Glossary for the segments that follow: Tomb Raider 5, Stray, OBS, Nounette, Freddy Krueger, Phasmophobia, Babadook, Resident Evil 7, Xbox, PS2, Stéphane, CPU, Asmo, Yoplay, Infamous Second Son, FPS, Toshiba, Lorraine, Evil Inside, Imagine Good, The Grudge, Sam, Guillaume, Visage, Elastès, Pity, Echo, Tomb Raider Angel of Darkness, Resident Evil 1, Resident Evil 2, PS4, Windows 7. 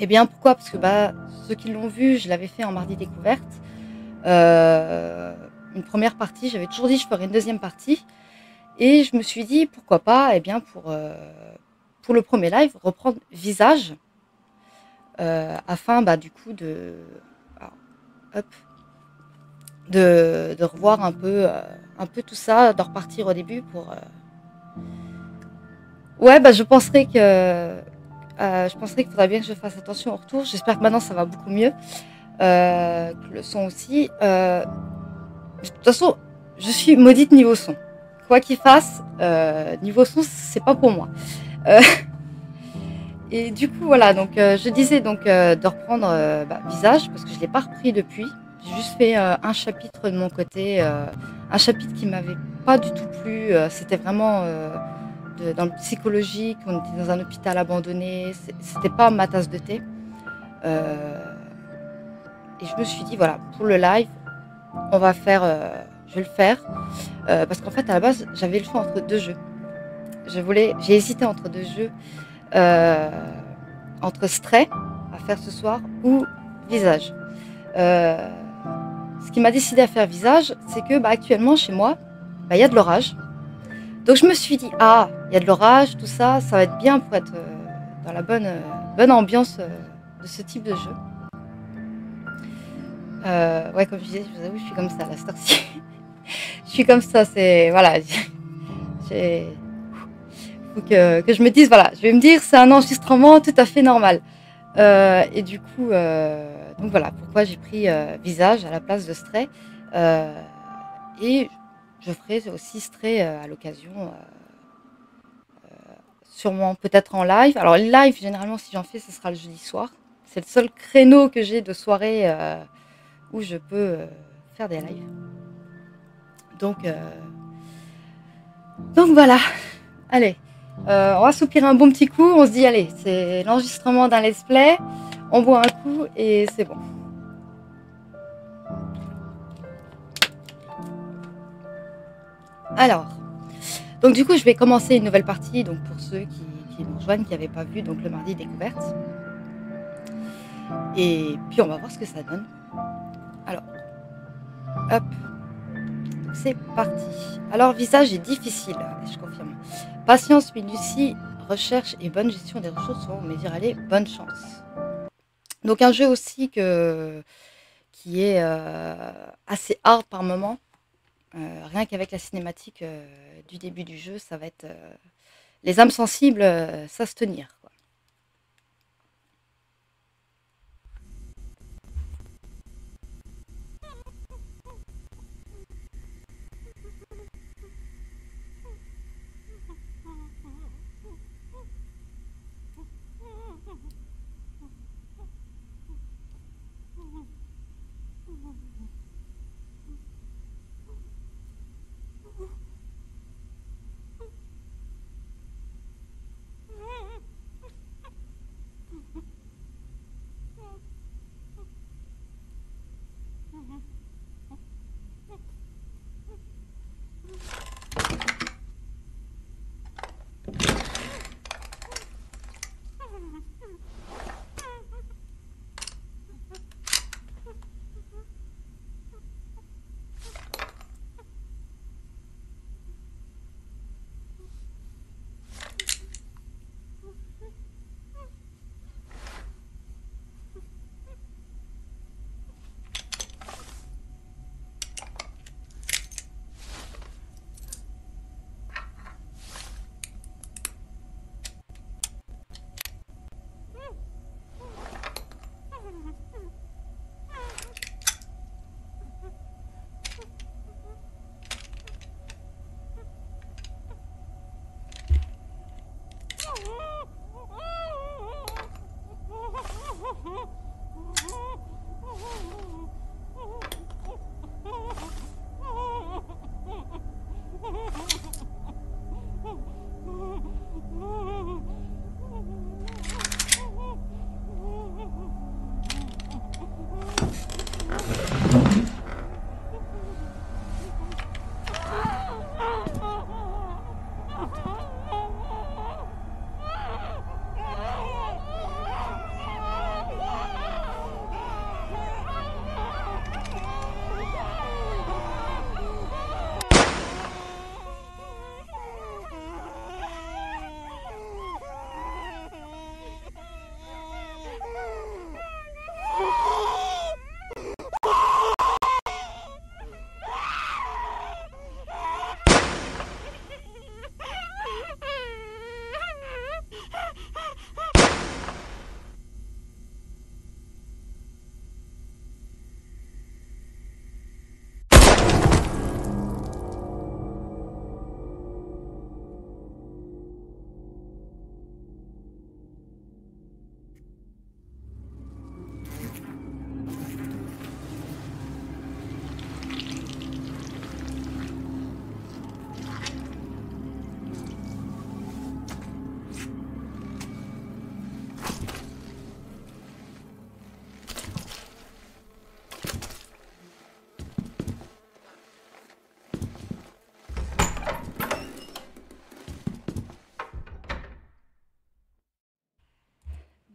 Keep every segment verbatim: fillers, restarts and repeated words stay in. Eh bien, pourquoi? Parce que bah, ceux qui l'ont vu, je l'avais fait en mardi découverte. Euh, une première partie, j'avais toujours dit que je ferais une deuxième partie. Et je me suis dit, pourquoi pas? Eh bien, pour, euh, pour le premier live, reprendre Visage. Euh, afin, bah, du coup, de, alors, hop, de, de revoir un peu, euh, un peu tout ça, de repartir au début pour... Euh... Ouais, bah, je penserais que... Euh, je penserais qu'il faudrait bien que je fasse attention au retour. J'espère que maintenant ça va beaucoup mieux. Euh, le son aussi. Euh, de toute façon, je suis maudite niveau son. Quoi qu'il fasse, euh, niveau son, c'est pas pour moi. Euh, et du coup, voilà. Donc, euh, je disais donc euh, de reprendre euh, bah, Visage parce que je l'ai pas repris depuis. J'ai juste fait euh, un chapitre de mon côté, euh, un chapitre qui m'avait pas du tout plu. Euh, C'était vraiment euh, De, dans le psychologique, on était dans un hôpital abandonné, c'était pas ma tasse de thé. Euh, et je me suis dit, voilà, pour le live, on va faire, euh, je vais le faire. Euh, parce qu'en fait, à la base, j'avais le choix entre deux jeux. Je voulais, j'ai hésité entre deux jeux, euh, entre Stray, à faire ce soir, ou Visage. Euh, ce qui m'a décidé à faire Visage, c'est que bah, actuellement, chez moi, bah, y a de l'orage. Donc je me suis dit, ah, il y a de l'orage, tout ça, ça va être bien pour être dans la bonne, bonne ambiance de ce type de jeu. Euh, ouais, comme je disais, je vous avoue, je suis comme ça, la sortie. Je suis comme ça, c'est... Voilà, j'ai... Faut que, que je me dise, voilà, je vais me dire, c'est un enregistrement tout à fait normal. Euh, et du coup, euh, donc voilà, pourquoi j'ai pris euh, Visage à la place de Stray. Euh, et... Je ferai aussi Stray à l'occasion, euh, euh, sûrement peut-être en live. Alors les lives, généralement, si j'en fais, ce sera le jeudi soir. C'est le seul créneau que j'ai de soirée euh, où je peux euh, faire des lives. Donc, euh, donc voilà. Allez, euh, on va soupirer un bon petit coup. On se dit, allez, c'est l'enregistrement d'un let's play. On boit un coup et c'est bon. Alors, donc du coup, je vais commencer une nouvelle partie, donc pour ceux qui, qui nous rejoignent, qui n'avaient pas vu, donc le mardi découverte. Et puis, on va voir ce que ça donne. Alors, hop, c'est parti. Alors, Visage est difficile, je confirme. Patience, minutie, recherche et bonne gestion des ressources vont me dire, allez, bonne chance. Donc, un jeu aussi que, qui est euh, assez hard par moment. Euh, rien qu'avec la cinématique euh, du début du jeu, ça va être euh, les âmes sensibles, euh, ça se tenir, quoi.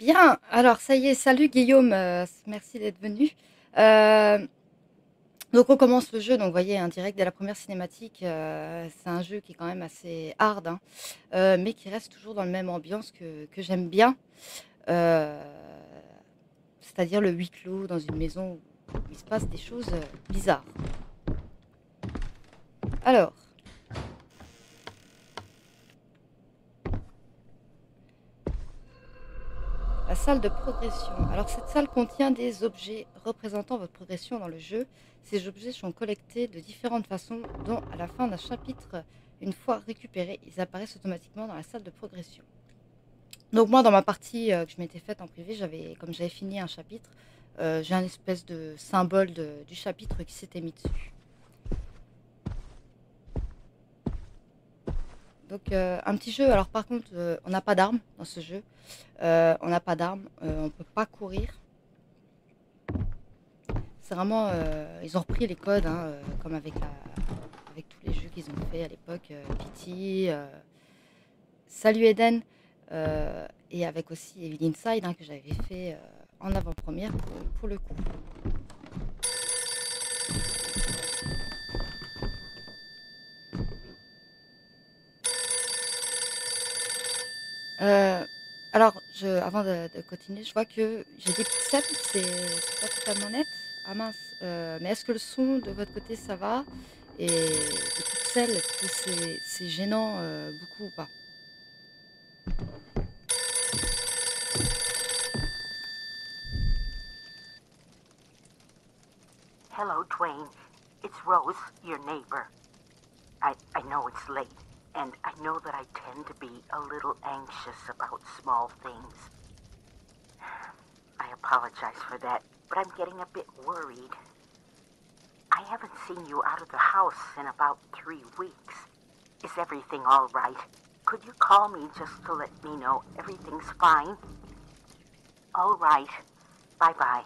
Bien, alors ça y est, salut Guillaume, euh, merci d'être venu. Euh, donc on commence le jeu, donc vous voyez, hein, direct dès la première cinématique, euh, c'est un jeu qui est quand même assez hard, hein, euh, mais qui reste toujours dans le même ambiance que, que j'aime bien, euh, c'est-à-dire le huis clos dans une maison où il se passe des choses euh, bizarres. Alors... La salle de progression. Alors cette salle contient des objets représentant votre progression dans le jeu. Ces objets sont collectés de différentes façons, dont à la fin d'un chapitre, une fois récupérés, ils apparaissent automatiquement dans la salle de progression. Donc moi dans ma partie euh, que je m'étais faite en privé, j'avais, comme j'avais fini un chapitre, euh, j'ai un espèce de symbole de, du chapitre qui s'était mis dessus. Donc euh, un petit jeu, alors par contre euh, on n'a pas d'armes dans ce jeu, euh, on n'a pas d'armes, euh, on ne peut pas courir. C'est vraiment, euh, ils ont repris les codes, hein, euh, comme avec, la, avec tous les jeux qu'ils ont fait à l'époque, euh, Pity, euh, Salut Eden, euh, et avec aussi Evil Inside, hein, que j'avais fait euh, en avant-première pour, pour le coup. Euh, alors, je, avant de, de continuer, je vois que j'ai des pixels, c'est pas totalement net. Ah mince, euh, mais est-ce que le son de votre côté ça va? Et les pixels, est-ce que c'est gênant euh, beaucoup ou pas? Hello, Twain. It's Rose, your neighbor. I, I know it's late. And I know that I tend to be a little anxious about small things. I apologize for that, but I'm getting a bit worried. I haven't seen you out of the house in about three weeks. Is everything all right? Could you call me just to let me know everything's fine? All right. Bye-bye.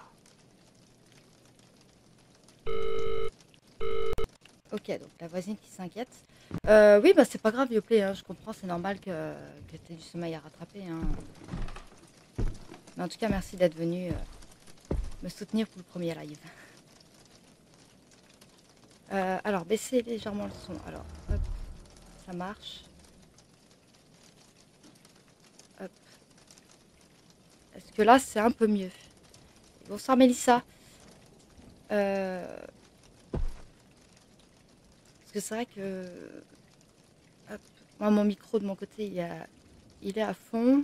Ok, donc la voisine qui s'inquiète. Euh, oui, bah c'est pas grave, Yoplay, hein, je comprends, c'est normal que, que tu aies du sommeil à rattraper. Hein. Mais en tout cas, merci d'être venu euh, me soutenir pour le premier live. Euh, alors, baissez légèrement le son. Alors, hop, ça marche. Hop. Est-ce que là, c'est un peu mieux? Bonsoir, Mélissa. Euh... C'est vrai que hop, moi mon micro de mon côté il, a, il est à fond.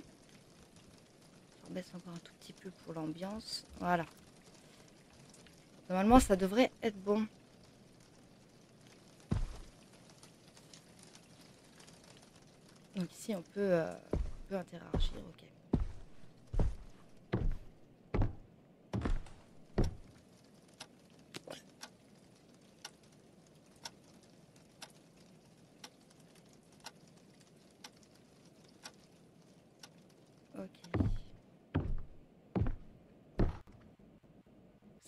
Je baisse encore un tout petit peu pour l'ambiance. Voilà. Normalement ça devrait être bon. Donc ici on peut, euh, on peut interagir. Ok.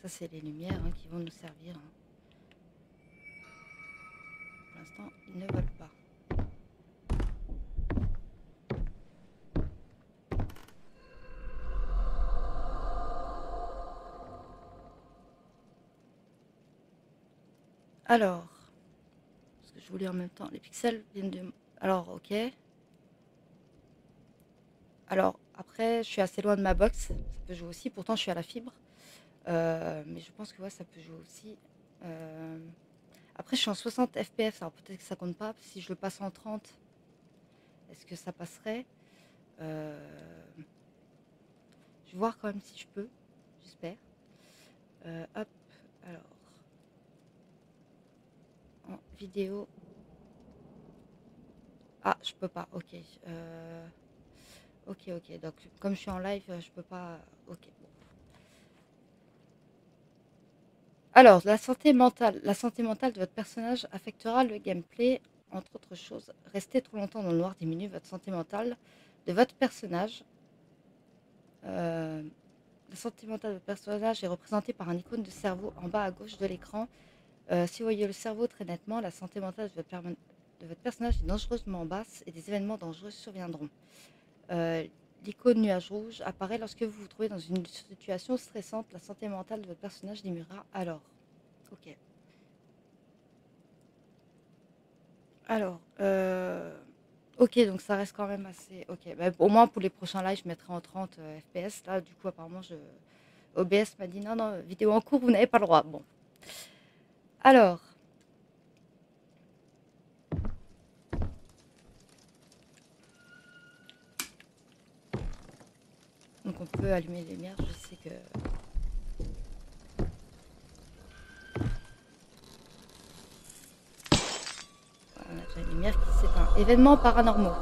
C'est les lumières hein, qui vont nous servir. Hein. Pour l'instant, ils ne volent pas. Alors, parce que je voulais en même temps, les pixels viennent de... Alors, ok. Alors, après, je suis assez loin de ma box. Ça peut jouer aussi. Pourtant, je suis à la fibre. Euh, mais je pense que ouais, ça peut jouer aussi. Euh... Après, je suis en soixante F P S, alors peut-être que ça compte pas. Si je le passe en trente, est-ce que ça passerait? euh... Je vais voir quand même si je peux, j'espère. Euh, hop, alors. En vidéo. Ah, je peux pas, ok. Euh... Ok, ok, donc comme je suis en live, je peux pas. Ok. Alors, la santé mentale. La santé mentale de votre personnage affectera le gameplay, entre autres choses. Rester trop longtemps dans le noir diminue votre santé mentale de votre personnage. Euh, la santé mentale de votre personnage est représentée par un icône de cerveau en bas à gauche de l'écran. Euh, si vous voyez le cerveau très nettement, la santé mentale de votre, de votre personnage est dangereusement basse et des événements dangereux surviendront. Euh, L'icône nuage rouge apparaît lorsque vous vous trouvez dans une situation stressante. La santé mentale de votre personnage diminuera alors. Ok. Alors, euh... ok, donc ça reste quand même assez... Ok, bah, au moins pour les prochains lives, je mettrai en trente euh, F P S. Là, du coup, apparemment, je... O B S m'a dit non, non, vidéo en cours, vous n'avez pas le droit. Bon. Alors... Donc on peut allumer les lumières, je sais que... On a déjà une lumière qui s'éteint. Événements paranormaux.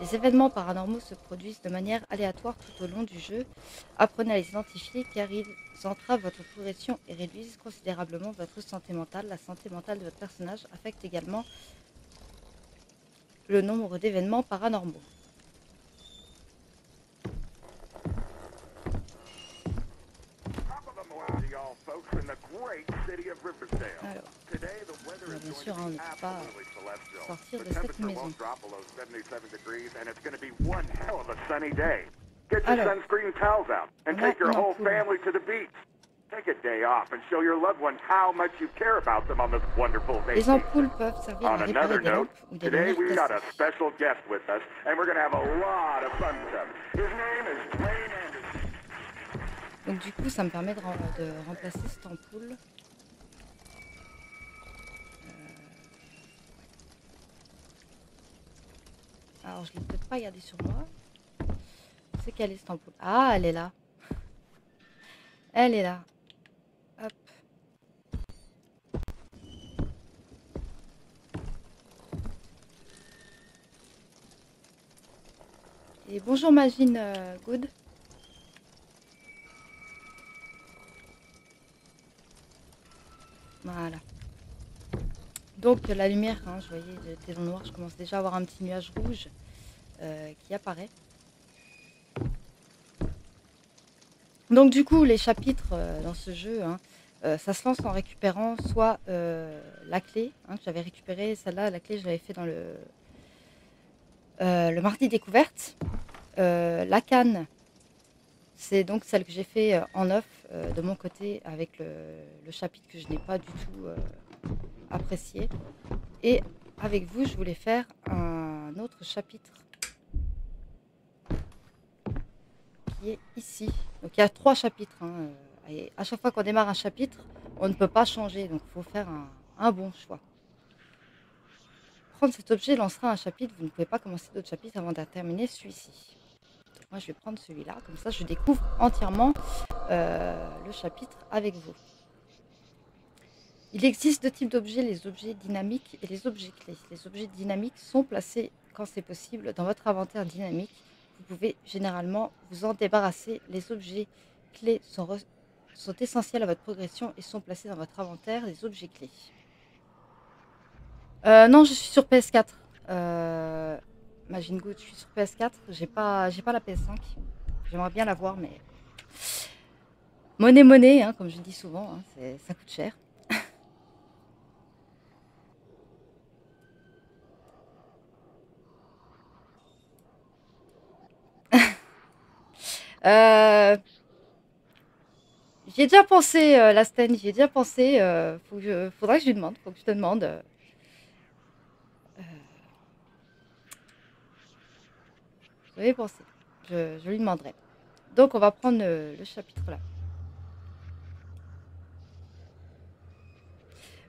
Les événements paranormaux se produisent de manière aléatoire tout au long du jeu. Apprenez à les identifier car ils entravent votre progression et réduisent considérablement votre santé mentale. La santé mentale de votre personnage affecte également le nombre d'événements paranormaux. Alors, bien sûr, on ne peut pas sortir de cette maison. Alors, les ampoules peuvent servir à réparer des lampes ou des lumières cassées. Donc du coup, ça me permet de, rem de remplacer cette ampoule. Euh... Alors, je ne l'ai peut-être pas gardée sur moi. C'est qu'elle est cette ampoule. Ah, elle est là. Elle est là. Hop. Et bonjour, Imagine Good. Voilà. Donc la lumière, hein, je voyais, j'étais dans le noir, je commence déjà à avoir un petit nuage rouge euh, qui apparaît. Donc du coup, les chapitres euh, dans ce jeu, hein, euh, ça se lance en récupérant soit euh, la clé, hein, que j'avais récupérée, celle-là, la clé je l'avais fait dans le, euh, le mardi découverte. Euh, la canne, c'est donc celle que j'ai fait en neuf euh, de mon côté avec le, le chapitre que je n'ai pas du tout euh, apprécié. Et avec vous, je voulais faire un autre chapitre qui est ici. Donc il y a trois chapitres. Hein, et à chaque fois qu'on démarre un chapitre, on ne peut pas changer. Donc il faut faire un, un bon choix. Prendre cet objet lancera un chapitre. Vous ne pouvez pas commencer d'autres chapitres avant de terminer celui-ci. Moi, je vais prendre celui-là, comme ça je découvre entièrement euh, le chapitre avec vous. Il existe deux types d'objets, les objets dynamiques et les objets clés. Les objets dynamiques sont placés, quand c'est possible, dans votre inventaire dynamique. Vous pouvez généralement vous en débarrasser. Les objets clés sont, re... sont essentiels à votre progression et sont placés dans votre inventaire des objets clés. Euh, non, je suis sur P S quatre. Euh... Imagine Good, je suis sur P S quatre, j'ai pas, j'ai pas la P S cinq, j'aimerais bien l'avoir, mais monnaie, monnaie, hein, comme je dis souvent, hein, ça coûte cher. euh... J'y ai déjà pensé, euh, la Stène, j'y ai déjà pensé, euh, faut que je, faudrait que je lui demande, faut que je te demande... Euh... Vous avez pensé, je, je lui demanderai. Donc on va prendre le, le chapitre là.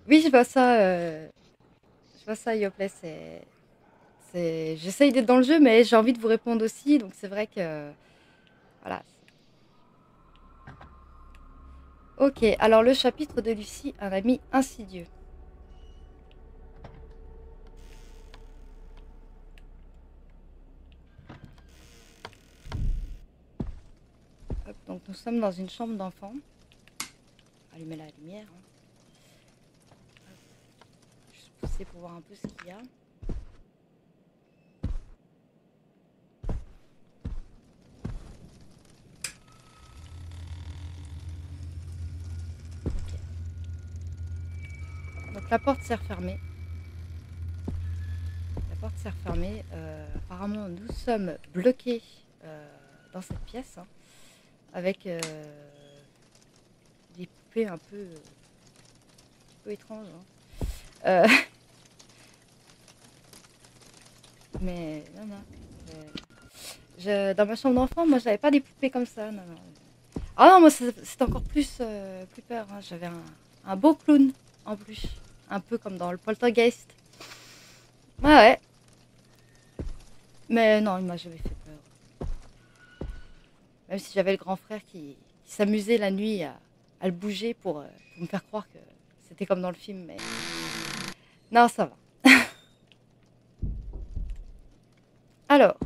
Oui, je vois ça, euh, je vois ça, Yoplay, c'est, j'essaye d'être dans le jeu, mais j'ai envie de vous répondre aussi, donc c'est vrai que, voilà. Ok, alors le chapitre de Lucie, un ami insidieux. Donc nous sommes dans une chambre d'enfant. Allumer la lumière. Hein. Juste pousser pour voir un peu ce qu'il y a. Okay. Donc la porte s'est refermée. La porte s'est refermée. Euh, apparemment nous sommes bloqués. Euh, dans cette pièce, hein, avec euh, des poupées un peu, euh, un peu étranges. Hein. Euh... Mais non, non. Mais... Je, dans ma chambre d'enfant, moi, j'avais pas des poupées comme ça. Non, non. Ah non, moi, c'est encore plus, euh, plus peur. Hein. J'avais un, un beau clown en plus, un peu comme dans le Poltergeist. Ouais, ouais. Mais non, il m'a jamais fait peur. Même si j'avais le grand frère qui, qui s'amusait la nuit à, à le bouger pour, euh, pour me faire croire que c'était comme dans le film. Mais non, ça va. Alors.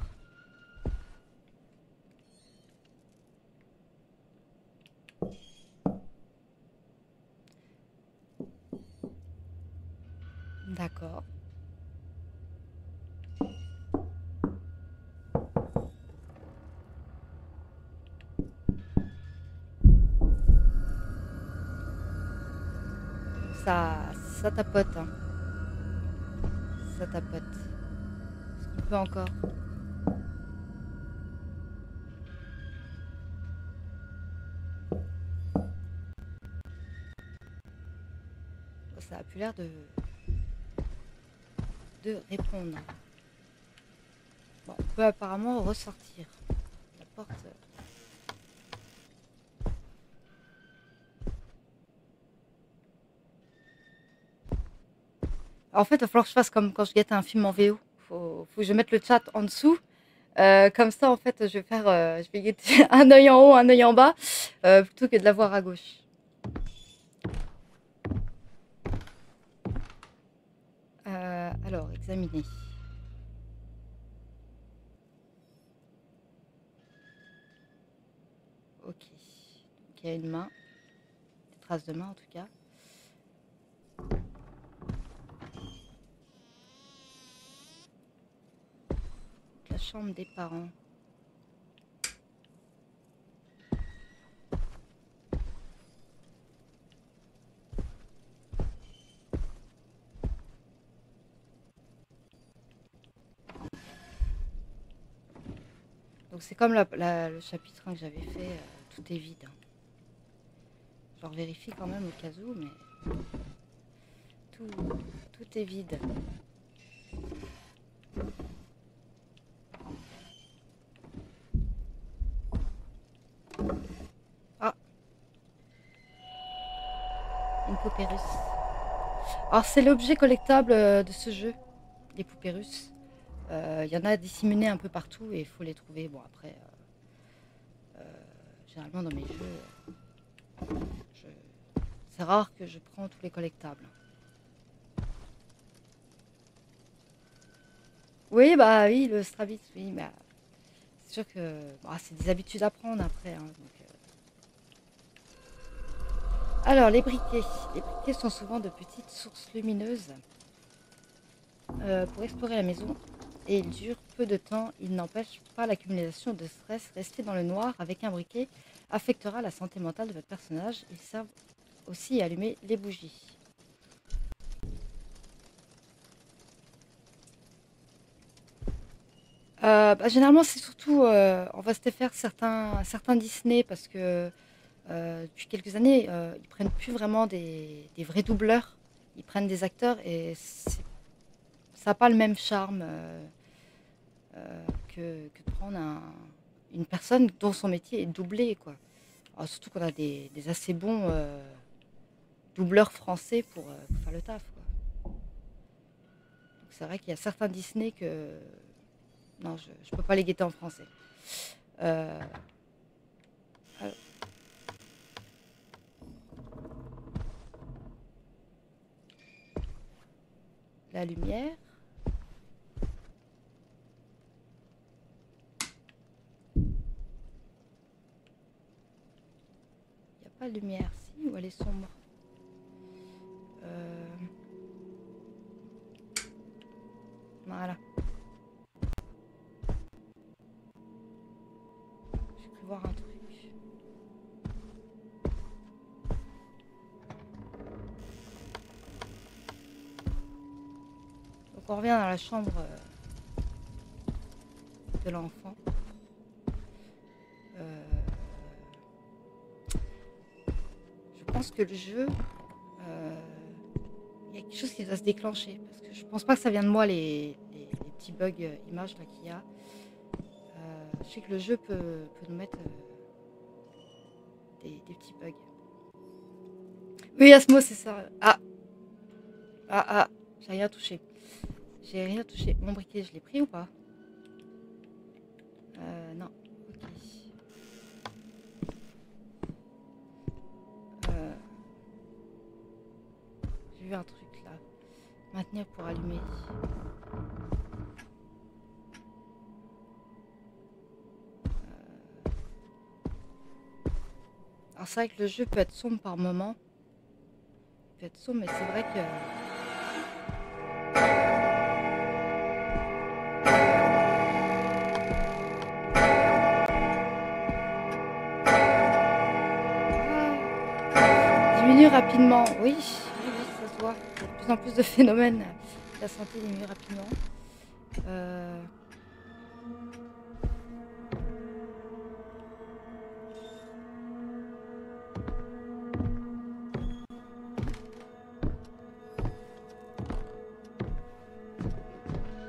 D'accord. Ça, ça tapote, hein. Ça tapote. Est-ce qu'on peut encore? Ça a plus l'air de... de répondre. Bon, on peut apparemment ressortir la porte. En fait, il va falloir que je fasse comme quand je guette un film en V O. Faut, faut que je mette le chat en dessous. Euh, comme ça, en fait, je vais faire, euh, je vais guetter un œil en haut, un œil en bas, euh, plutôt que de l'avoir à gauche. Euh, alors, examiner. Ok. Donc, il y a une main. Des traces de main, en tout cas. La chambre des parents. C'est comme la, la, le chapitre un que j'avais fait, euh, tout est vide. Je leur vérifie quand même au cas où, mais tout, tout est vide. Ah, une poupée russe. Alors c'est l'objet collectable de ce jeu, les poupées russes. Il euh, y en a disséminés un peu partout et il faut les trouver. Bon, après, euh, euh, généralement dans mes jeux, je... c'est rare que je prends tous les collectables. Oui, bah oui, le Stravitz, oui, mais bah, c'est sûr que bah, c'est des habitudes à prendre après. Hein, donc, euh... Alors, les briquets. Les briquets sont souvent de petites sources lumineuses euh, pour explorer la maison. Et il dure peu de temps, il n'empêche pas l'accumulation de stress. Rester dans le noir avec un briquet affectera la santé mentale de votre personnage. Ils servent aussi à allumer les bougies. Euh, bah, généralement, c'est surtout, euh, on va se défaire certains, certains Disney parce que euh, depuis quelques années, euh, ils prennent plus vraiment des, des vrais doubleurs. Ils prennent des acteurs et ça n'a pas le même charme. Euh, Euh, que, que de prendre un, une personne dont son métier est doublé, quoi. Alors, surtout qu'on a des, des assez bons euh, doubleurs français pour, euh, pour faire le taf, quoi. Donc c'est vrai qu'il y a certains Disney que... Non, je ne peux pas les guetter en français. Euh... Alors... La lumière... Pas de lumière, si, ou elle est sombre. Euh... Voilà. J'ai cru voir un truc. Donc on revient dans la chambre de l'enfant. pense que le jeu, euh, il y a quelque chose qui va se déclencher. Parce que je pense pas que ça vient de moi, les, les, les petits bugs euh, images qu'il y a. Euh, je sais que le jeu peut, peut nous mettre euh, des, des petits bugs. Oui, Asmo, c'est ça. Ah, ah, ah, j'ai rien touché. J'ai rien touché. Mon briquet, je l'ai pris ou pas? Euh, non. Un truc là, maintenir pour allumer. Euh... Alors, c'est vrai que le jeu peut être sombre par moment, il peut être sombre, mais c'est vrai que. Ah. Diminue rapidement, oui. De plus en plus de phénomènes, la santé diminue rapidement. Euh...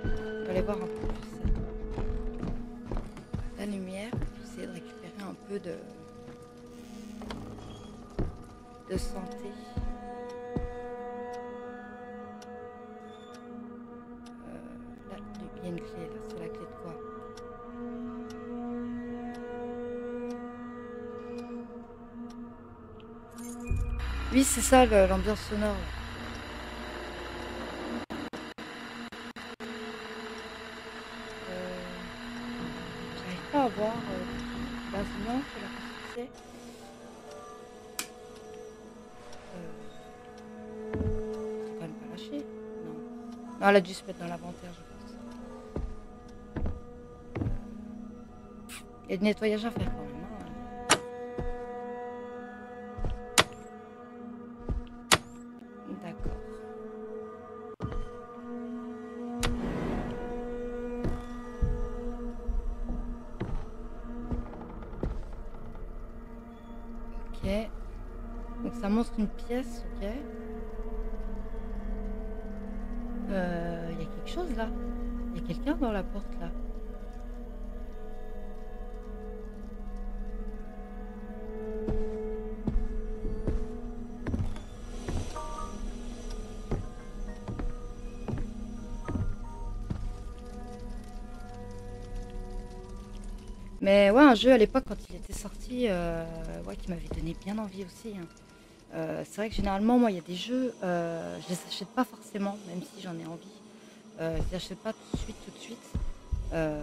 On va aller voir un peu plus la lumière, essayer de récupérer un peu de, de santé. Oui, c'est ça l'ambiance sonore. Euh, J'arrive pas à voir euh, la zone, je sais pas ce que c'est. Euh, c'est quand même pas lâché. Non. Non, elle a dû se mettre dans l'inventaire, je pense. Il y a du nettoyage à faire. Une pièce, ok. Il euh, y a quelque chose là. Il y a quelqu'un dans la porte là. Mais ouais, un jeu à l'époque quand il était sorti, euh, ouais, qui m'avait donné bien envie aussi. Hein. Euh, c'est vrai que généralement, moi, il y a des jeux, euh, je les achète pas forcément, même si j'en ai envie. Euh, je les achète pas tout de suite, tout de suite. Euh,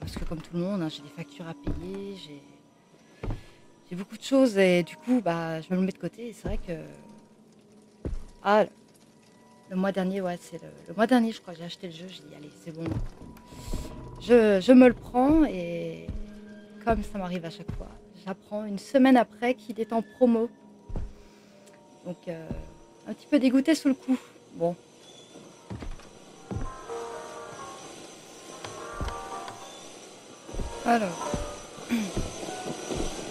parce que comme tout le monde, hein, j'ai des factures à payer, j'ai j'ai beaucoup de choses et du coup, bah, je me le mets de côté. Et c'est vrai que ah, le mois dernier, ouais, c'est le, le mois dernier, je crois, j'ai acheté le jeu. J'ai dit allez, c'est bon, je, je me le prends et comme ça m'arrive à chaque fois. J'apprends une semaine après qu'il est en promo. Donc, euh, un petit peu dégoûté sous le coup. Bon. Alors.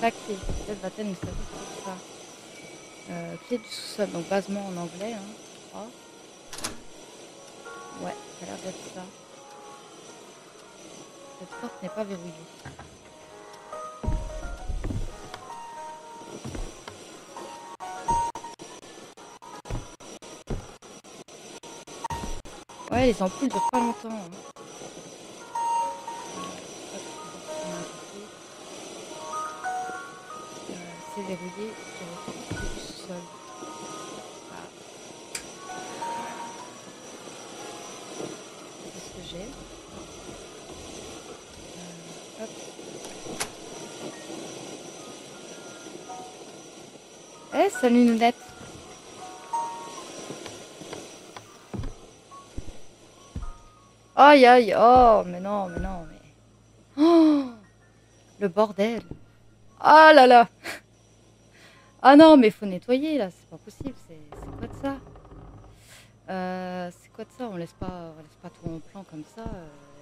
La clé. Peut-être va-t-elle nous servir pour ça. Euh, clé du sous-sol. Donc, basement en anglais, hein, je crois. Ouais, ça a l'air d'être ça. Cette porte n'est pas verrouillée. Ouais, les ampoules durent pas longtemps. Hein. Euh, c'est verrouillé, je retrouve du sol. Ah. C'est ce que j'ai. Euh, hop. Eh, hey, salut Nounette. Aïe aïe, oh, mais non, mais non, mais... Oh, le bordel. Ah là là. Ah non, mais il faut nettoyer, là, c'est pas possible, c'est quoi de ça euh, C'est quoi de ça, on laisse pas on laisse pas tout en plan comme ça.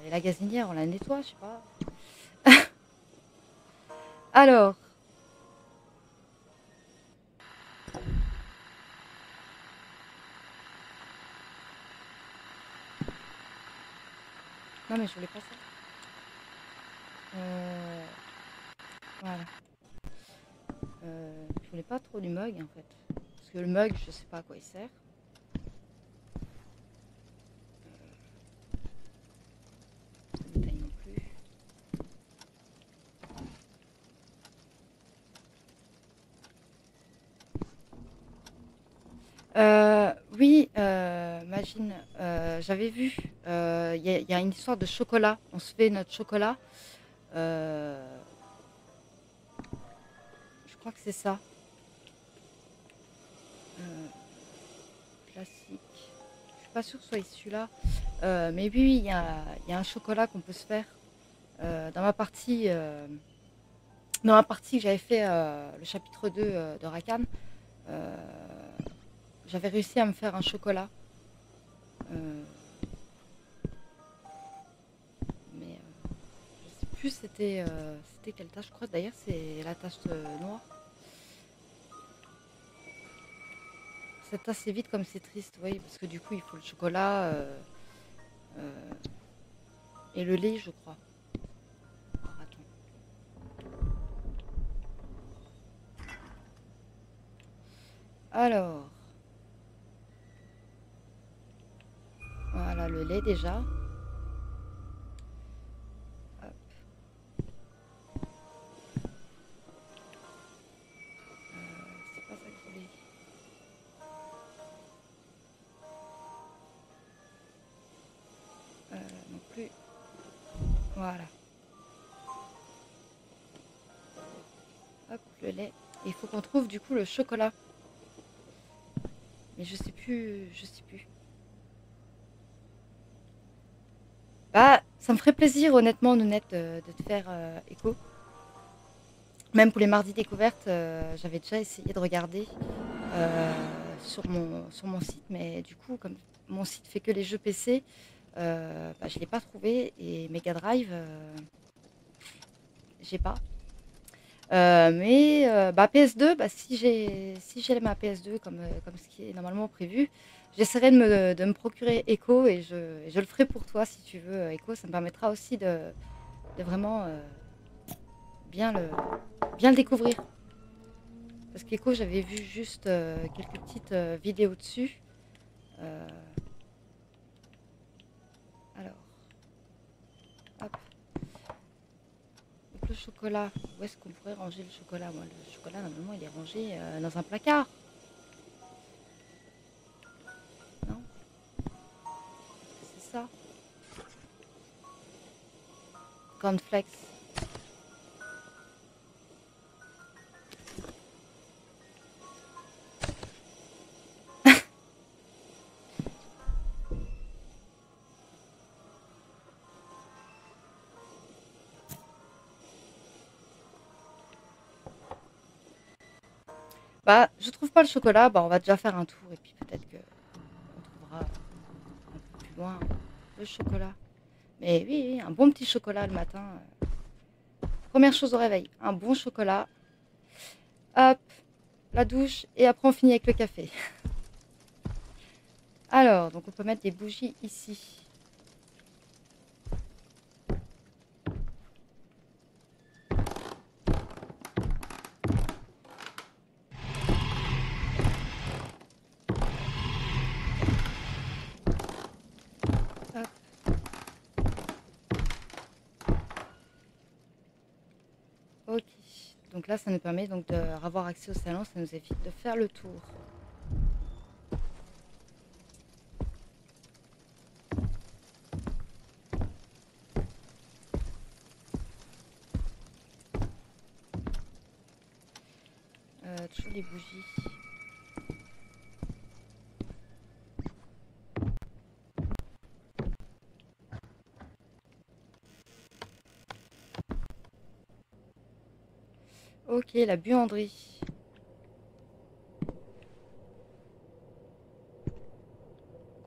Et la gazinière, on la nettoie, je sais pas. Alors... Ah mais je voulais pas ça. Euh... Voilà. Euh, je voulais pas trop du mug en fait. Parce que le mug, je sais pas à quoi il sert. Euh, oui, euh, Imagine, euh, j'avais vu, il euh, y, y a une histoire de chocolat, on se fait notre chocolat, euh, je crois que c'est ça, euh, classique, je suis pas sûre que ce soit celui-là, euh, mais oui, il y, y a un chocolat qu'on peut se faire, euh, dans ma partie, euh, dans ma partie que j'avais fait euh, le chapitre deux euh, de Rakan, euh, j'avais réussi à me faire un chocolat. Euh... Mais euh, je sais plus c'était euh, c'était quelle tâche, je crois d'ailleurs c'est la tâche euh, noire. C'est assez vite comme c'est triste, oui, parce que du coup il faut le chocolat euh, euh, et le lait je crois. Alors. Voilà le lait déjà. Hop. Euh, c'est pas ça que je voulais. Euh, non plus. Voilà. Hop, le lait. Il faut qu'on trouve du coup le chocolat. Mais je sais plus, je sais plus. Bah, ça me ferait plaisir, honnêtement, Nounette, de, de te faire euh, écho. Même pour les mardis découvertes, euh, j'avais déjà essayé de regarder euh, sur, mon, sur mon site, mais du coup, comme mon site fait que les jeux P C, euh, bah, je ne l'ai pas trouvé, et Mega Drive, euh, j'ai pas. Euh, mais euh, bah, P S deux, bah, si j'ai si j'ai ma P S deux comme, comme ce qui est normalement prévu, j'essaierai de me, de me procurer Echo et je, je le ferai pour toi si tu veux Echo. Ça me permettra aussi de, de vraiment euh, bien, le, bien le découvrir. Parce qu'Echo, j'avais vu juste euh, quelques petites euh, vidéos dessus. Euh... Alors, hop. Le chocolat, où est-ce qu'on pourrait ranger le chocolat? Moi, le chocolat, normalement, il est rangé euh, dans un placard. Non? C'est ça. Cornflakes. Bah, je trouve pas le chocolat, bah on va déjà faire un tour et puis peut-être que on trouvera un peu plus loin le chocolat. Mais oui, oui, un bon petit chocolat le matin. Première chose au réveil, un bon chocolat. Hop, la douche et après on finit avec le café. Alors, donc on peut mettre des bougies ici. Donc là, ça nous permet donc d'avoir accès au salon, ça nous évite de faire le tour. Euh, toujours les bougies. Ok, la buanderie.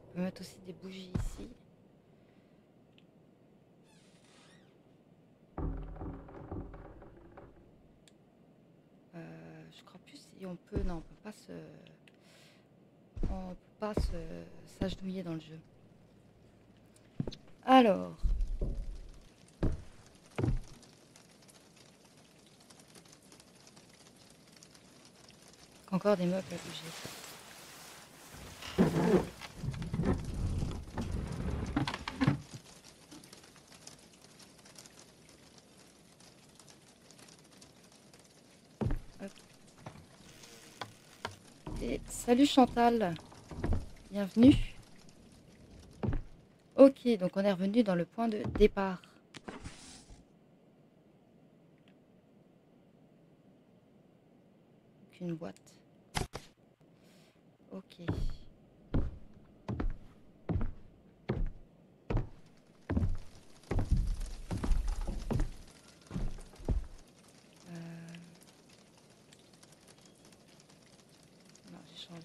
On peut mettre aussi des bougies ici. Euh, je crois plus si on peut... Non, on peut pas se... On peut pas se s'agenouiller dans le jeu. Alors... Euh, Encore des meubles à bouger. Et salut Chantal, bienvenue. Ok, donc on est revenu dans le point de départ. Une boîte. Ok. Non, j'ai changé.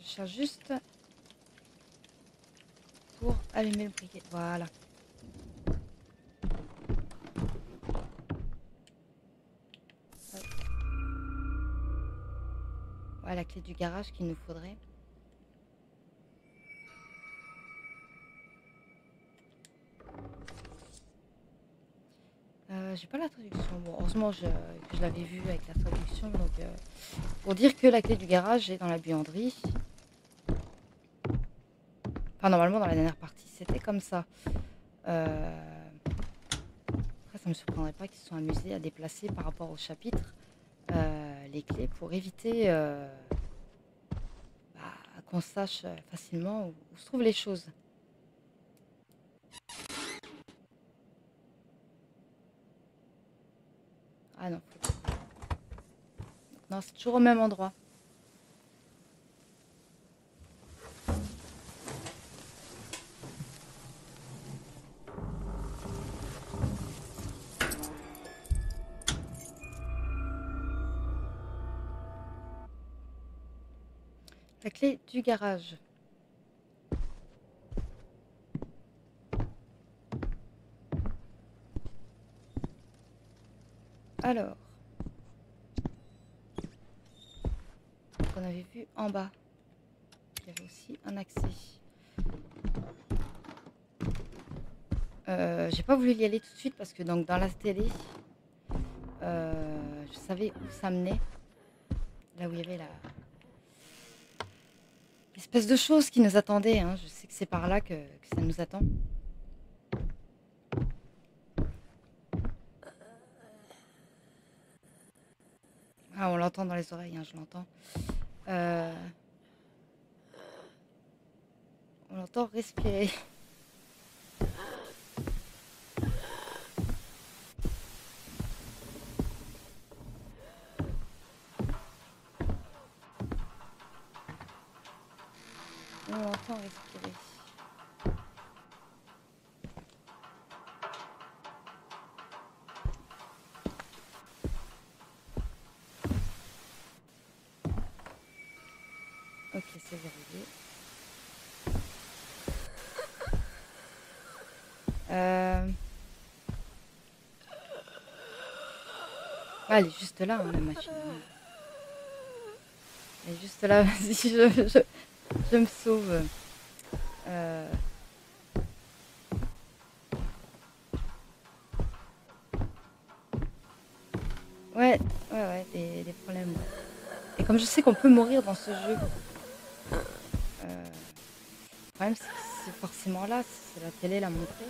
Je cherche juste pour allumer le briquet. Voilà. La clé du garage qu'il nous faudrait. Euh, j'ai pas la traduction. Bon, heureusement je, que je l'avais vu avec la traduction. Donc, euh, pour dire que la clé du garage est dans la buanderie. Enfin, normalement, dans la dernière partie, c'était comme ça. Euh... Après, ça me surprendrait pas qu'ils se soient amusés à déplacer par rapport au chapitre. Euh... les clés pour éviter euh, bah, qu'on sache facilement où, où se trouvent les choses. Ah non. Non, c'est toujours au même endroit. La clé du garage. Alors. On avait vu en bas. Il y avait aussi un accès. Euh, j'ai pas voulu y aller tout de suite parce que donc dans la télé, euh, je savais où ça menait. Là où il y avait la... espèce de choses qui nous attendaient, hein. Je sais que c'est par là que, que ça nous attend. Ah, on l'entend dans les oreilles, hein, je l'entends. Euh... On l'entend respirer. Respirer. Ok, c'est verrouillé. Euh... Ah, elle est juste là, hein, la machine. Elle est juste là, vas-y, je, je, je me sauve. Euh... Ouais, ouais, ouais, des, des problèmes. Et comme je sais qu'on peut mourir dans ce jeu, euh... le problème c'est que c'est forcément là, c'est la télé l'a montré.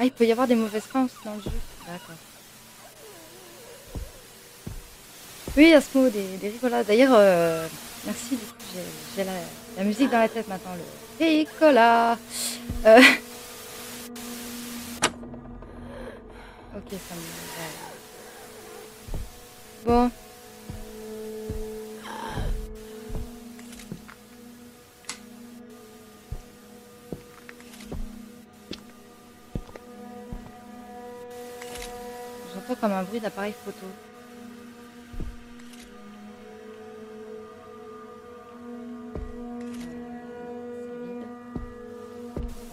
Ah, il peut y avoir des mauvaises fins aussi dans le jeu. D'accord. Oui, Asmo, des, des rigolades. D'ailleurs, euh, merci, du coup, j'ai la, la musique dans la tête maintenant. Le ricola. Euh... Ok, ça me... Bon. Comme un bruit d'appareil photo.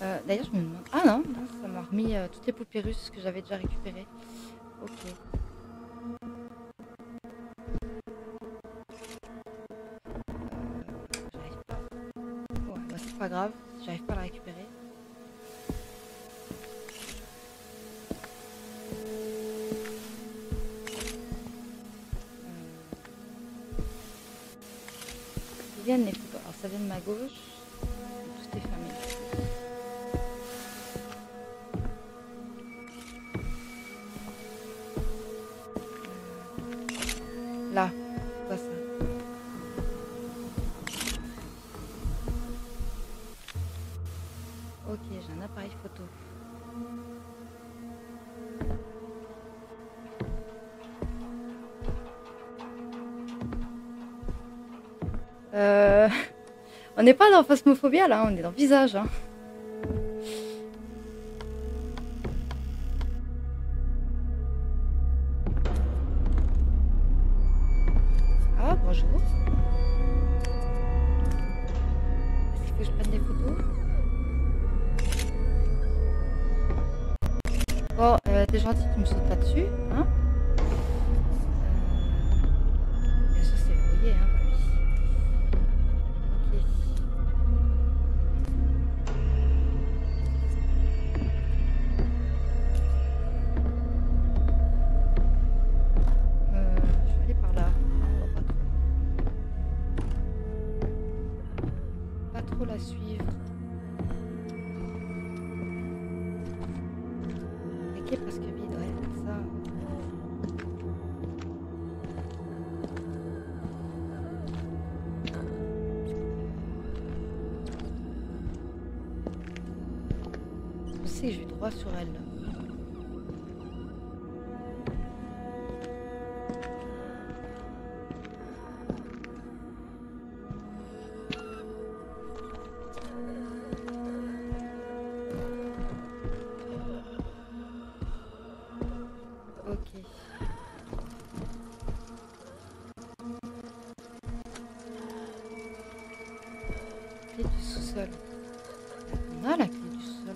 Euh, D'ailleurs, je me demande... Ah non, non ça m'a remis euh, toutes les poupées russes que j'avais déjà récupérées. Ok. pas grave, j'arrive pas à la récupérer. Euh... Viviane n'est plus pas. Alors ça vient de ma gauche. Tout est fermé. Là, quoi ça? Ok, j'ai un appareil photo. Euh... On n'est pas dans Phasmophobia là, on est dans Visage. Hein. Sur elle. Ok. Clé du sous-sol. On a la clé du sous-sol.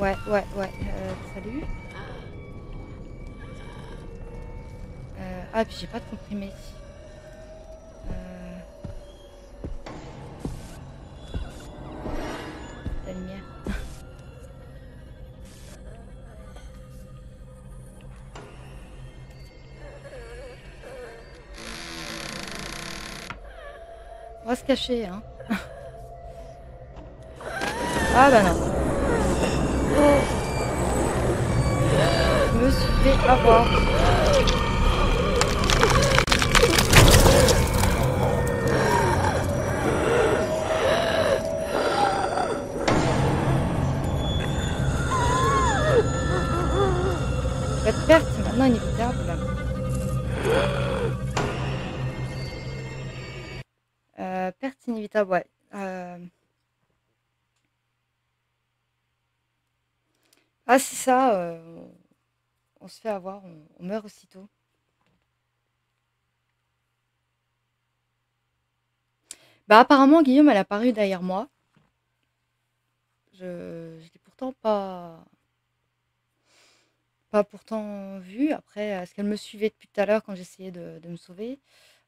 Ouais, ouais, ouais, euh, salut. Euh, ah, puis j'ai pas de comprimé. Euh... La lumière. On va se cacher, hein. Ah bah non. Avoir. Votre perte est maintenant inévitable. Euh, perte inévitable, ouais. Euh... Ah, c'est ça. Euh... On se fait avoir, on, on meurt aussitôt. Bah apparemment Guillaume elle a paru derrière moi. Je, je l'ai pourtant pas, pas pourtant vu. Après, est-ce qu'elle me suivait depuis tout à l'heure quand j'essayais de, de me sauver?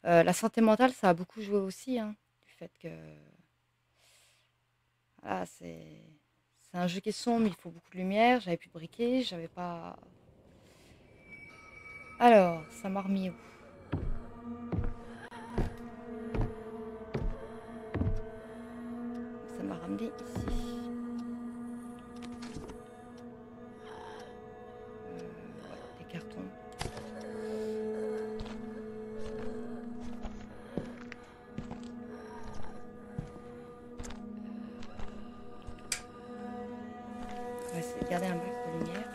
euh, La santé mentale, ça a beaucoup joué aussi, hein, du fait que voilà, c'est c'est un jeu qui est sombre, il faut beaucoup de lumière. J'avais plus de briquet, j'avais pas. Alors, ça m'a remis où? tomber ici. Des cartons. On va essayer de garder un max de lumière.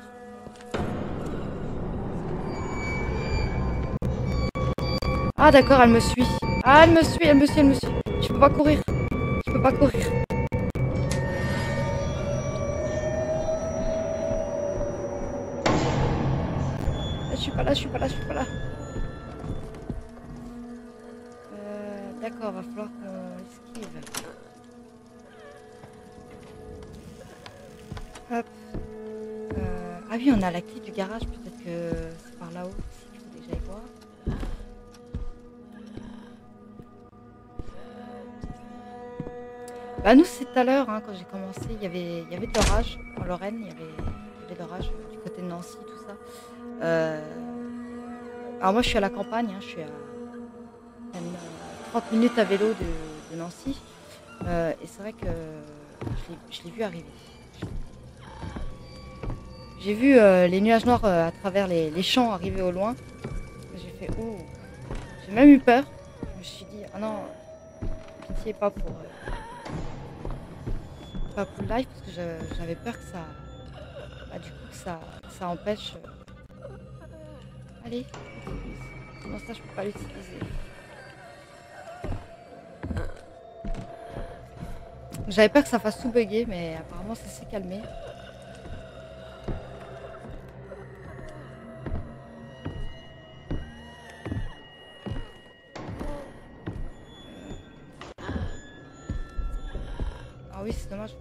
Ah d'accord, elle me suit. Ah elle me suit, elle me suit, elle me suit. Je peux pas courir. Je peux pas courir. Je suis pas là, je suis pas là, je suis pas là. Euh, D'accord, va falloir qu'on esquive. Hop. Euh, ah oui, on a la clé du garage, peut-être que c'est par là-haut aussi qu'il faut déjà y voir. Bah nous c'est tout à l'heure, hein, quand j'ai commencé, il y avait, il y avait de l'orage en Lorraine, il y avait, il y avait de l'orage du côté de Nancy, tout ça. Euh... Alors moi je suis à la campagne, hein, je suis à... à trente minutes à vélo de, de Nancy. Euh, et c'est vrai que je l'ai vu arriver. J'ai vu euh, les nuages noirs euh, à travers les, les champs arriver au loin. J'ai fait oh, j'ai même eu peur. Je me suis dit ah non, pitié pas pour euh, pas pour le live parce que j'avais peur que ça, bah, du coup que ça, que ça empêche. Euh, Allez, comment ça je peux pas l'utiliser? J'avais peur que ça fasse tout bugger, mais apparemment ça s'est calmé. Ah oui, c'est dommage.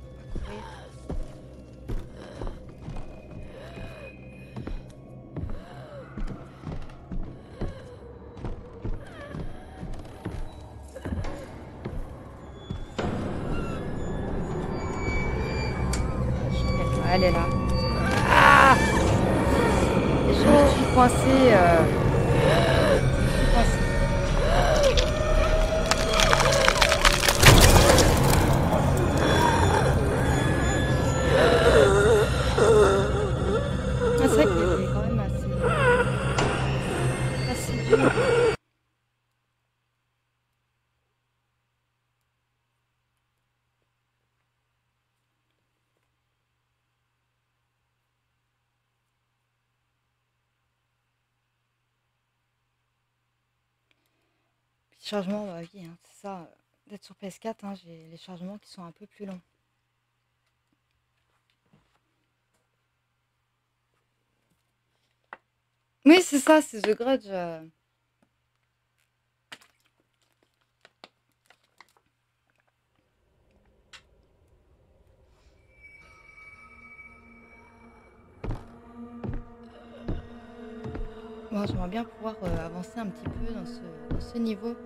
Elle est là. Ah, je suis coincée. Euh... Je suis coincée. Ah, c'est vrai qu'elle est quand même assez... assez dure. Chargement, bah oui, hein, c'est ça. D'être sur P S quatre, hein, j'ai les chargements qui sont un peu plus longs. Oui, c'est ça, c'est The Grudge. Euh... Bon, j'aimerais bien pouvoir euh, avancer un petit peu dans ce, dans ce niveau.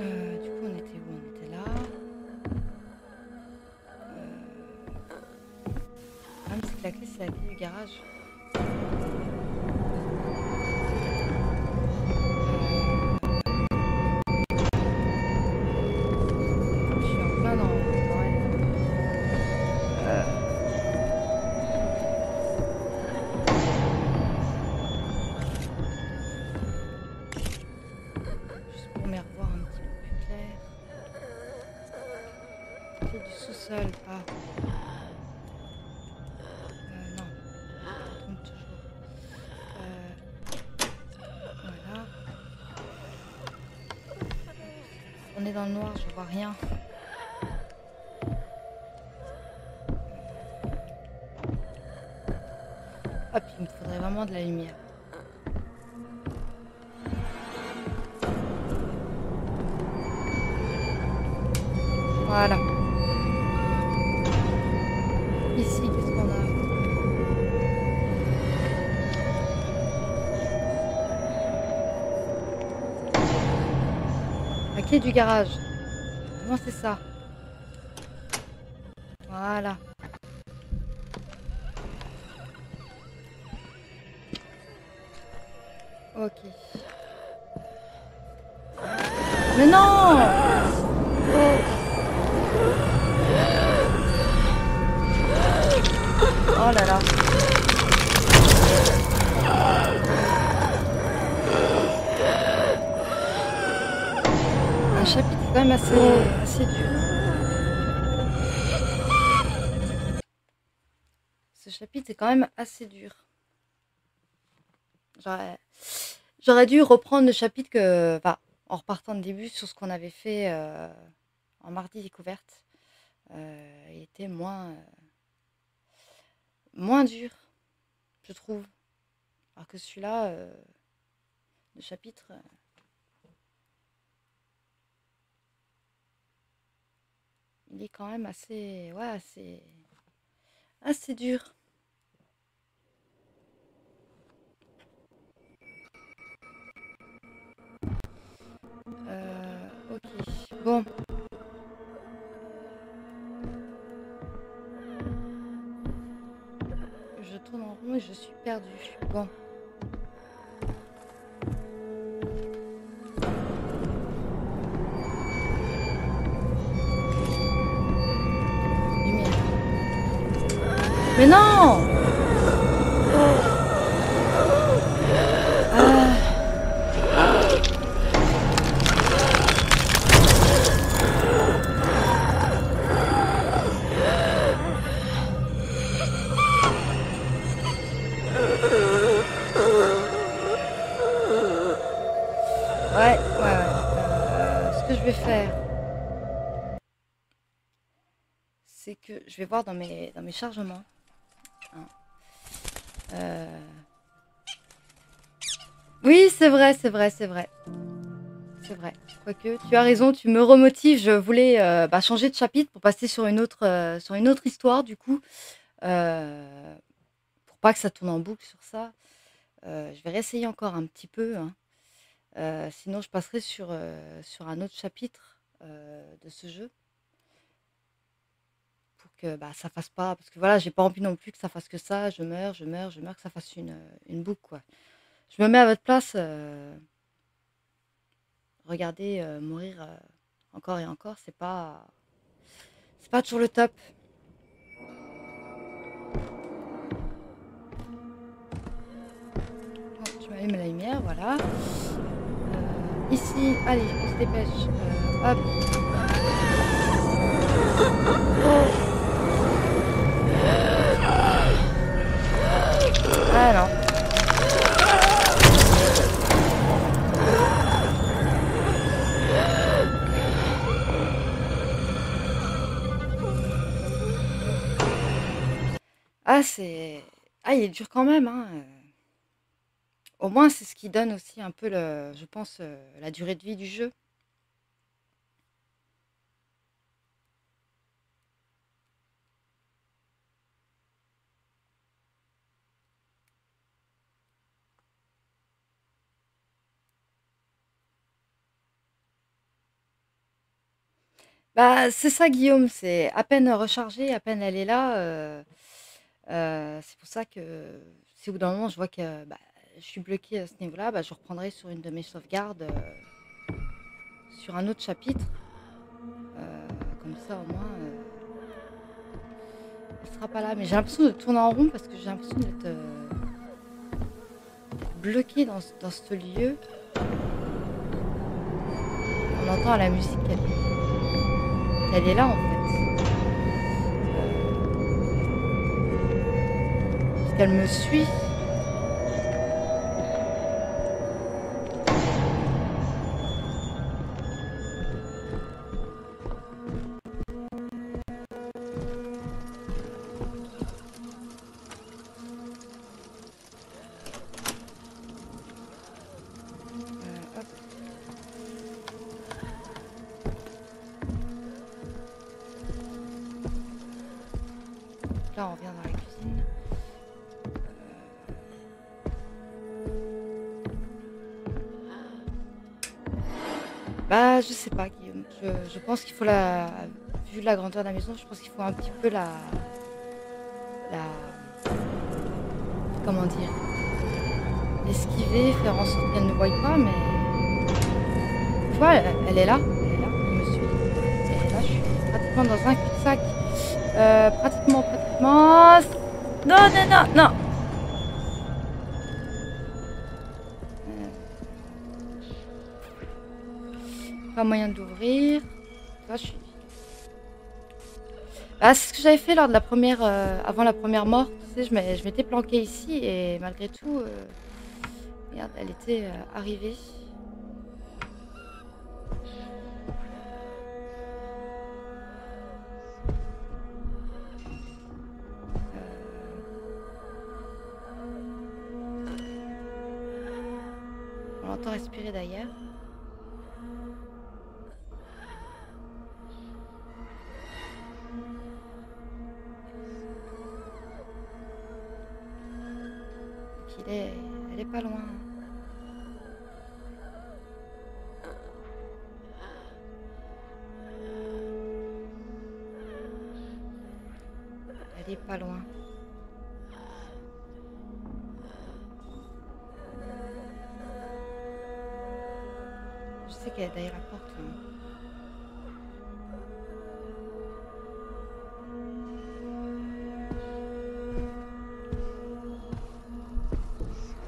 Euh, du coup, on était où? On était là. Euh... Ah, mais c'est que la clé, c'est la clé du garage. Dans le noir, je vois rien. Hop, il me faudrait vraiment de la lumière. Voilà. Ici, qu'est-ce qu'on a? La clé du garage. Comment c'est ça? Voilà. Ok. Mais non! Oh là là. Un chapitre quand même assez, assez dur. Ce chapitre est quand même assez dur. J'aurais, j'aurais dû reprendre le chapitre que, bah, en repartant de début sur ce qu'on avait fait euh, en mardi découverte. Euh, il était moins... Euh, moins dur, je trouve. Alors que celui-là, euh, le chapitre... Euh... il est quand même assez... Ouais, assez... assez dur. Euh, ok, bon... Je tourne en rond et je suis perdue. Bon. Lumière. Mais non! Je vais voir dans mes, dans mes chargements. Hein. Euh... Oui, c'est vrai, c'est vrai, c'est vrai. C'est vrai. Quoique, tu as raison, tu me remotives. Je voulais euh, bah, changer de chapitre pour passer sur une autre, euh, sur une autre histoire, du coup. Euh, pour pas que ça tourne en boucle sur ça. Euh, je vais réessayer encore un petit peu. Hein. Euh, sinon, je passerai sur, euh, sur un autre chapitre euh, de ce jeu. Que bah, ça fasse pas, parce que voilà, j'ai pas envie non plus que ça fasse que ça, je meurs, je meurs, je meurs, que ça fasse une, une boucle, quoi. Je me mets à votre place, euh, regardez euh, mourir euh, encore et encore, c'est pas, c'est pas toujours le top. Bon, je m'allume la lumière, voilà. Euh, ici, allez, on se dépêche. Euh, hop. Oh. Ah non. Ah c'est... Ah il est dur quand même, hein. Au moins c'est ce qui donne aussi un peu, le, je pense, la durée de vie du jeu. Bah, c'est ça, Guillaume, c'est à peine rechargé, à peine elle est là. Euh, euh, c'est pour ça que si au bout d'un moment je vois que bah, je suis bloquée à ce niveau-là, bah, je reprendrai sur une de mes sauvegardes, euh, sur un autre chapitre. Euh, comme ça, au moins, euh, elle ne sera pas là. Mais j'ai l'impression de tourner en rond parce que j'ai l'impression d'être euh, bloquée dans, dans ce lieu. On entend la musique. Elle est là en fait. Parce qu'elle me suit. Je sais pas, Guillaume. Je, je pense qu'il faut la... Vu la grandeur de la maison, je pense qu'il faut un petit peu la... La... Comment dire? Esquiver, faire en sorte qu'elle ne voie pas, mais... vois, elle, elle est là. Elle est là. Je me suis... Elle est là, je suis pratiquement dans un cul-de-sac. Euh, pratiquement, pratiquement... Non, non, non, non. Pas moyen d'ouvrir. Là, je suis... Ah, c'est ce que j'avais fait lors de la première, euh, avant la première mort, tu sais, je m'étais planquée ici et malgré tout, euh, regarde, elle était euh, arrivée. Euh... On l'entend respirer d'ailleurs. Elle est, elle est pas loin. Elle est pas loin. Je sais qu'elle est derrière la porte. Hein.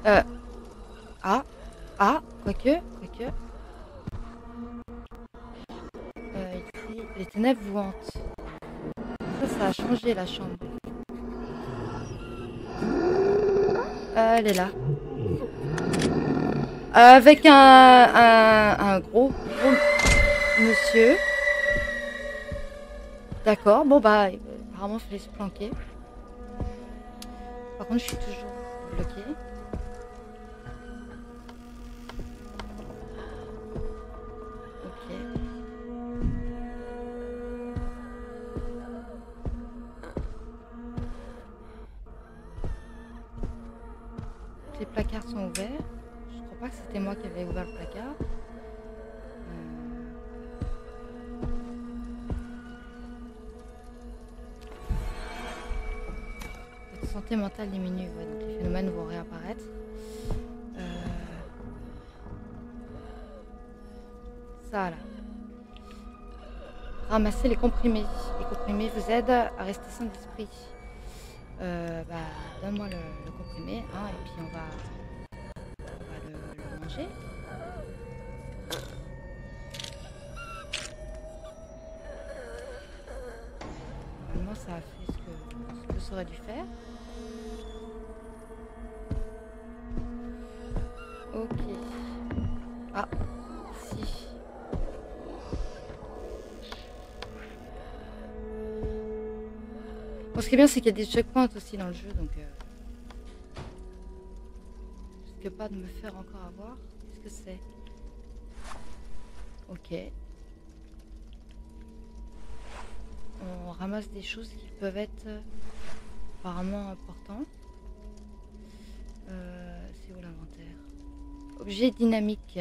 Euh... Ah... Ah... Quoique... Quoique... Euh, ici... Les ténèbres vous hantent. Ça, ça a changé la chambre. Euh, elle est là. Euh, avec un... Un, un gros... gros... monsieur. D'accord, bon bah... Apparemment, il fallait se planquer. Par contre, je suis toujours bloquée. Les placards sont ouverts. Je crois pas que c'était moi qui avais ouvert le placard. Euh... Votre santé mentale diminue. Ouais, les phénomènes vont réapparaître. Euh... Ça là. Ramasser les comprimés. Les comprimés vous aident à rester sain d'esprit. Euh, bah, donne-moi le, le comprimé, hein, et puis on va, on va le, le manger. Normalement, ça a fait ce que, ce que ça aurait dû faire. Ok. Ah, si. Ce qui est bien, c'est qu'il y a des checkpoints aussi dans le jeu, donc euh... je risque pas de me faire encore avoir. Qu'est-ce que c'est? Ok. On ramasse des choses qui peuvent être apparemment importantes. Euh, c'est où l'inventaire? Objet dynamique.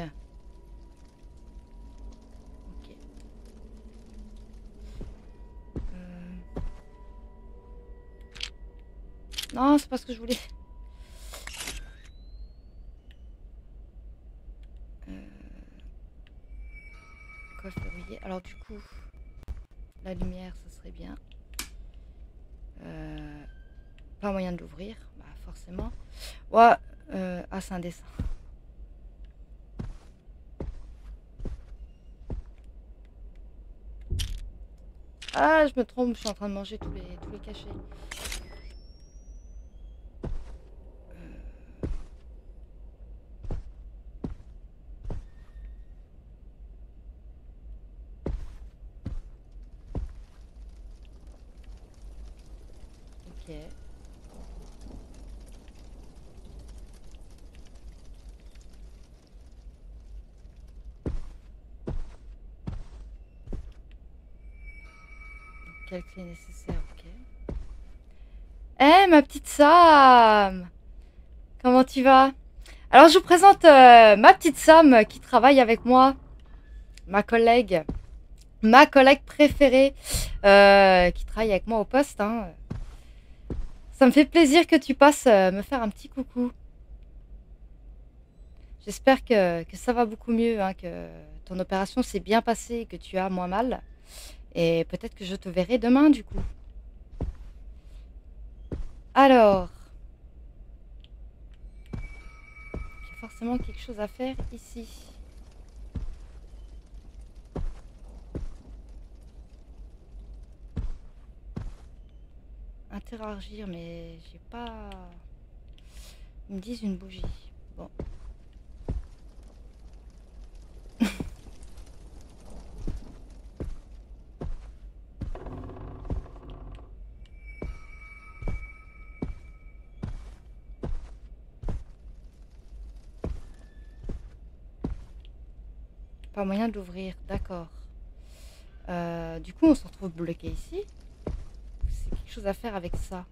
Non, c'est pas ce que je voulais. Euh... Quoi fabriquer? Alors du coup, la lumière, ça serait bien. Euh... Pas moyen de l'ouvrir, bah forcément. Ouais, euh... ah c'est un dessin. Ah, je me trompe, je suis en train de manger tous les tous les cachets. Quelle clé nécessaire, ok. Eh, hey, ma petite Sam! Comment tu vas? Alors, je vous présente euh, ma petite Sam qui travaille avec moi. Ma collègue. Ma collègue préférée euh, qui travaille avec moi au poste. Hein. Ça me fait plaisir que tu passes euh, me faire un petit coucou. J'espère que, que ça va beaucoup mieux, hein, que ton opération s'est bien passée, que tu as moins mal. Et peut-être que je te verrai demain, du coup. Alors... il y a forcément quelque chose à faire ici. Interagir, mais j'ai pas... Ils me disent une bougie. Bon. Pas moyen d'ouvrir, d'accord. Euh, du coup, on se retrouve bloqué ici. C'est quelque chose à faire avec ça.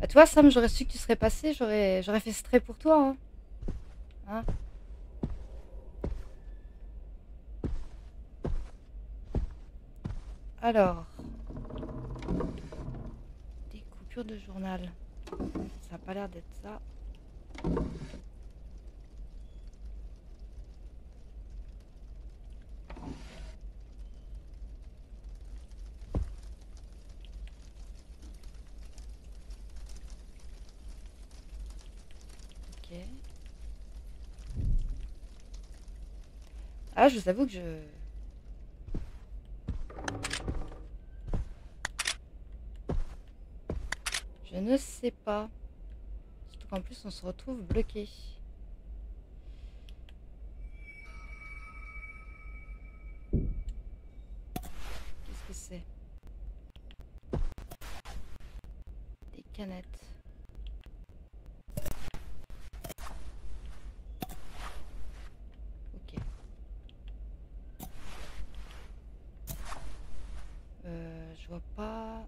Bah, tu vois, Sam, j'aurais su que tu serais passé, j'aurais j'aurais fait Stray pour toi. Hein, hein. Alors, des coupures de journal, ça n'a pas l'air d'être ça. Ok. Ah, je vous avoue que je... Je ne sais pas. Surtout qu'en plus on se retrouve bloqué. Qu'est-ce que c'est? Des canettes. Ok. Euh, je vois pas...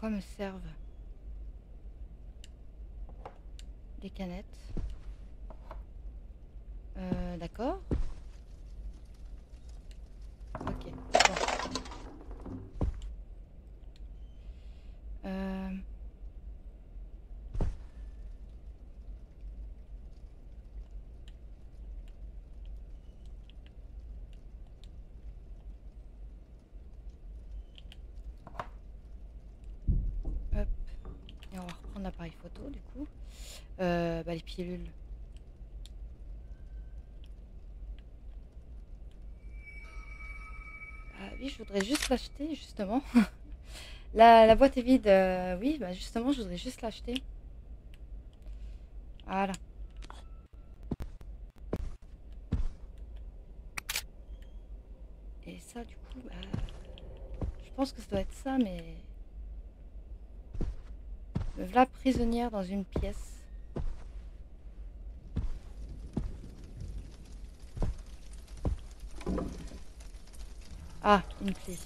Quoi me servent des canettes? Euh, d'accord. Ok. Bon. Euh... Appareil photo du coup, euh, bah, les pilules. Ah oui, je voudrais juste l'acheter justement. la, la boîte est vide. Euh, oui, bah, justement, je voudrais juste l'acheter. Voilà. Et ça, du coup, bah, je pense que ça doit être ça, mais. Me voilà prisonnière dans une pièce. Ah, une clé.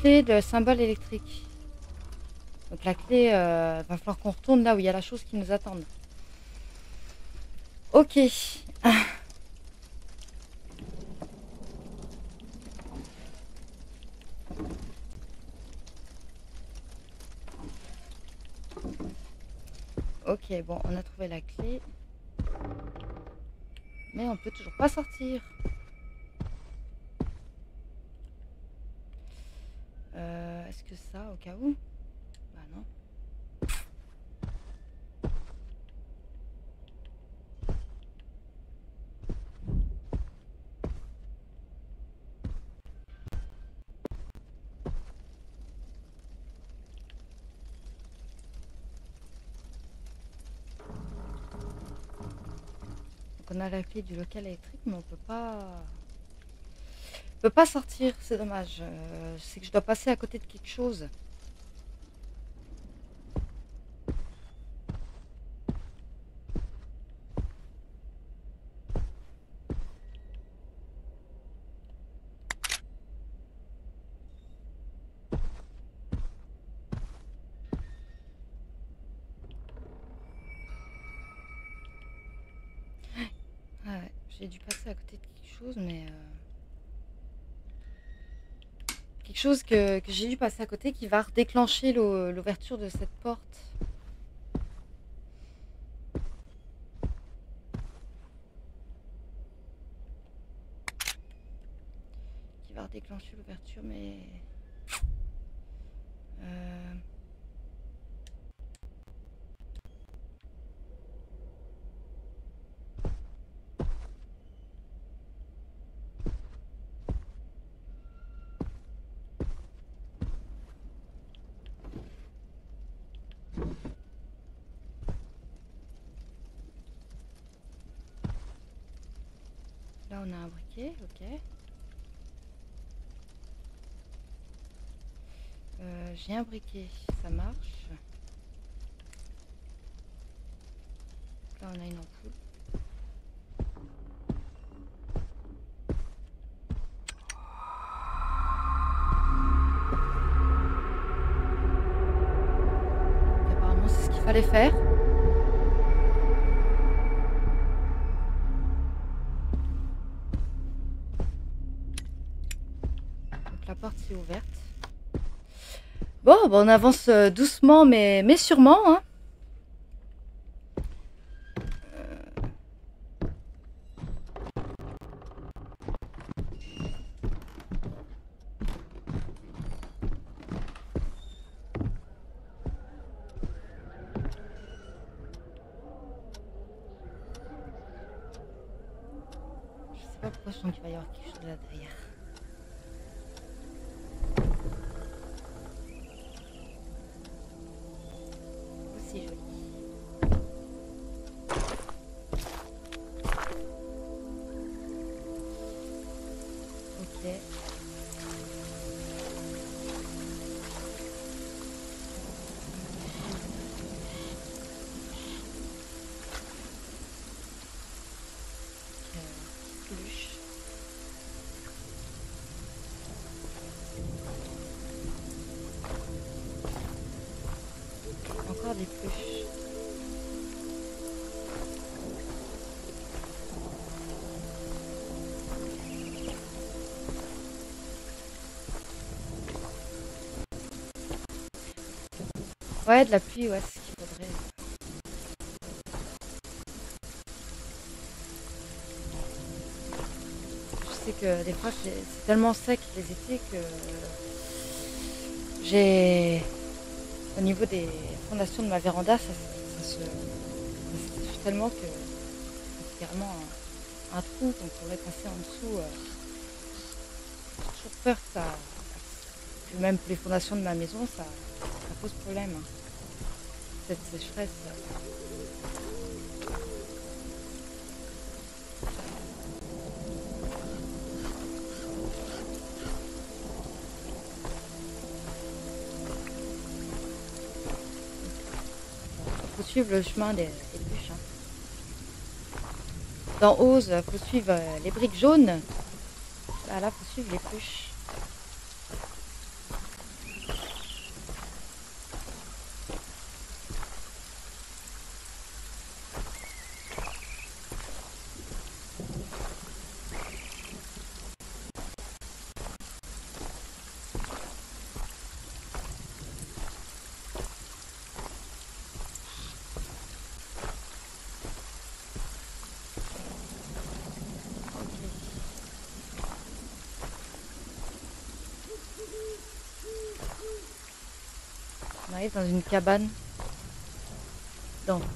Clé de symbole électrique. Donc la clé, euh, va falloir qu'on retourne là où il y a la chose qui nous attend. Ok. Ok, bon, on a trouvé la clé. Mais on peut toujours pas sortir. Euh, Est-ce que ça, au cas où? Bah non. On a la clé du local électrique, mais on peut pas, on peut pas sortir. C'est dommage. Euh, c'est que je dois passer à côté de quelque chose. J'ai dû passer à côté de quelque chose, mais... Euh... Quelque chose que, que j'ai dû passer à côté qui va redéclencher l'ouverture de cette porte. Qui va redéclencher l'ouverture, mais... Euh... Là on a un briquet, ok. Euh, j'ai un briquet, ça marche. Là on a une ampoule. Et apparemment c'est ce qu'il fallait faire. Donc la porte s'est ouverte. Bon, on avance doucement, mais, mais sûrement. Hein. Je sais pas pourquoi je sens qu'il va y avoir quelque chose là derrière. Ouais, de la pluie, ouais, c'est ce qu'il faudrait. Je sais que des fois, c'est tellement sec les étés que j'ai... Au niveau des fondations de ma véranda, ça, ça, se... ça se touche tellement que c'est carrément un, un trou qu'on pourrait passer en dessous. J'ai toujours peur que ça... Puis même pour les fondations de ma maison, ça... pose problème, cette sécheresse. Il faut suivre le chemin des, des bûches. Hein. Dans Oz, il faut suivre les briques jaunes. Là, là, il faut suivre les bûches. Dans une cabane d'enfants.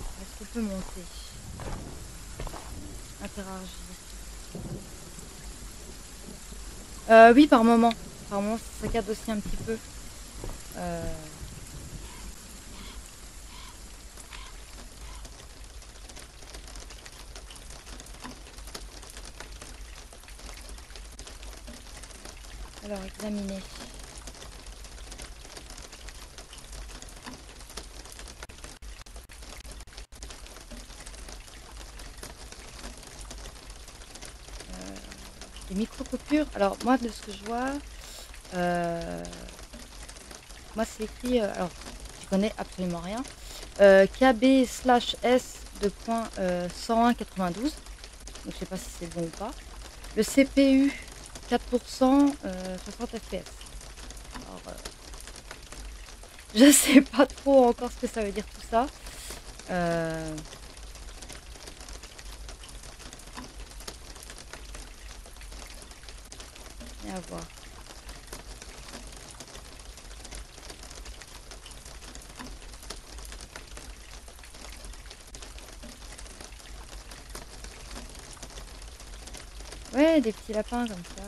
Est-ce qu'on peut monter? Interagir. Euh, oui, par moment. Par moment, ça saccade aussi un petit peu. Euh... Alors, examiner. Euh, des micro-coupures. Alors moi de ce que je vois, euh, moi c'est écrit, euh, alors je connais absolument rien, euh, K B slash S deux point cent un quatre-vingt-douze, donc je sais pas si c'est bon ou pas. Le C P U quatre pour cent, euh, soixante F P S. Alors, euh, je sais pas trop encore ce que ça veut dire tout ça. Euh... Et à voir. Ouais, des petits lapins comme ça, ouais.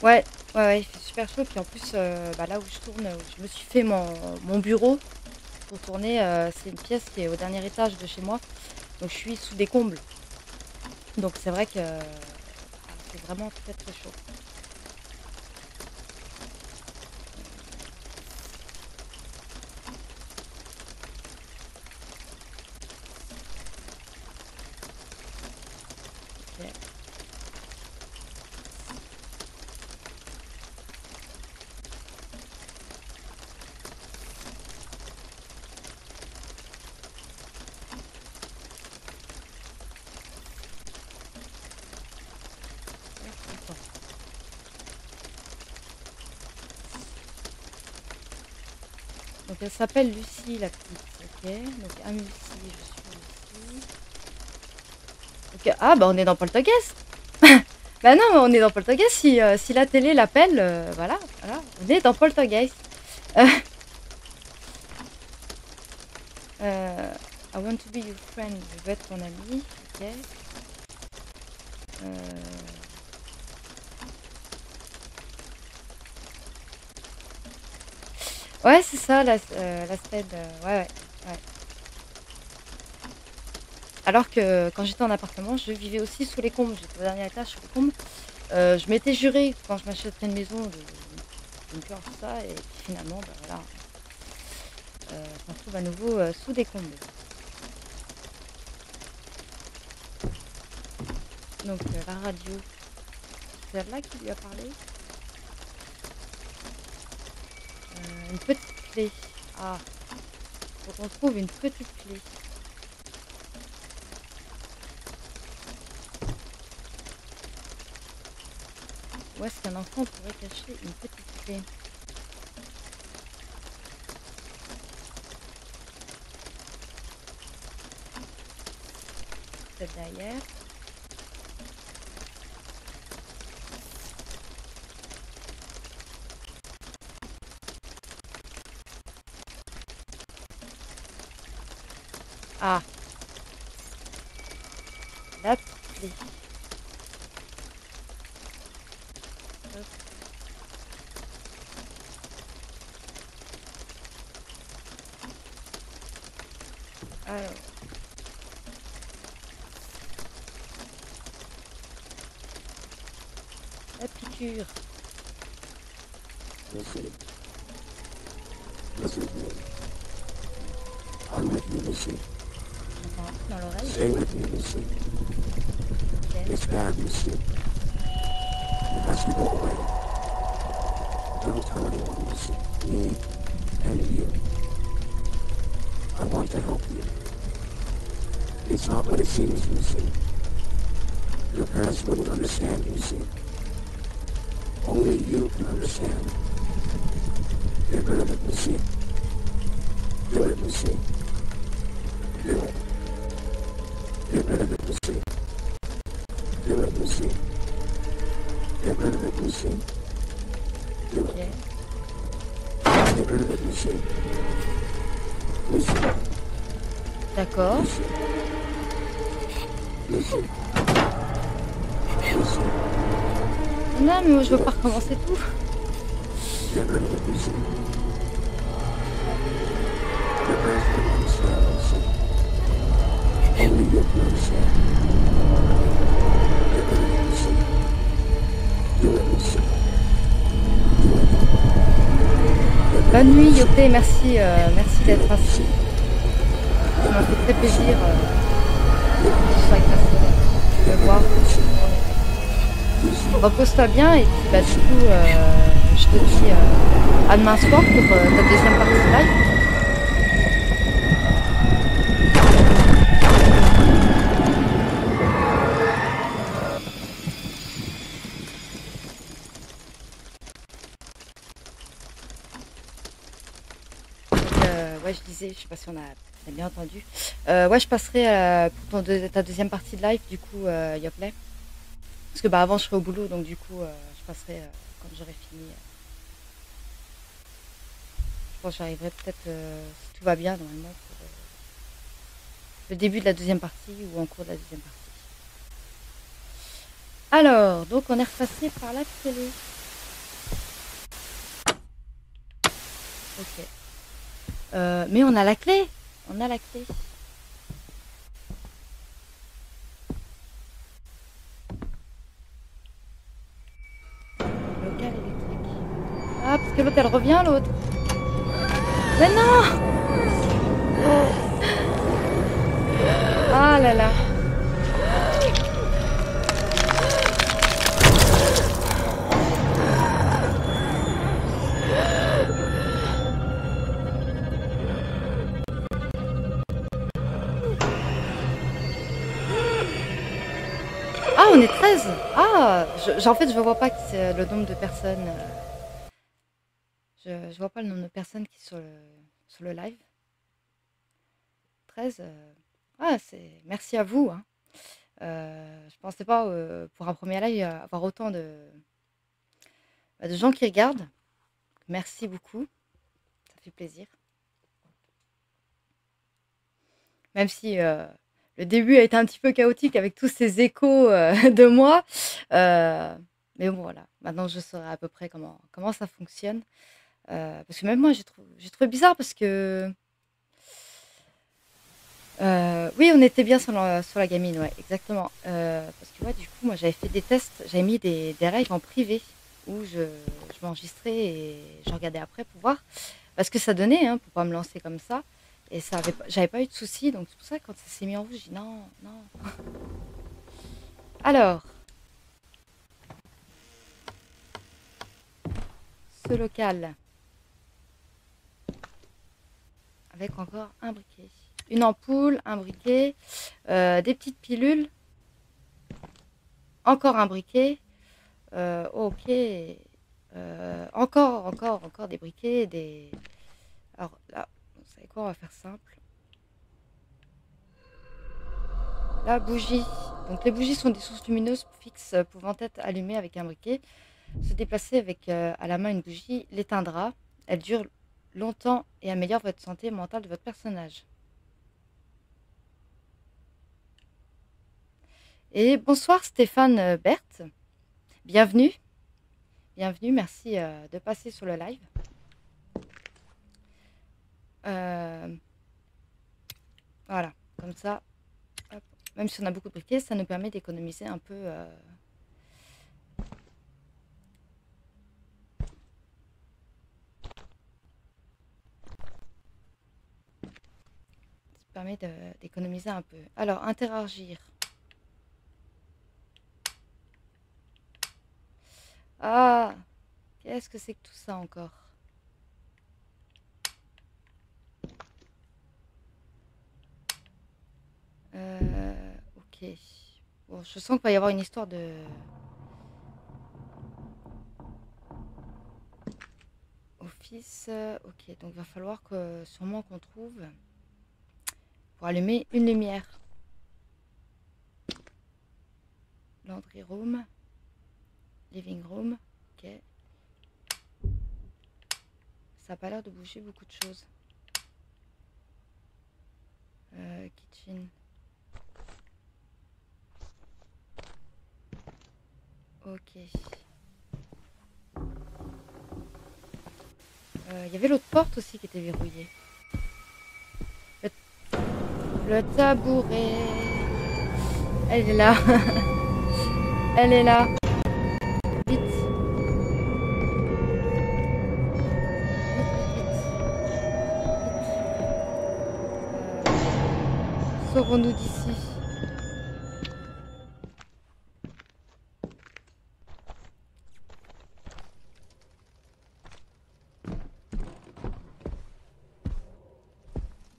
Ouais, ouais, ouais, il fait super chaud. Puis en plus, euh, bah là où je tourne, où je me suis fait mon, mon bureau pour tourner, euh, c'est une pièce qui est au dernier étage de chez moi. Donc je suis sous des combles. Donc c'est vrai que euh, c'est vraiment très très chaud. Elle s'appelle Lucie, la petite. Ok, donc I'm Lucie, je suis Lucie. Okay. Ah, bah on est dans Poltergeist. Bah non, on est dans Poltergeist. Si, euh, si la télé l'appelle, euh, voilà, voilà, on est dans Poltergeist. Euh... Euh, I want to be your friend. Je veux être ton ami. Ok. Euh... Ouais, c'est ça, la, euh, la stead, euh, ouais, ouais, ouais. Alors que quand j'étais en appartement, je vivais aussi sous les combes. J'étais au dernier étage sous les combes. Euh, je m'étais juré quand je m'achèterais une maison de me cœur, tout ça. Et puis finalement, bah, voilà, euh, je me retrouve à nouveau euh, sous des combes. Donc euh, la radio, c'est celle-là qui lui a parlé. Une petite clé. Ah. Faut qu'on trouve une petite clé. Où est-ce qu'un enfant pourrait cacher une petite clé? Peut-être derrière. Ah, la petite clé. Hop. Alors, la piqûre. Merci. Merci. Merci. Dans l'oreille. Okay. Get rid of it, Lucy. Do it, Lucy. Get rid of it, Lucy. Do it. Okay. Get rid of it, Lucy. Lucy. D'accord. Lucy. Lucy. Lucy. Non, mais moi je veux pas recommencer tout. Get rid of it, Lucy. Get rid of it, Lucy. Only your person. Get rid of Lucy. Do it, Lucy. Do it. Bonne nuit, Yoplay, merci, euh, merci d'être assis. m'a fait très plaisir euh, de voir. Repose-toi bien et puis bah, du coup euh, je te dis euh, à demain soir pour euh, ta deuxième partie live. Je sais pas si on a, on a bien entendu. Euh, ouais, je passerai à, pour ton deux, ta deuxième partie de live, du coup, euh, Yoplay. Parce que bah avant je serai au boulot, donc du coup, euh, je passerai euh, quand j'aurai fini. Je pense que j'arriverai peut-être, euh, si tout va bien, normalement, pour euh, le début de la deuxième partie ou en cours de la deuxième partie. Alors, donc on est repassé par la télé. Ok. Euh, mais on a la clé, on a la clé. Local électrique. Ah, parce que l'autre elle revient, l'autre. Mais non! Ah là là. On est treize. Ah, je, je, en fait, je vois pas que le nombre de personnes. Euh, je, je vois pas le nombre de personnes qui sont sur le, sur le live. treize. Euh, ah, c'est. Merci à vous. Hein. Euh, je pensais pas euh, pour un premier live avoir autant de, de gens qui regardent. Merci beaucoup. Ça fait plaisir. Même si. Euh, Le début a été un petit peu chaotique avec tous ces échos euh, de moi. Euh, mais bon, voilà. Maintenant, je saurai à peu près comment, comment ça fonctionne. Euh, parce que même moi, j'ai trou trouvé bizarre parce que... Euh, oui, on était bien sur, le, sur la gamine, ouais, exactement. Euh, parce que ouais, du coup, moi, j'avais fait des tests. J'avais mis des, des lives en privé où je, je m'enregistrais et je regardais après pour voir. Parce que ça donnait, hein, pour ne pas me lancer comme ça. Et ça avait, j'avais pas eu de soucis, donc c'est pour ça que quand ça s'est mis en rouge, j'ai dit non, non. Alors, ce local, avec encore un briquet, une ampoule, un briquet, euh, des petites pilules, encore un briquet, euh, ok, euh, encore, encore, encore des briquets, des... Alors là... Et quoi, on va faire simple. La bougie. Donc les bougies sont des sources lumineuses fixes pouvant être allumées avec un briquet. Se déplacer avec euh, à la main une bougie l'éteindra. Elle dure longtemps et améliore votre santé mentale de votre personnage. Et bonsoir Stéphane Berthe. Bienvenue. Bienvenue, merci euh, de passer sur le live. Euh, voilà, comme ça, hop. Même si on a beaucoup de briquets, ça nous permet d'économiser un peu. Euh... Ça permet d'économiser un peu. Alors, interagir. Ah, qu'est-ce que c'est que tout ça encore? Euh, ok. Bon, je sens qu'il va y avoir une histoire de... Office. Ok, donc il va falloir que sûrement qu'on trouve pour allumer une lumière. Laundry room. Living room. Ok. Ça n'a pas l'air de bouger beaucoup de choses. Euh, kitchen. Ok. Il euh, y avait l'autre porte aussi qui était verrouillée. Le, le tabouret. Elle est là. Elle est là. Vite. Vite, vite, vite. Courons-nous d'ici.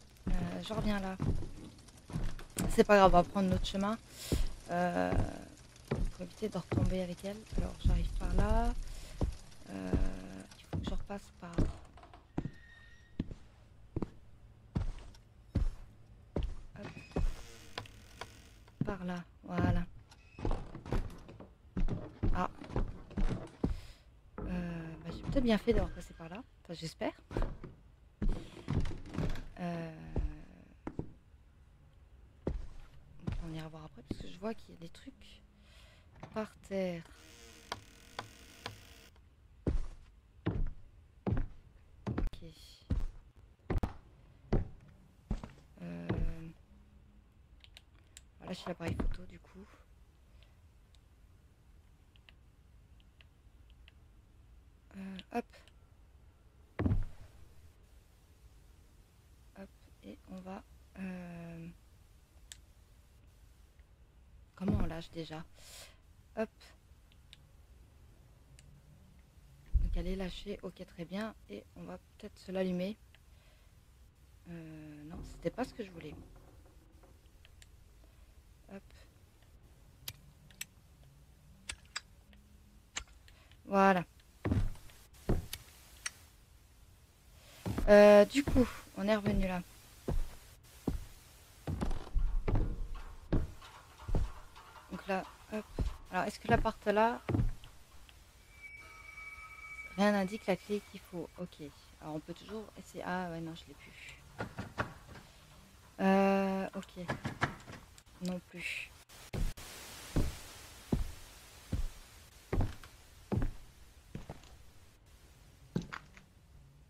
Euh, je reviens là. C'est pas grave, on va prendre notre chemin. Euh, pour éviter de retomber avec elle. Alors j'arrive par là. Euh, il faut que je repasse par... Par là, voilà. Ah. Euh, bah, j'ai peut-être bien fait d'avoir passé par là. Enfin, j'espère. Euh... On ira voir après, parce que je vois qu'il y a des trucs par terre. Lâche l'appareil photo du coup. Euh, hop. Hop. Et on va... Euh... Comment on lâche déjà? Hop. Donc elle est lâchée. Ok, très bien. Et on va peut-être se l'allumer. Euh, non, c'était pas ce que je voulais. Hop. Voilà. Euh, du coup, on est revenu là. Donc là, hop. Alors, est-ce que la part là... Rien n'indique la clé qu'il faut. Ok. Alors, on peut toujours essayer... Ah, ouais, non, je l'ai plus. Euh, ok. Non plus.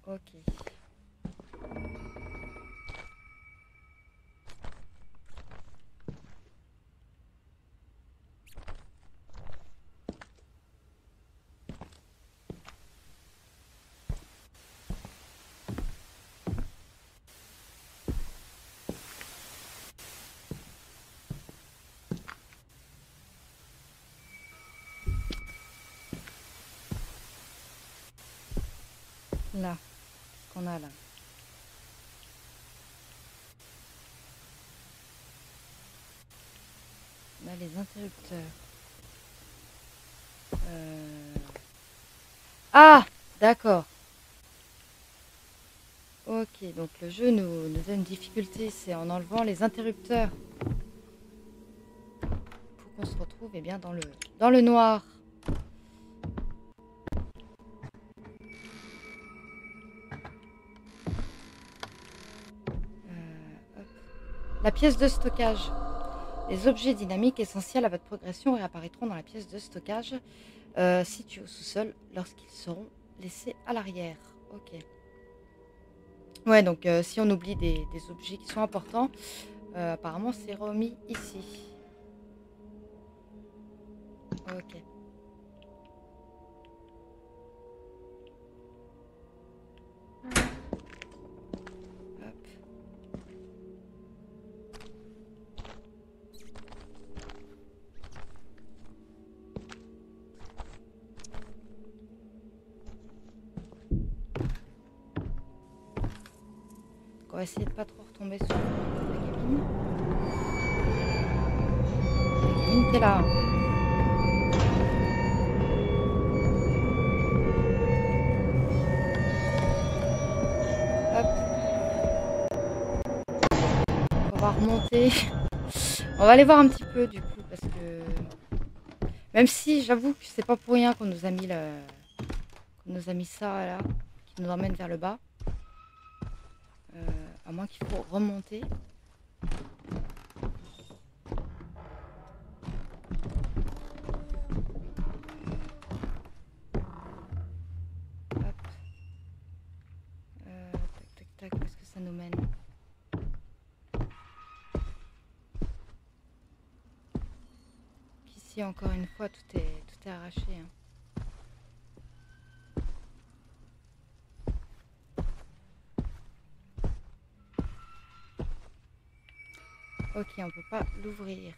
Ok. Là, ce qu'on a là. On a les interrupteurs. Euh... Ah, d'accord. Ok, donc le jeu nous, nous donne une difficulté, c'est en enlevant les interrupteurs. Pour qu'on se retrouve eh bien, dans le, dans le noir. La pièce de stockage. Les objets dynamiques essentiels à votre progression réapparaîtront dans la pièce de stockage euh, située au sous-sol lorsqu'ils seront laissés à l'arrière. Ok. Ouais, donc euh, si on oublie des, des objets qui sont importants, euh, apparemment c'est remis ici. Ok. On va essayer de pas trop retomber sur la cabine. La cabine qui est là. Hop. On va remonter. On va aller voir un petit peu du coup parce que même si j'avoue que c'est pas pour rien qu'on nous a mis le... qu'on nous a mis ça là, qui nous emmène vers le bas. Euh... À moins qu'il faut remonter. Hop. Euh, tac, tac, tac, parce que ça nous mène. Ici, encore une fois, tout est, tout est arraché. Hein. Ok, on peut pas l'ouvrir.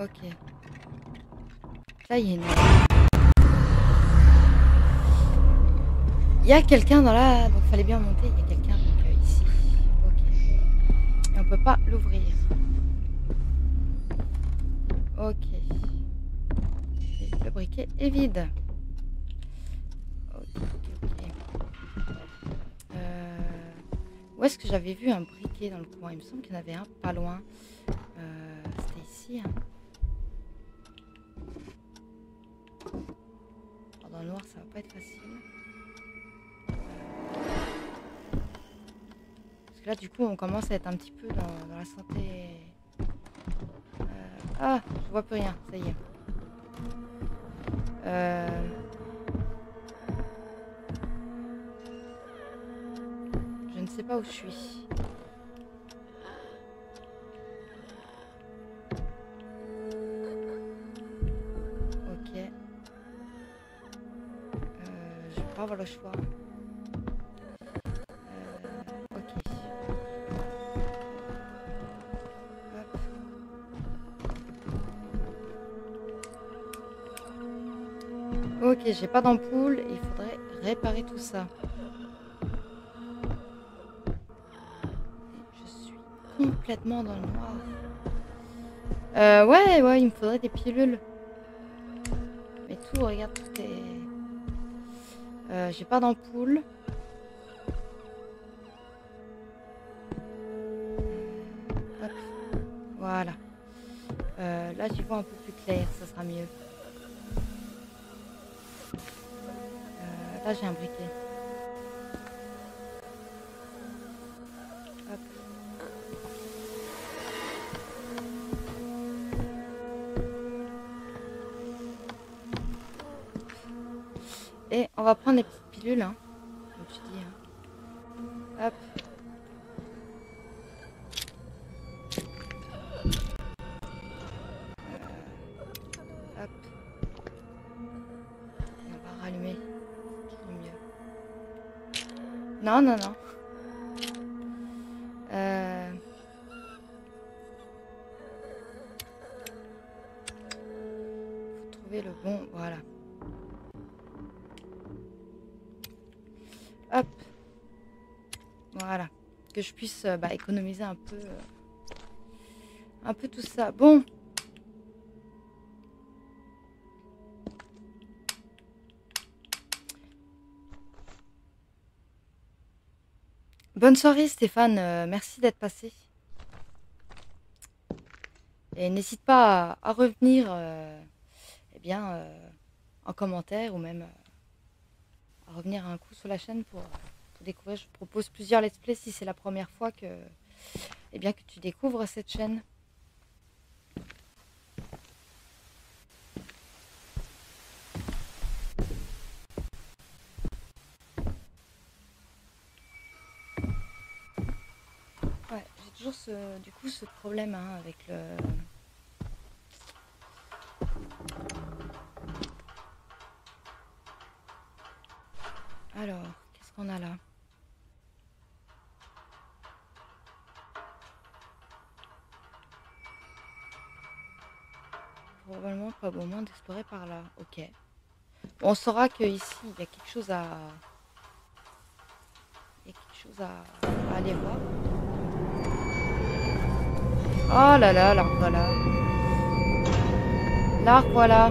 Ok. Ça y est. Non. Il y a quelqu'un dans la... Donc fallait bien monter. Il y a quelqu'un donc ici. Ok. Et on peut pas l'ouvrir. Ok. Et le briquet est vide. Ok, ok, ok. Euh... Où est-ce que j'avais vu un briquet dans le coin? Il me semble qu'il y en avait un pas loin. Euh... C'était ici. Hein. Dans le noir, ça va pas être facile. Parce que là, du coup, on commence à être un petit peu dans, dans la santé. Euh, ah, je vois plus rien, ça y est. Euh... Je ne sais pas où je suis. Le choix. Euh, ok. Hop. Ok, j'ai pas d'ampoule, il faudrait réparer tout ça. Je suis complètement dans le noir. Euh, ouais, ouais, il me faudrait des pilules. Mais tout, regarde, tout est... Euh, j'ai pas d'ampoule. Euh, hop. Voilà. Euh, là, j'y vois un peu plus clair. Ça sera mieux. Euh, là, j'ai un briquet. Hop. Et on va prendre les petites pilules, hein, comme tu dis. Hein. Hop. Euh, hop. Et on va rallumer. Mieux. Non, non, non. Euh... Faut trouver le bon, voilà. Hop, voilà, que je puisse euh, bah, économiser un peu, euh, un peu tout ça. Bon, bonne soirée Stéphane, euh, merci d'être passé. Et n'hésite pas à, à revenir, euh, eh bien, euh, en commentaire ou même. Euh, À revenir un coup sur la chaîne pour, pour découvrir. Je propose plusieurs let's play si c'est la première fois que, eh bien, que tu découvres cette chaîne. Ouais, j'ai toujours ce, du coup ce problème hein, avec le... Alors, qu'est-ce qu'on a là? Probablement pas bon moment d'explorer par là. Ok. Bon, on saura qu'ici, il y a quelque chose à... Il y a quelque chose à, à aller voir. Oh là là, l'arbre voilà. L'arbre voilà.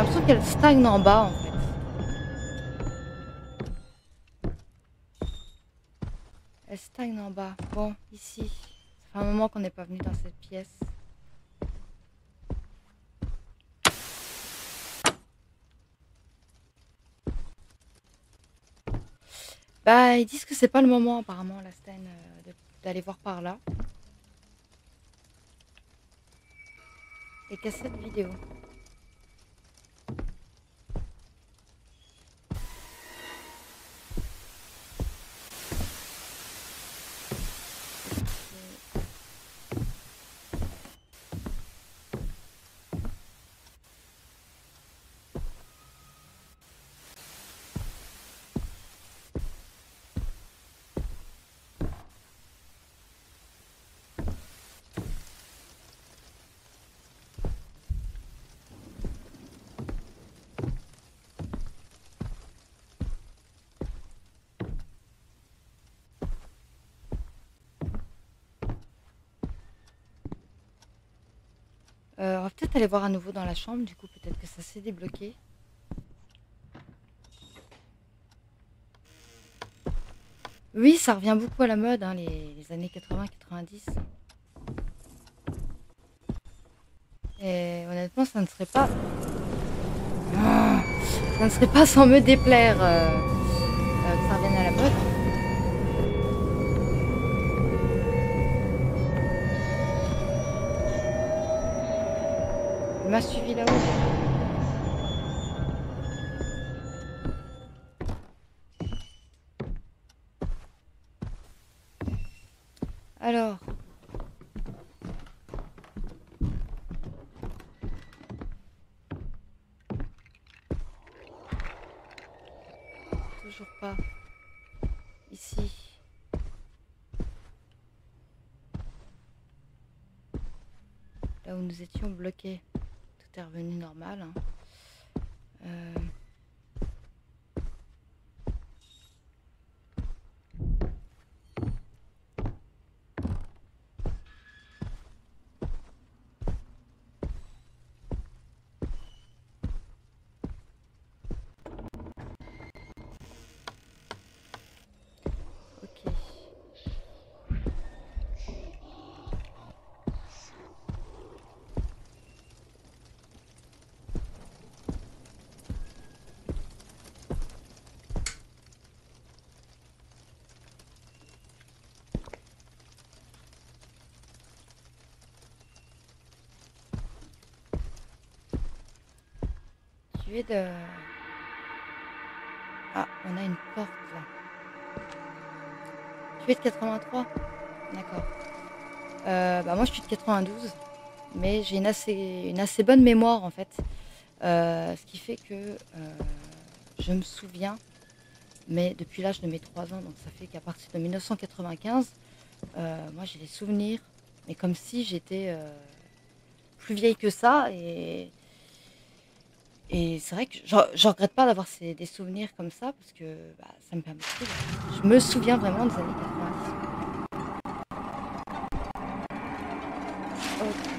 J'ai l'impression qu'elle stagne en bas en fait. Elle stagne en bas. Bon, ici. Ça fait un moment qu'on n'est pas venu dans cette pièce. Bah, ils disent que c'est pas le moment apparemment, la stagne, euh, d'aller voir par là. Et cassette vidéo. peut-être aller voir à nouveau dans la chambre, du coup peut-être que ça s'est débloqué. Oui, ça revient beaucoup à la mode, hein, les, les années quatre-vingts quatre-vingt-dix. Et honnêtement, ça ne serait pas... Ah, ça ne serait pas sans me déplaire euh, euh, que ça revienne à la mode. Il m'a suivi là-haut. Alors, toujours pas ici. Là où nous étions bloqués, tout est revenu normal. Hein. Euh... De... Ah, on a une porte là. Tu es de quatre-vingt-trois? D'accord. Euh, bah moi je suis de quatre-vingt-douze, mais j'ai une assez, une assez bonne mémoire en fait. Euh, ce qui fait que euh, je me souviens, mais depuis l'âge de mes trois ans, donc ça fait qu'à partir de mille neuf cent quatre-vingt-quinze, euh, moi j'ai des souvenirs, mais comme si j'étais euh, plus vieille que ça. Et... Et c'est vrai que je ne regrette pas d'avoir des souvenirs comme ça, parce que bah, ça me permet de... Je me souviens vraiment des années quatre-vingt-dix. Okay.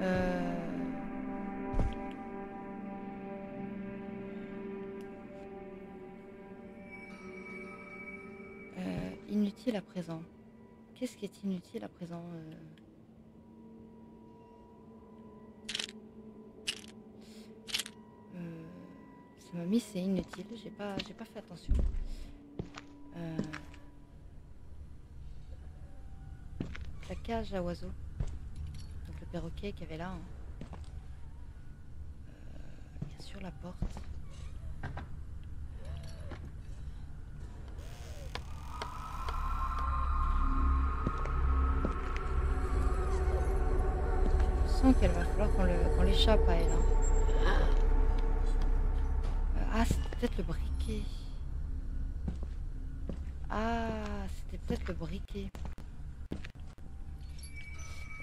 Euh... Euh, inutile à présent. Qu'est-ce qui est inutile à présent euh... Euh... Ça m'a mis c'est inutile, j'ai pas, j'ai pas fait attention. Euh... La cage à oiseaux. Donc le perroquet qu'il y avait là. Hein. Euh... Bien sûr la porte. Qu'elle va falloir qu'on l'échappe à elle. Hein. Euh, ah, c'était peut-être le briquet. Ah, c'était peut-être le briquet.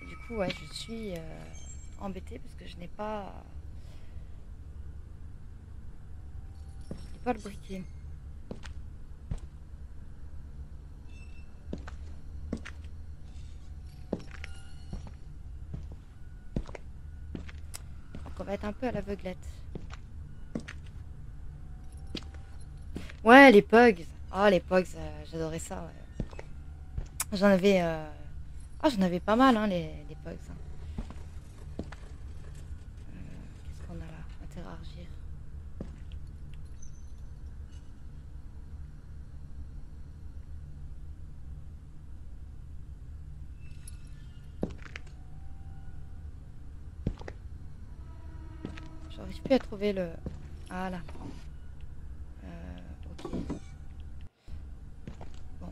Et du coup, ouais, je suis euh, embêtée parce que je n'ai pas... Je n'ai pas le briquet. On va être un peu à l'aveuglette. Ouais, les Pugs. Ah, oh, les Pugs, euh, j'adorais ça. Ouais. J'en avais... Euh... Ah, j'en avais pas mal, hein, les, les Pugs. Hein. Euh, Qu'est-ce qu'on a là? Interagir. J'arrive plus à trouver le... Ah là. Euh, ok. Bon.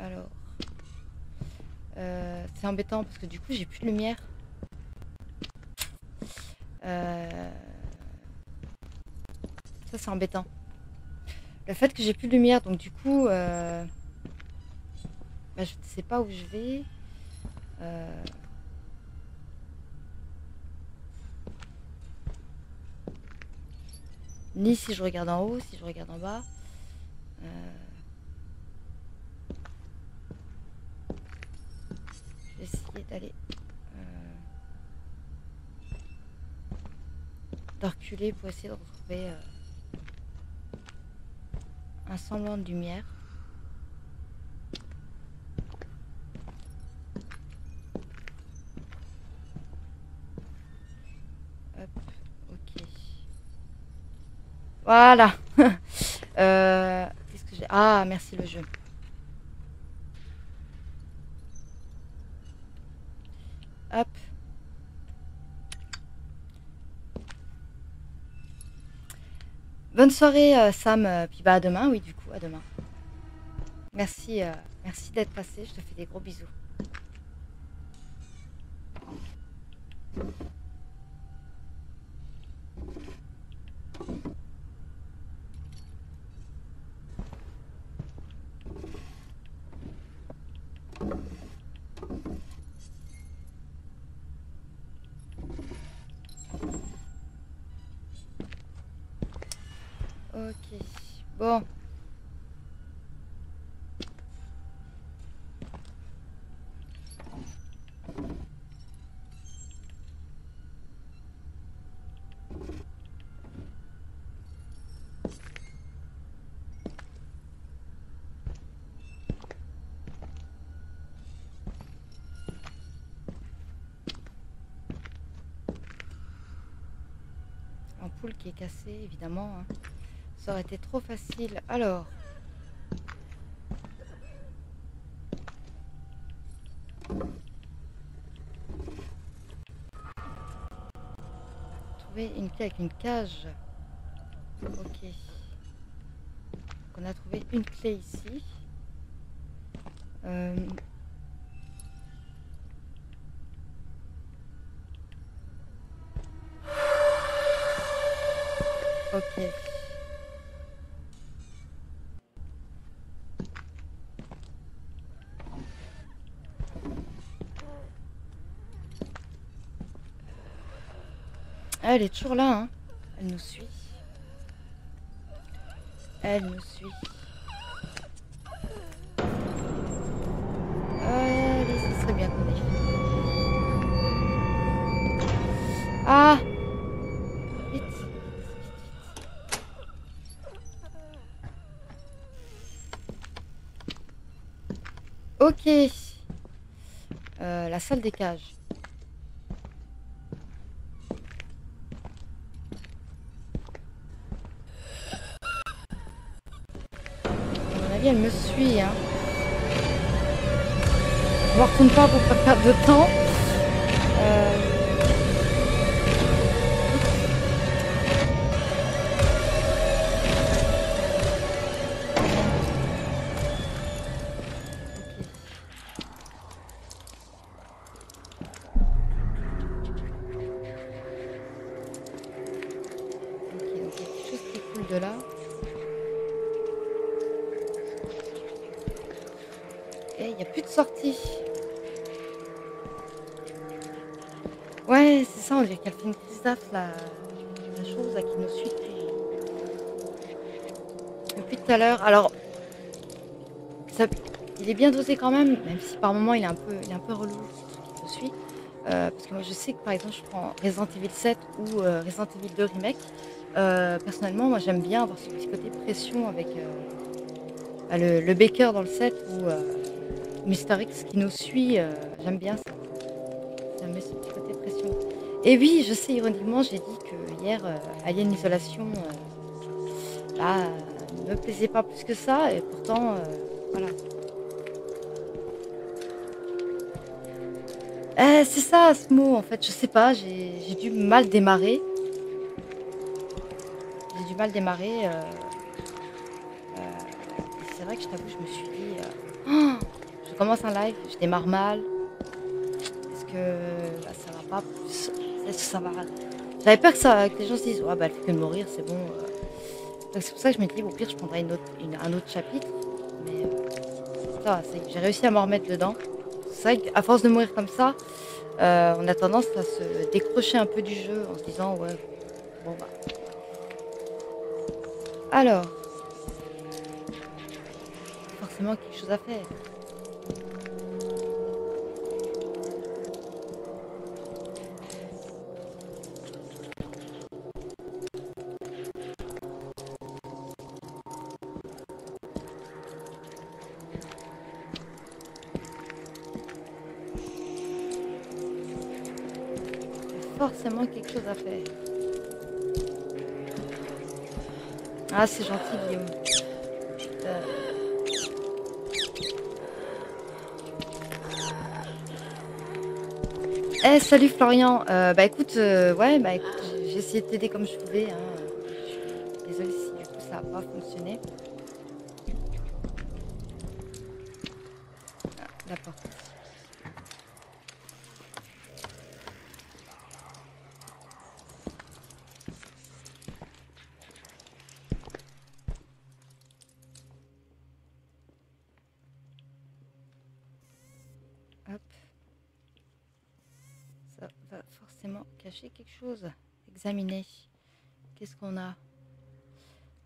Alors. Euh, c'est embêtant parce que du coup j'ai plus de lumière. Euh... Ça c'est embêtant. Le fait que j'ai plus de lumière, donc du coup... Euh... Bah, je ne sais pas où je vais. Euh... Ni si je regarde en haut, si je regarde en bas. Euh... peu reculé pour essayer de retrouver euh, un semblant de lumière. Hop, ok. Voilà. euh, qu'est-ce que j'ai? Ah, merci le jeu. Hop. Bonne soirée euh, Sam, euh, puis bah à demain, oui du coup, à demain. Merci, euh, merci d'être passé, je te fais des gros bisous. Ok, bon. L'ampoule qui est cassée, évidemment, hein. Ça aurait été trop facile. Alors. Trouver une clé avec une cage. Ok. Donc on a trouvé une clé ici. Euh... Ok. Elle est toujours là, hein. Elle nous suit. Elle nous suit. Allez, ça serait bien qu'on ait fait. Ah! Vite, vite, vite, vite. Ok. Euh, la salle des cages. Elle me suit, hein. Je ne me retourne pas pour pas perdre de temps. Euh... Okay. Ok, donc il y a quelque chose qui coule de là. Il n'y a plus de sortie. Ouais, c'est ça, on dirait qu'elle fait une crise d'affe, la, la chose là, qui nous suit depuis, depuis tout à l'heure. Alors, ça, il est bien dosé quand même, même si par moment il est un peu, il est un peu relou, ce truc qui nous suit. Euh, parce que moi je sais que par exemple je prends Resident Evil sept ou euh, Resident Evil deux Remake. Euh, personnellement, moi j'aime bien avoir ce petit côté pression avec euh, le, le Baker dans le set ou... Mister X qui nous suit, euh, j'aime bien ça. Ça met ce petit côté pression. Et oui, je sais, ironiquement, j'ai dit que hier, euh, Alien Isolation, euh, là, ne me plaisait pas plus que ça, et pourtant, euh, voilà. Eh, c'est ça, ce mot, en fait, je sais pas, j'ai dû mal démarrer. J'ai du mal démarrer. Euh, euh, c'est vrai que je t'avoue, je me suis dit. Euh, oh Je commence un live, je démarre mal. Parce que bah, ça va pas plus. Ça va. J'avais peur que, ça, que les gens se disent, ouais, bah, elle fait que de mourir, c'est bon. Donc c'est pour ça que je me dis, au pire, je prendrai une autre, une, un autre chapitre. Mais ça, j'ai réussi à m'en remettre dedans. C'est vrai qu'à force de mourir comme ça, euh, on a tendance à se décrocher un peu du jeu en se disant, ouais, bon bah. Alors, forcément quelque chose à faire. forcément quelque chose à faire. Ah, c'est gentil, Guillaume. Euh... Eh, hey, salut Florian. Euh, bah écoute, euh, ouais, bah écoute, j'ai essayé de t'aider comme je pouvais. Hein. Désolée si du coup ça n'a pas fonctionné. Ah, la porte. Quelque chose, examiner. Qu'est-ce qu'on a?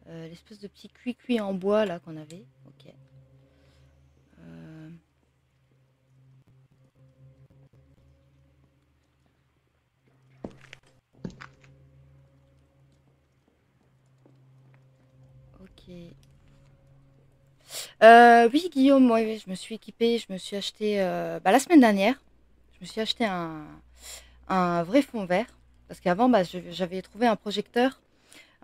euh, L'espèce de petit cuit-cuit en bois là qu'on avait. Ok. Euh... Ok. Euh, oui, Guillaume, moi, je me suis équipée. Je me suis acheté euh... bah, la semaine dernière. Je me suis acheté un. un vrai fond vert, parce qu'avant bah, j'avais trouvé un projecteur,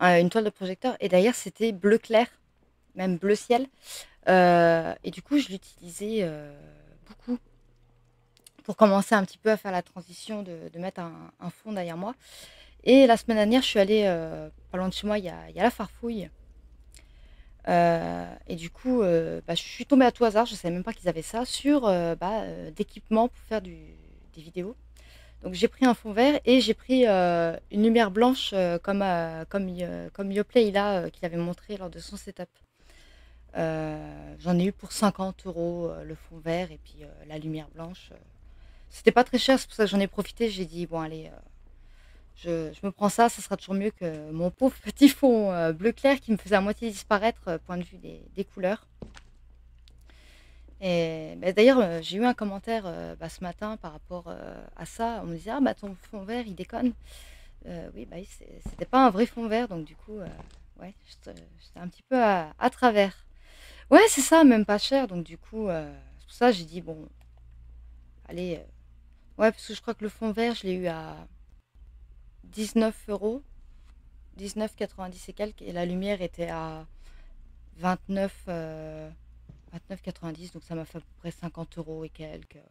euh, une toile de projecteur, et d'ailleurs c'était bleu clair, même bleu ciel, euh, et du coup je l'utilisais euh, beaucoup pour commencer un petit peu à faire la transition de, de mettre un, un fond derrière moi. Et la semaine dernière je suis allée euh, pas loin de chez moi, il y a, y a la Farfouille, euh, et du coup euh, bah, je suis tombée à tout hasard, je ne savais même pas qu'ils avaient ça, sur euh, bah, euh, d'équipement pour faire du, des vidéos. Donc j'ai pris un fond vert et j'ai pris euh, une lumière blanche euh, comme, euh, comme, euh, comme Yoplay là, euh, qu'il avait montré lors de son setup. Euh, J'en ai eu pour cinquante euros euh, le fond vert et puis euh, la lumière blanche. Euh. C'était pas très cher, c'est pour ça que j'en ai profité. J'ai dit bon allez, euh, je, je me prends ça, ça sera toujours mieux que mon pauvre petit fond euh, bleu clair qui me faisait à moitié disparaître euh, point de vue des, des couleurs. Et bah, d'ailleurs, euh, j'ai eu un commentaire euh, bah, ce matin par rapport euh, à ça. On me disait ah bah ton fond vert il déconne. Euh, oui, bah c'était pas un vrai fond vert, donc du coup, euh, ouais, j'étais un petit peu à, à travers. Ouais, c'est ça, même pas cher, donc du coup, euh, c'est pour ça j'ai dit bon, allez, euh, ouais, parce que je crois que le fond vert je l'ai eu à dix-neuf euros, dix-neuf quatre-vingt-dix et quelques, et la lumière était à vingt-neuf. Euh, vingt-neuf quatre-vingt-dix, donc ça m'a fait à peu près cinquante euros et quelques.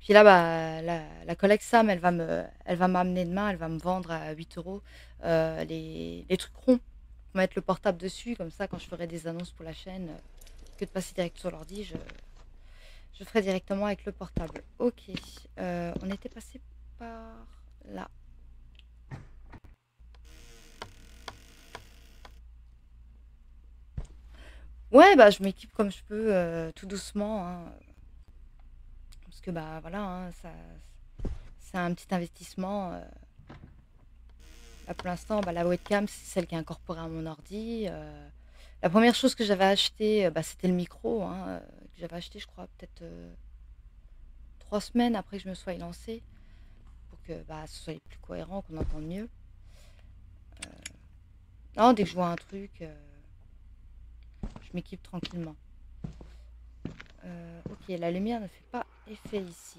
Puis là, bah, la, la collègue Sam, elle va me, elle va m'amener demain, elle va me vendre à huit euros euh, les, les trucs ronds pour mettre le portable dessus, comme ça, quand je ferai des annonces pour la chaîne, que de passer direct sur l'ordi, je, je ferai directement avec le portable. Ok, euh, on était passé par là. Ouais, bah, je m'équipe comme je peux, euh, tout doucement, hein. Parce que bah voilà, hein, ça, c'est un petit investissement. Euh. Là, pour l'instant, bah, la webcam, c'est celle qui est incorporée à mon ordi. Euh. La première chose que j'avais achetée, bah, c'était le micro, hein, que j'avais acheté, je crois, peut-être euh, trois semaines après que je me sois lancée, pour que bah, ce soit plus cohérent, qu'on entende mieux. Euh. Non, dès que je vois un truc... Euh, je m'équipe tranquillement. Euh, ok, la lumière ne fait pas effet ici.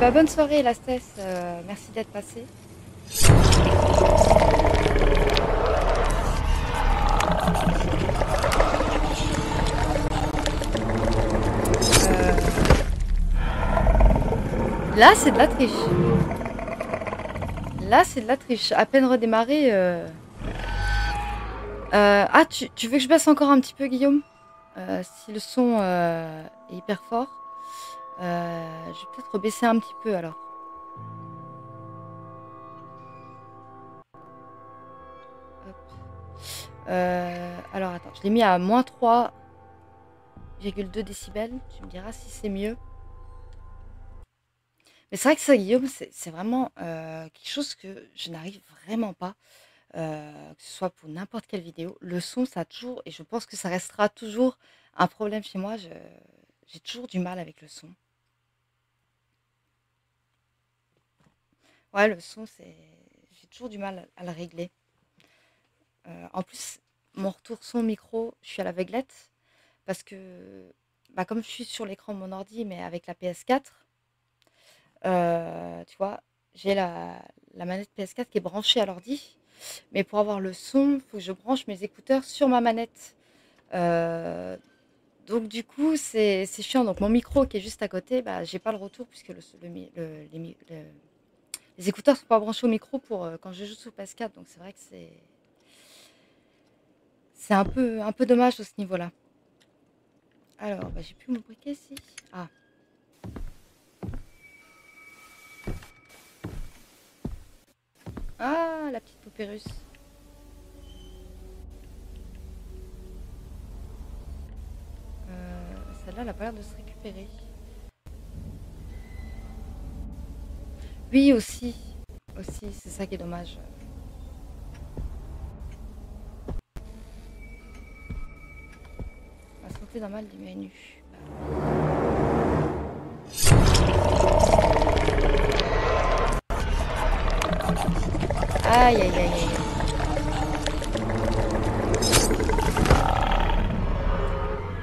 Bah, bonne soirée Elastès, euh, merci d'être passé. Euh... Là c'est de la triche. Là c'est de la triche. À peine redémarré. Euh... Euh, ah tu, tu veux que je baisse encore un petit peu Guillaume, euh, si le son euh, est hyper fort. Euh, je vais peut-être baisser un petit peu alors. Euh, alors attends, je l'ai mis à moins trois virgule deux décibels. Tu me diras si c'est mieux. Mais c'est vrai que ça, Guillaume, c'est vraiment euh, quelque chose que je n'arrive vraiment pas, euh, que ce soit pour n'importe quelle vidéo. Le son, ça a toujours, et je pense que ça restera toujours un problème chez moi, j'ai toujours du mal avec le son. Ouais, le son, c'est j'ai toujours du mal à le régler. Euh, en plus, mon retour son micro, je suis à l'aveuglette, parce que bah, comme je suis sur l'écran de mon ordi, mais avec la P S quatre, Euh, tu vois, j'ai la, la manette P S quatre qui est branchée à l'ordi, mais pour avoir le son, il faut que je branche mes écouteurs sur ma manette. Euh, donc du coup, c'est chiant. Donc mon micro qui est juste à côté, bah, j'ai pas le retour puisque le, le, le, les, le, les écouteurs sont pas branchés au micro pour euh, quand je joue sous P S quatre. Donc c'est vrai que c'est c'est un peu un peu dommage à ce niveau-là. Alors, bah, j'ai plus mon briquet ici. Ah. Ah, la petite poupée russe. Euh, Celle-là, elle a pas l'air de se récupérer. Oui, aussi. Aussi, c'est ça qui est dommage. La santé normale du menu. Aïe, aïe, aïe, aïe.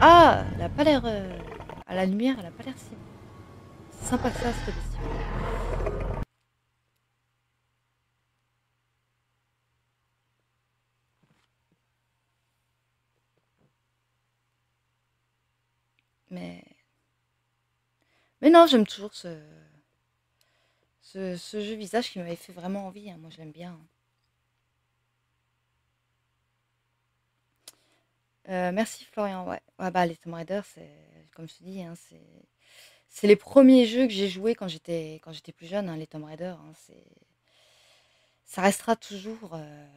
Ah, elle a pas l'air... Euh, à la lumière, elle a pas l'air si... C'est sympa que ça, cette question. Mais... Mais non, j'aime toujours ce... Ce, ce jeu Visage qui m'avait fait vraiment envie, hein. Moi je l'aime bien. Hein. Euh, merci Florian, ouais. Ouais bah les Tomb Raider, c'est comme je te dis, hein, c'est les premiers jeux que j'ai joués quand j'étais quand j'étais plus jeune, hein, les Tomb Raider. Hein, ça restera toujours euh,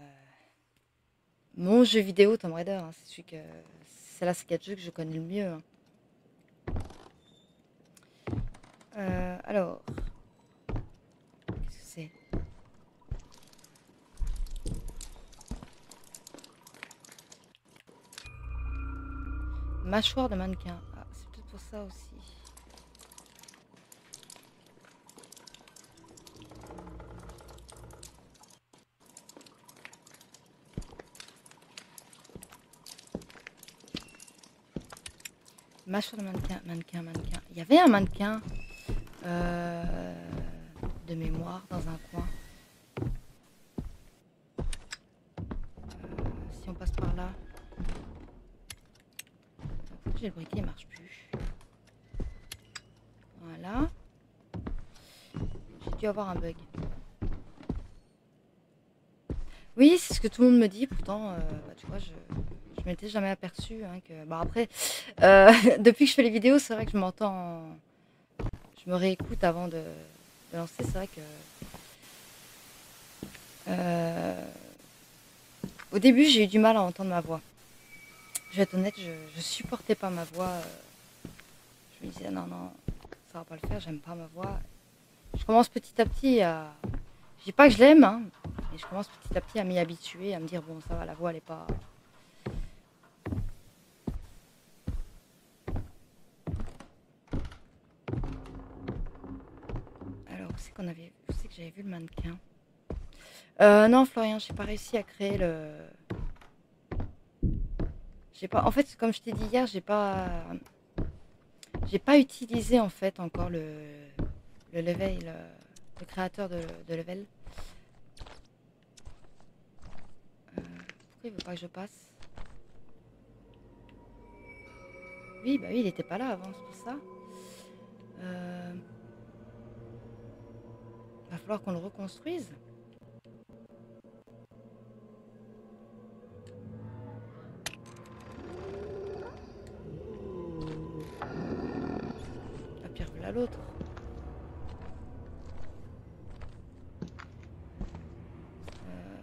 mon jeu vidéo Tomb Raider. Hein, c'est celui que c'est la saga de jeux que je connais le mieux. Hein. Euh, alors. Mâchoire de mannequin. Ah, c'est peut-être pour ça aussi. Mâchoire de mannequin, mannequin, mannequin. Il y avait un mannequin euh, de mémoire dans un coin. Le briquet ne marche plus. Voilà. J'ai dû avoir un bug. Oui, c'est ce que tout le monde me dit. Pourtant, euh, bah, tu vois, je ne m'étais jamais aperçue. Hein, que... Bon, après, euh, depuis que je fais les vidéos, c'est vrai que je m'entends... Je me réécoute avant de, de lancer. C'est vrai que... Euh... Au début, j'ai eu du mal à entendre ma voix. Je vais être honnête, je, je supportais pas ma voix. Je me disais non, non, ça va pas le faire, j'aime pas ma voix. Je commence petit à petit à... Je dis pas que je l'aime, hein, mais je commence petit à petit à m'y habituer, à me dire bon, ça va, la voix elle est pas... Alors, où c'est qu'on avait... Où c'est que j'avais vu le mannequin? euh, Non, Florian, j'ai pas réussi à créer le... Pas, en fait, comme je t'ai dit hier, j'ai pas, j'ai pas utilisé en fait encore le, le level, le, le créateur de, de level. Euh, pourquoi il veut pas que je passe? Oui, bah oui, il n'était pas là avant, c'est pour ça. Euh, va falloir qu'on le reconstruise. L'autre. Euh...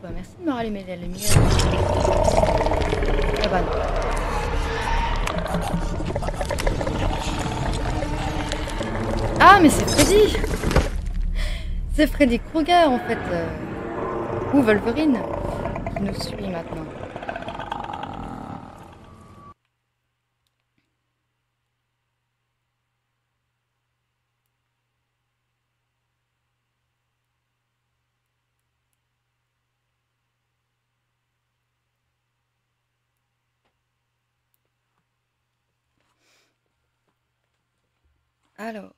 Ah bah merci de me rallumer la lumière. Ah bah non. Ah mais c'est Freddy. C'est Freddy Krueger en fait. Euh... Ou Wolverine qui nous suit maintenant. Alors.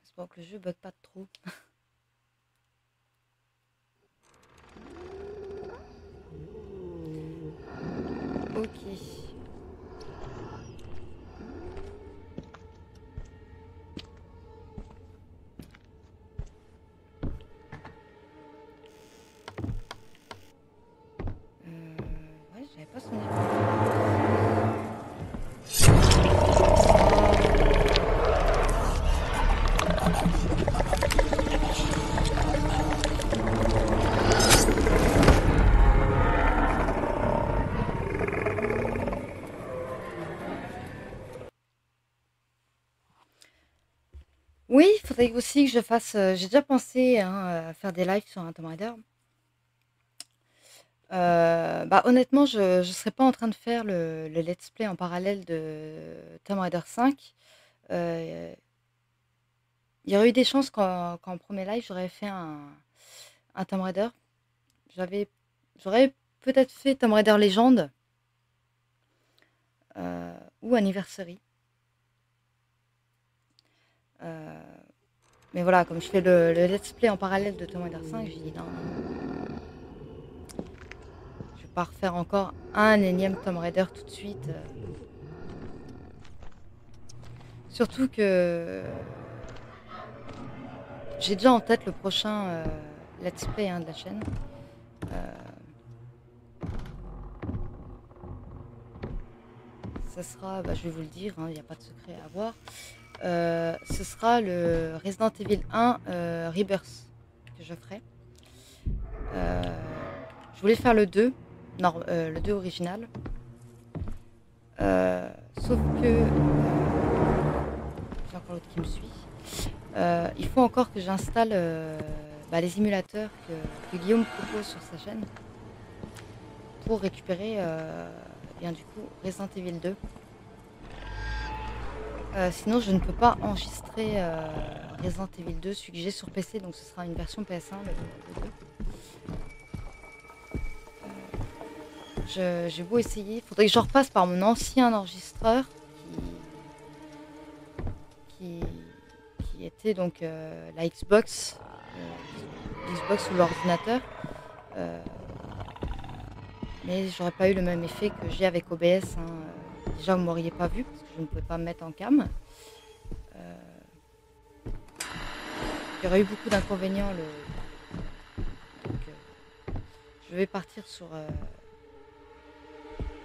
J'espère que le jeu bug pas trop. Ok. Oui, il faudrait aussi que je fasse... Euh, j'ai déjà pensé hein, à faire des lives sur un Tomb Raider. Euh, bah, honnêtement, je ne serais pas en train de faire le, le let's play en parallèle de Tomb Raider cinq. Euh, il y aurait eu des chances qu'en qu'en premier live, j'aurais fait un, un Tomb Raider. J'aurais peut-être fait Tomb Raider Legend euh, ou Anniversary. Euh, mais voilà, comme je fais le, le let's play en parallèle de Tomb Raider cinq, j'ai dit non, je vais pas refaire encore un énième Tomb Raider tout de suite. Surtout que j'ai déjà en tête le prochain euh, let's play hein, de la chaîne. Euh, ça sera, bah, je vais vous le dire, il n'y a pas de secret à avoir. Euh, ce sera le Resident Evil un euh, Rebirth que je ferai. Euh, je voulais faire le deux, non, euh, le deux original. Euh, sauf que... Euh, j'ai encore l'autre qui me suit. Euh, il faut encore que j'installe euh, bah, les émulateurs que, que Guillaume propose sur sa chaîne pour récupérer euh, bien, du coup, Resident Evil deux. Euh, sinon je ne peux pas enregistrer euh, Resident Evil deux, celui que j'ai sur P C, donc ce sera une version P S un. Le, le euh, j'ai beau essayer, il faudrait que je repasse par mon ancien enregistreur qui, qui, qui était donc euh, la Xbox, euh, Xbox ou l'ordinateur, euh, mais j'aurais pas eu le même effet que j'ai avec O B S. Hein, déjà vous m'auriez pas vu parce que je ne pouvais pas me mettre en cam. Euh... Il y aurait eu beaucoup d'inconvénients. Le... Donc, euh... je vais partir sur euh...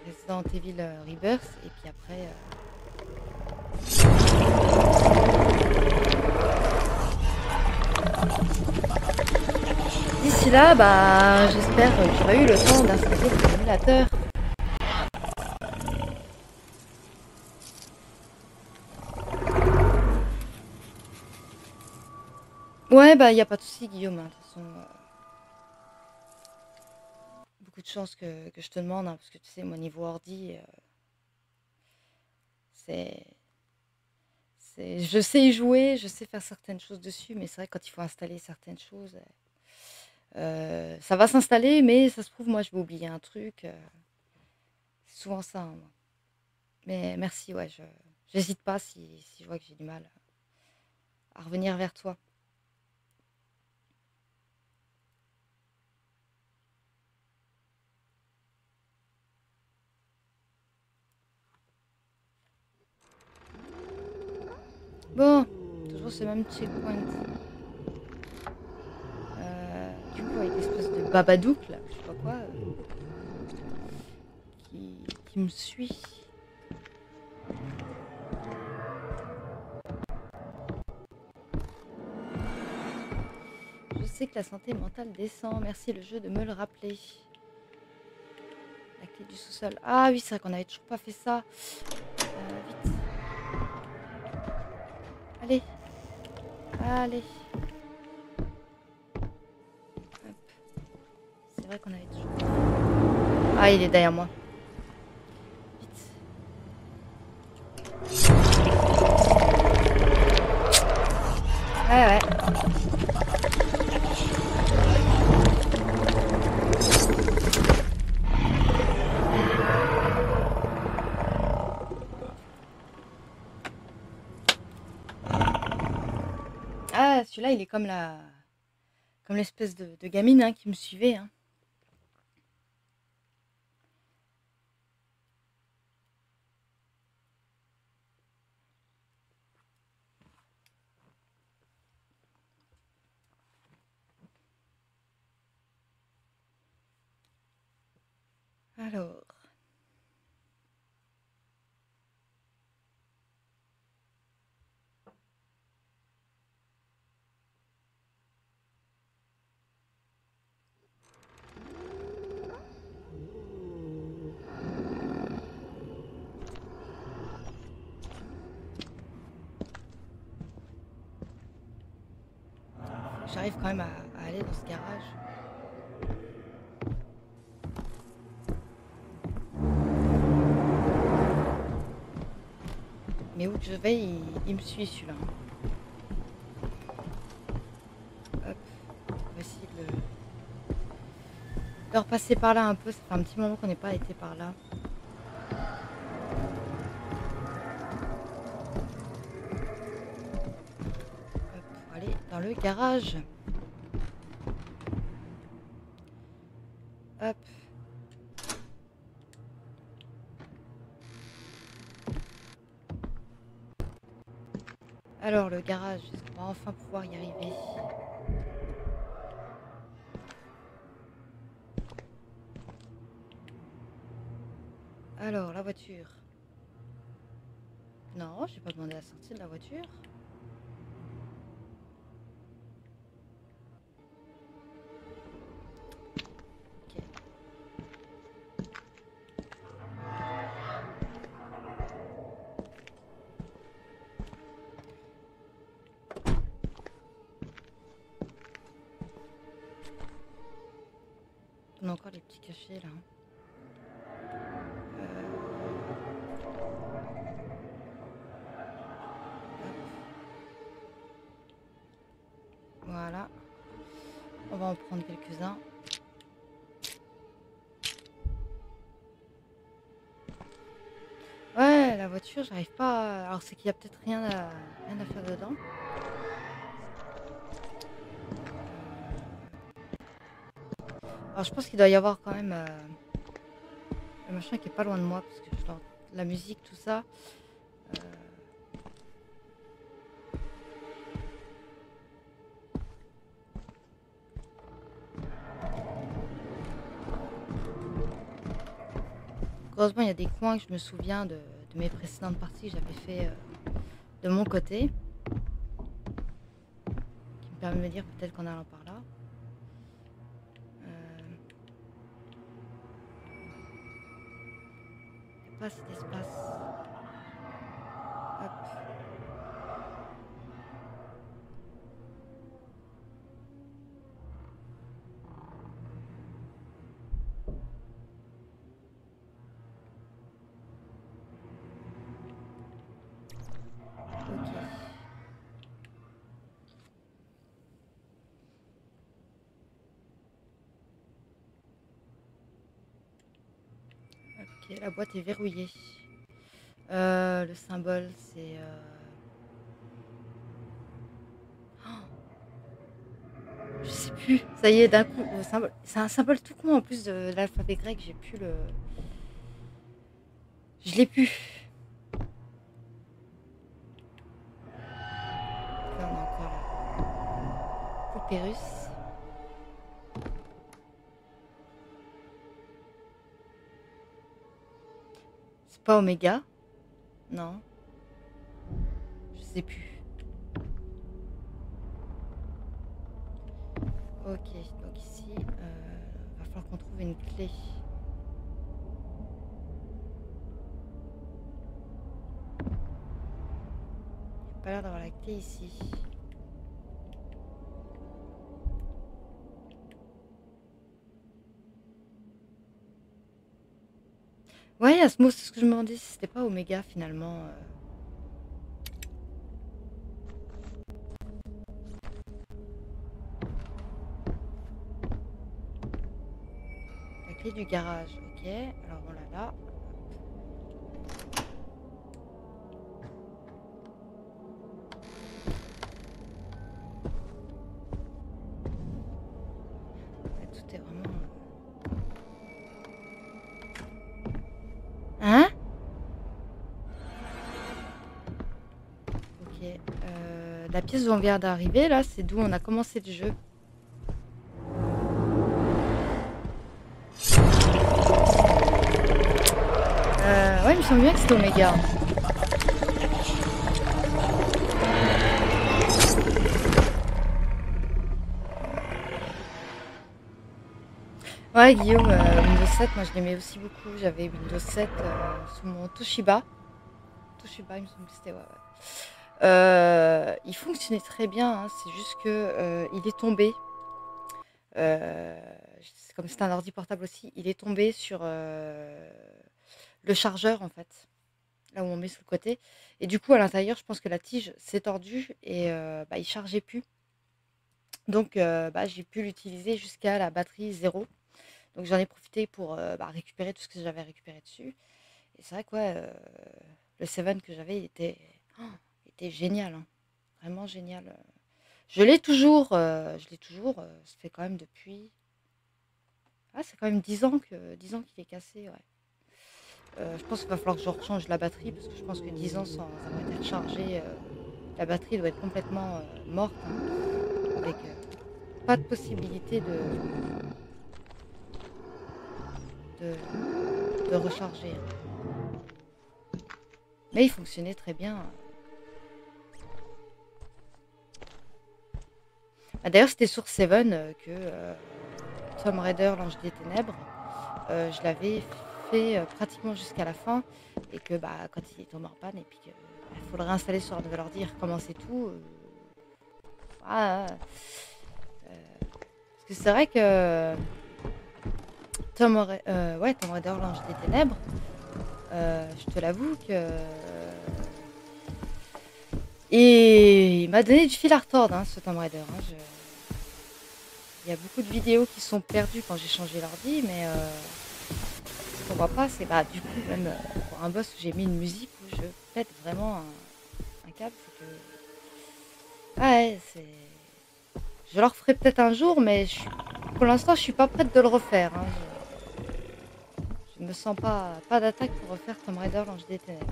Resident Evil Rebirth et puis après. Euh... D'ici là, bah, j'espère que j'aurai eu le temps d'installer le émulateur. Ouais, bah, il n'y a pas de souci, Guillaume. Hein, de toute façon, euh, beaucoup de chance que, que je te demande, hein, parce que tu sais, mon niveau ordi, euh, c'est, c'est, je sais y jouer, je sais faire certaines choses dessus, mais c'est vrai que quand il faut installer certaines choses, euh, ça va s'installer, mais ça se trouve, moi, je vais oublier un truc. Euh, c'est souvent ça. Hein, moi. Mais merci, ouais, je j'hésite pas si, si je vois que j'ai du mal à revenir vers toi. Bon, toujours ce même checkpoint. Euh, du coup, avec l'espèce de babadook, là, je sais pas quoi, euh, qui, qui me suit. je sais que la santé mentale descend. Merci le jeu de me le rappeler. La clé du sous-sol. Ah oui, c'est vrai qu'on n'avait toujours pas fait ça. Euh, vite. Allez. Allez. C'est vrai qu'on avait toujours pas fait ça. Ah, il est derrière moi. Vite. Ouais, ouais. Ah, celui-là, il est comme la, comme l'espèce de, de gamine hein, qui me suivait. Hein. Alors, j'arrive quand même à, à aller dans ce garage. Et où que je vais, il, il me suit celui-là. Hop, on va essayer de, le... de repasser par là un peu. Ça fait un petit moment qu'on n'est pas été par là. Hop, on va aller dans le garage. Hop. Alors le garage, est-ce qu'on va enfin pouvoir y arriver? Alors la voiture. Non, j'ai pas demandé la sortie de la voiture. Caché là. Euh... Voilà. On va en prendre quelques-uns. Ouais, la voiture, j'arrive pas à... Alors c'est qu'il y a peut-être rien à... rien à faire dedans. Alors je pense qu'il doit y avoir quand même euh, le machin qui est pas loin de moi parce que genre, la musique, tout ça. Euh... Heureusement, il y a des coins que je me souviens de, de mes précédentes parties que j'avais fait euh, de mon côté. Qui me permet de me dire peut-être qu'en allant par là. Cet espace. Hop. Ok. Ok, la boîte est verrouillée. Euh, le symbole, c'est... Euh... Oh je sais plus. Ça y est, d'un coup, le symbole... C'est un symbole tout con en plus de l'alphabet grec. J'ai plus le... Je l'ai plus. Là, on a encore le poupérus. Pas Oméga, non, je sais plus. Ok, donc ici, il euh, va falloir qu'on trouve une clé. Il n'y a pas l'air d'avoir la clé ici. Ouais, Asmo, c'est ce que je me demandais si c'était pas Oméga finalement. Euh... du garage, ok, alors on l'a là. Tout est vraiment... Hein? Ok, euh, la pièce où on vient d'arriver, là, c'est d'où on a commencé le jeu. Je sens bien que c'est Oméga. Ouais, Guillaume, euh, Windows sept, moi je l'aimais aussi beaucoup. J'avais Windows sept euh, sous mon Toshiba. Toshiba, il me semble que c'était... Ouais, ouais. Euh, il fonctionnait très bien, hein, c'est juste que euh, il est tombé. Euh, comme c'était un ordi portable aussi, il est tombé sur... Euh, le chargeur en fait, là où on met sous le côté. Et du coup à l'intérieur, je pense que la tige s'est tordue et euh, bah, il ne chargeait plus. Donc euh, bah, j'ai pu l'utiliser jusqu'à la batterie zéro. Donc j'en ai profité pour euh, bah, récupérer tout ce que j'avais récupéré dessus. Et c'est vrai que ouais, euh, le sept que j'avais était, oh, était génial. Hein. Vraiment génial. Je l'ai toujours. Euh, je l'ai toujours. Euh, ça fait quand même depuis... Ah, c'est quand même dix ans que dix ans qu'il est cassé. Ouais. Euh, je pense qu'il va falloir que je rechange la batterie parce que je pense que dix ans sans avoir été rechargée, euh, la batterie doit être complètement euh, morte, hein, avec euh, pas de possibilité de, de, de recharger. Hein. Mais il fonctionnait très bien. Ah, d'ailleurs, c'était sur sept euh, que euh, Tomb Raider, l'Ange des Ténèbres, euh, je l'avais fait pratiquement jusqu'à la fin et que bah quand il est tombé en panne et puis qu'il bah, faut le réinstaller sur un nouvel ordi, recommencer tout euh... ah, euh... parce que c'est vrai que Tomb Raider euh, ouais, Tomb Raider Lange des Ténèbres, euh, je te l'avoue que et il m'a donné du fil à retordre, hein, ce Tomb Raider, hein. je... il y a beaucoup de vidéos qui sont perdues quand j'ai changé l'ordi, mais euh... ce qu'on voit pas, c'est bah du coup même euh, pour un boss où j'ai mis une musique où je pète vraiment un, un câble, c'est que ouais, c'est... je le referai peut-être un jour, mais je suis... pour l'instant je suis pas prête de le refaire, hein. je... je me sens pas pas d'attaque pour refaire Tomb Raider L'Ange des Ténèbres.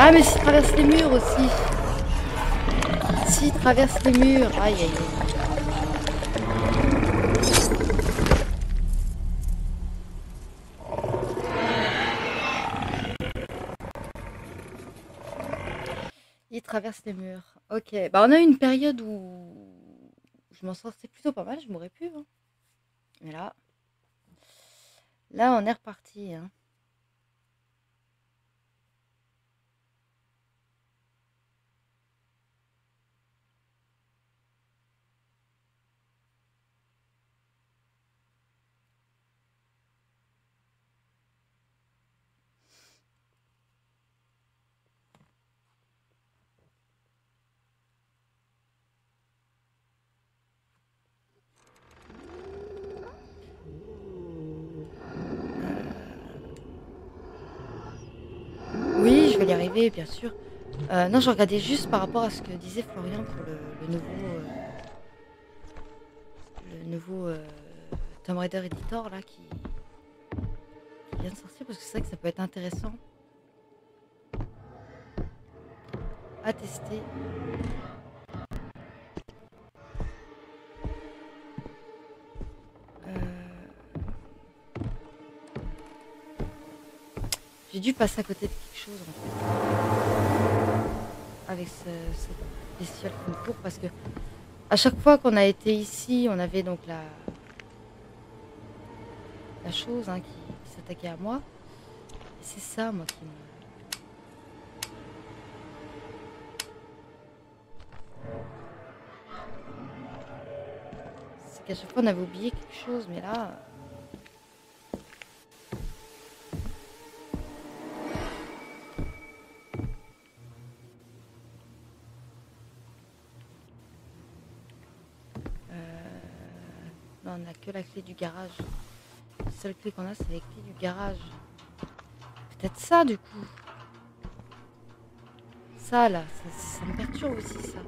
Ah, mais s'il traverse les murs aussi. S'il traverse les murs. Aïe, aïe, aïe. Il traverse les murs. Ok. Bah, on a eu une période où je m'en sortais plutôt pas mal. Je m'aurais pu. Hein. Mais là. Là, on est reparti. Hein. Arriver, bien sûr. Euh, non, je regardais juste par rapport à ce que disait Florian pour le, le nouveau, euh, le nouveau euh, Tomb Raider Editor là qui, qui vient de sortir, parce que c'est vrai que ça peut être intéressant à tester. Euh... J'ai dû passer à côté de quelque chose en fait. Avec ce, ce bestial concours, parce que à chaque fois qu'on a été ici, on avait donc la, la chose hein, qui, qui s'attaquait à moi. C'est ça moi qui me... À chaque fois on avait oublié quelque chose, mais là... Euh... Non, on n'a que la clé du garage. La seule clé qu'on a, c'est la clé du garage. Peut-être ça, du coup. Ça, là, ça, ça me perturbe aussi, ça.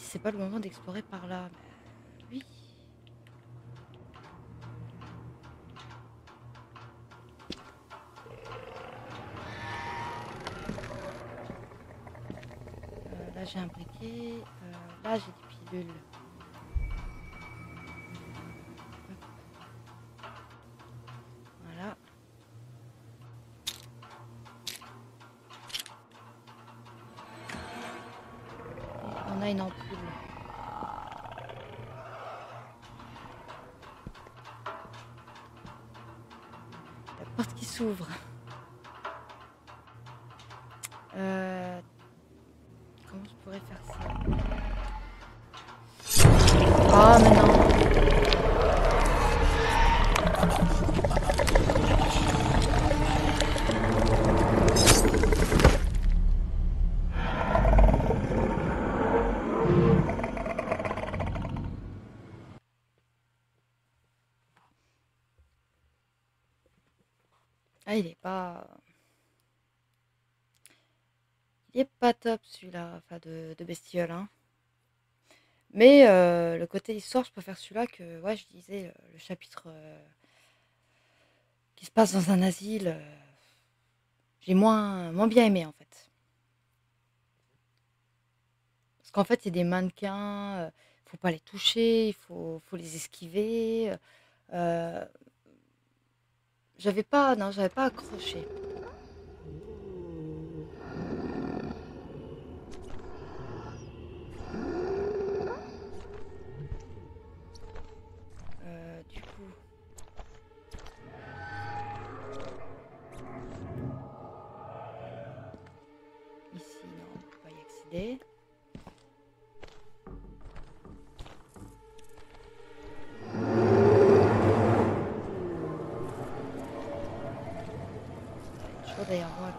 C'est pas le moment d'explorer par là. Ben, oui. Euh, là j'ai un briquet. Euh, là j'ai des pilules. Voilà. Et on a une ampoule. S'ouvre. Euh, comment je pourrais faire ça? Ah, mais non. Il est pas il est pas top celui-là, enfin de, de bestiole hein. Mais euh, le côté histoire, je préfère celui-là que ouais, je disais le chapitre euh, qui se passe dans un asile, euh, j'ai moins moins bien aimé en fait, parce qu'en fait il y a des mannequins, euh, faut pas les toucher, il faut, faut les esquiver. euh, J'avais pas, non, j'avais pas accroché. Euh, du coup... Ici, non, on peut pas y accéder. D'ailleurs, voilà.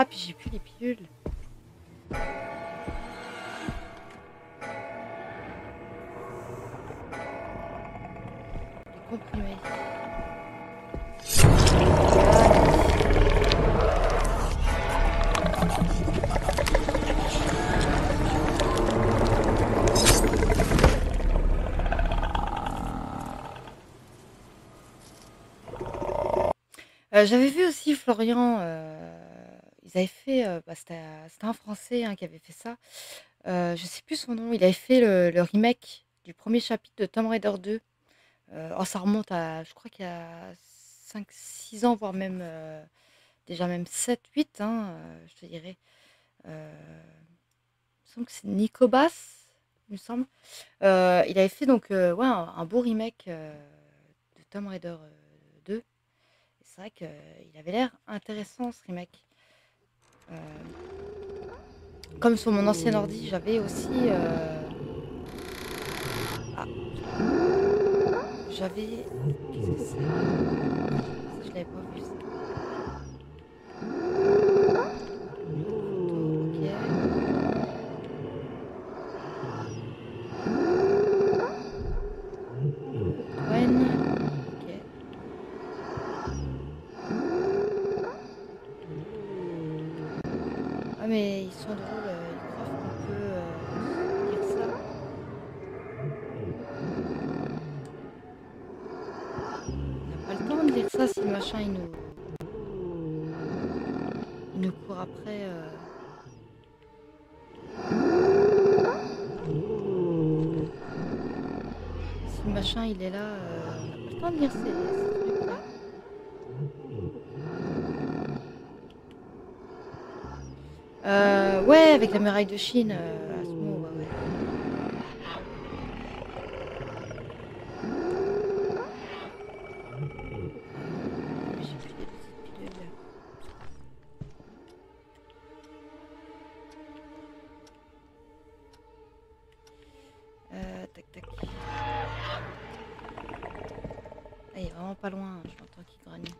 Ah, puis j'ai plus les pilules. Les comprimés. Euh, J'avais vu aussi Florian... Euh... Ils avaient fait, euh, bah, c'était un Français hein, qui avait fait ça, euh, je sais plus son nom, il avait fait le, le remake du premier chapitre de Tomb Raider deux. Euh, oh, ça remonte à, je crois qu'il y a cinq six ans, voire même, euh, déjà même sept huit, hein, euh, je te dirais. Euh, il me semble que c'est Nico Bass, il me semble. Euh, il avait fait donc euh, ouais, un, un beau remake euh, de Tomb Raider euh, deux. C'est vrai qu'il euh, avait l'air intéressant ce remake. Euh, comme sur mon ancien ordi, j'avais aussi euh... ah. j'avais qu'est-ce que c'est ? Je l'avais pas vu ça. Ok. mais ils sont drôles, ils croient qu'on peut euh, dire ça. On n'a pas le temps de dire ça si le machin il nous, il nous court après. Euh... Si le machin il est là, euh, on n'a pas le temps de dire ça. Euh, ouais, avec la muraille de Chine, euh, Asmo, ouais, ouais. Euh, tac, tac. Ah, il est vraiment pas loin, je l'entends qu'il grogne.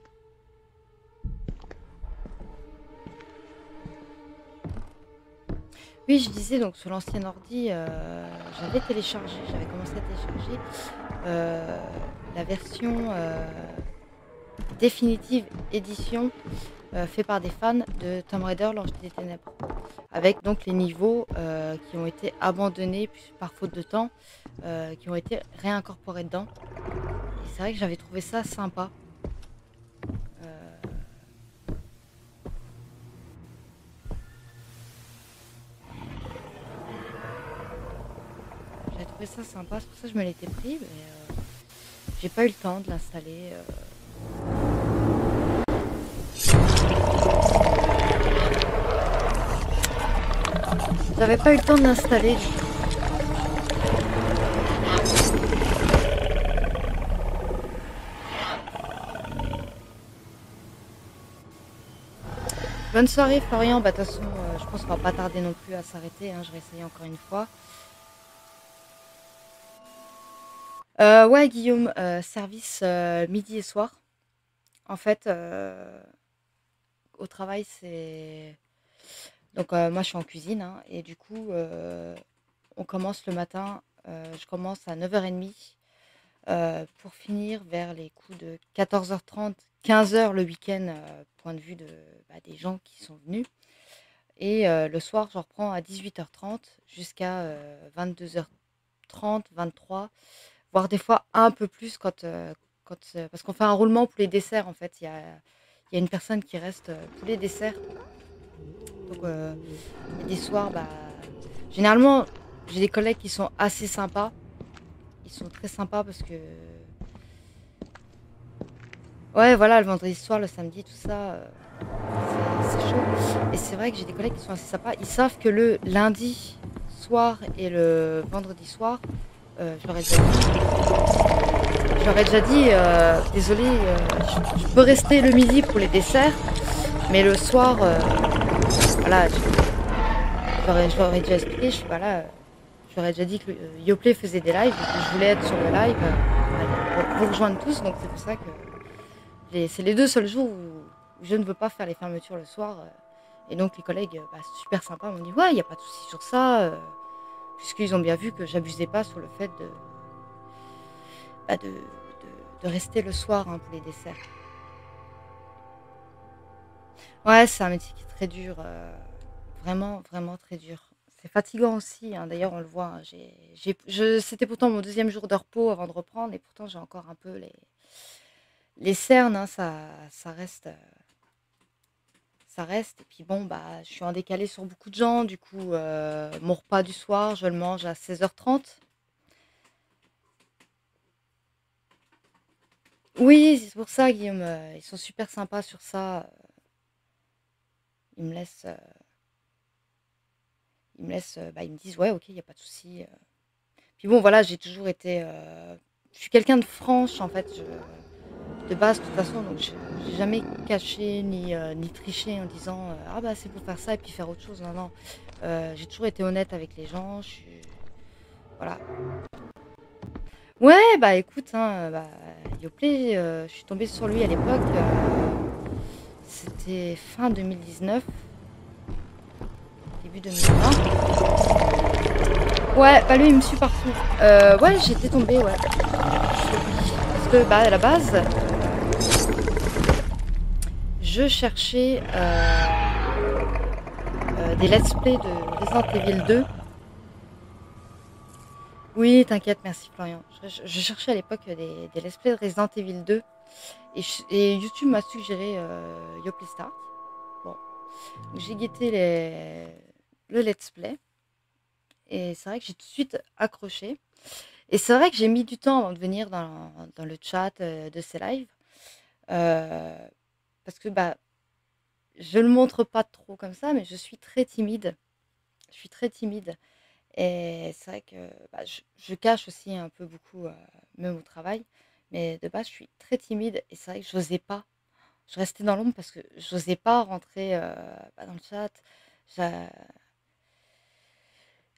Oui, je disais, donc sur l'ancien ordi, euh, j'avais téléchargé, j'avais commencé à télécharger euh, la version euh, définitive édition euh, faite par des fans de Tomb Raider L'Ange des Ténèbres, avec donc les niveaux euh, qui ont été abandonnés par faute de temps, euh, qui ont été réincorporés dedans. Et c'est vrai que j'avais trouvé ça sympa. Ça sympa, c'est pour ça que je me l'étais pris, mais euh, j'ai pas eu le temps de l'installer. Euh... J'avais pas eu le temps de l'installer. Bonne soirée Florian, bah de toute façon euh, je pense qu'on va pas tarder non plus à s'arrêter, hein. Je vais essayer encore une fois. Euh, ouais Guillaume, euh, service euh, midi et soir. En fait, euh, au travail, c'est... Donc euh, moi, je suis en cuisine, hein, et du coup, euh, on commence le matin. Euh, je commence à neuf heures trente euh, pour finir vers les coups de quatorze heures trente, quinze heures le week-end, euh, point de vue de, bah, des gens qui sont venus. Et euh, le soir, je reprends à dix-huit heures trente jusqu'à euh, vingt-deux heures trente, vingt-trois heures. Voire des fois un peu plus, quand, euh, quand, euh, parce qu'on fait un roulement pour les desserts en fait. Il y a, y a une personne qui reste euh, pour les desserts. Donc euh, des soirs, bah, généralement, j'ai des collègues qui sont assez sympas. Ils sont très sympas parce que... Ouais, voilà, le vendredi soir, le samedi, tout ça, euh, c'est chaud. Et c'est vrai que j'ai des collègues qui sont assez sympas. Ils savent que le lundi soir et le vendredi soir... Euh, je leur ai déjà dit, je leur ai déjà dit euh, désolé, euh, je, je peux rester le midi pour les desserts, mais le soir, euh, voilà, je, je, leur ai, je leur ai déjà expliqué, je, voilà, je leur ai déjà dit que euh, Yoplay faisait des lives, et que je voulais être sur le live, euh, pour vous rejoindre tous, donc c'est pour ça que c'est les deux seuls jours où je ne veux pas faire les fermetures le soir, euh, et donc les collègues, bah, super sympas, m'ont dit ouais, il n'y a pas de souci sur ça, euh, puisqu'ils ont bien vu que j'abusais pas sur le fait de, bah de, de, de rester le soir, hein, pour les desserts. Ouais, c'est un métier qui est très dur. Euh, vraiment, vraiment très dur. C'est fatigant aussi. Hein, d'ailleurs, on le voit. Hein, j'ai, j'ai, je, c'était pourtant mon deuxième jour de repos avant de reprendre. Et pourtant, j'ai encore un peu les, les cernes. Hein, ça, ça reste... Euh, Ça reste, et puis bon, bah je suis en décalé sur beaucoup de gens, du coup euh, mon repas du soir je le mange à seize heures trente. Oui, c'est pour ça Guillaume, ils sont super sympas sur ça. Ils me laissent euh, ils me laissent bah, ils me disent ouais, ok, il n'y a pas de souci. Puis bon, voilà, j'ai toujours été euh, je suis quelqu'un de franche en fait, je de base, de toute façon, donc j'ai jamais caché ni, euh, ni triché en disant euh, ah bah c'est pour faire ça et puis faire autre chose. Non, non, euh, j'ai toujours été honnête avec les gens. Je suis... Voilà. Ouais, bah écoute, hein, bah, Yoplay, euh, je suis tombée sur lui à l'époque. Euh, C'était fin deux mille dix-neuf, début deux mille vingt. Ouais, bah lui, il me suit partout. Euh, ouais, j'étais tombée, ouais. Parce que, bah, à la base... Je cherchais euh, euh, des let's play de Resident Evil deux. Oui, t'inquiète, merci Florian. Je, je, je cherchais à l'époque des, des let's play de Resident Evil deux et, je, et YouTube m'a suggéré euh, Yoplay Start. Bon, j'ai guetté les, le let's play et c'est vrai que j'ai tout de suite accroché. Et c'est vrai que j'ai mis du temps avant de venir dans, dans le chat de ces lives. Euh, parce que bah, je ne le montre pas trop comme ça, mais je suis très timide. Je suis très timide. Et c'est vrai que bah, je, je cache aussi un peu beaucoup, euh, même au travail. Mais de base, je suis très timide. Et c'est vrai que je n'osais pas. Je restais dans l'ombre parce que je n'osais pas rentrer euh, bah, dans le chat.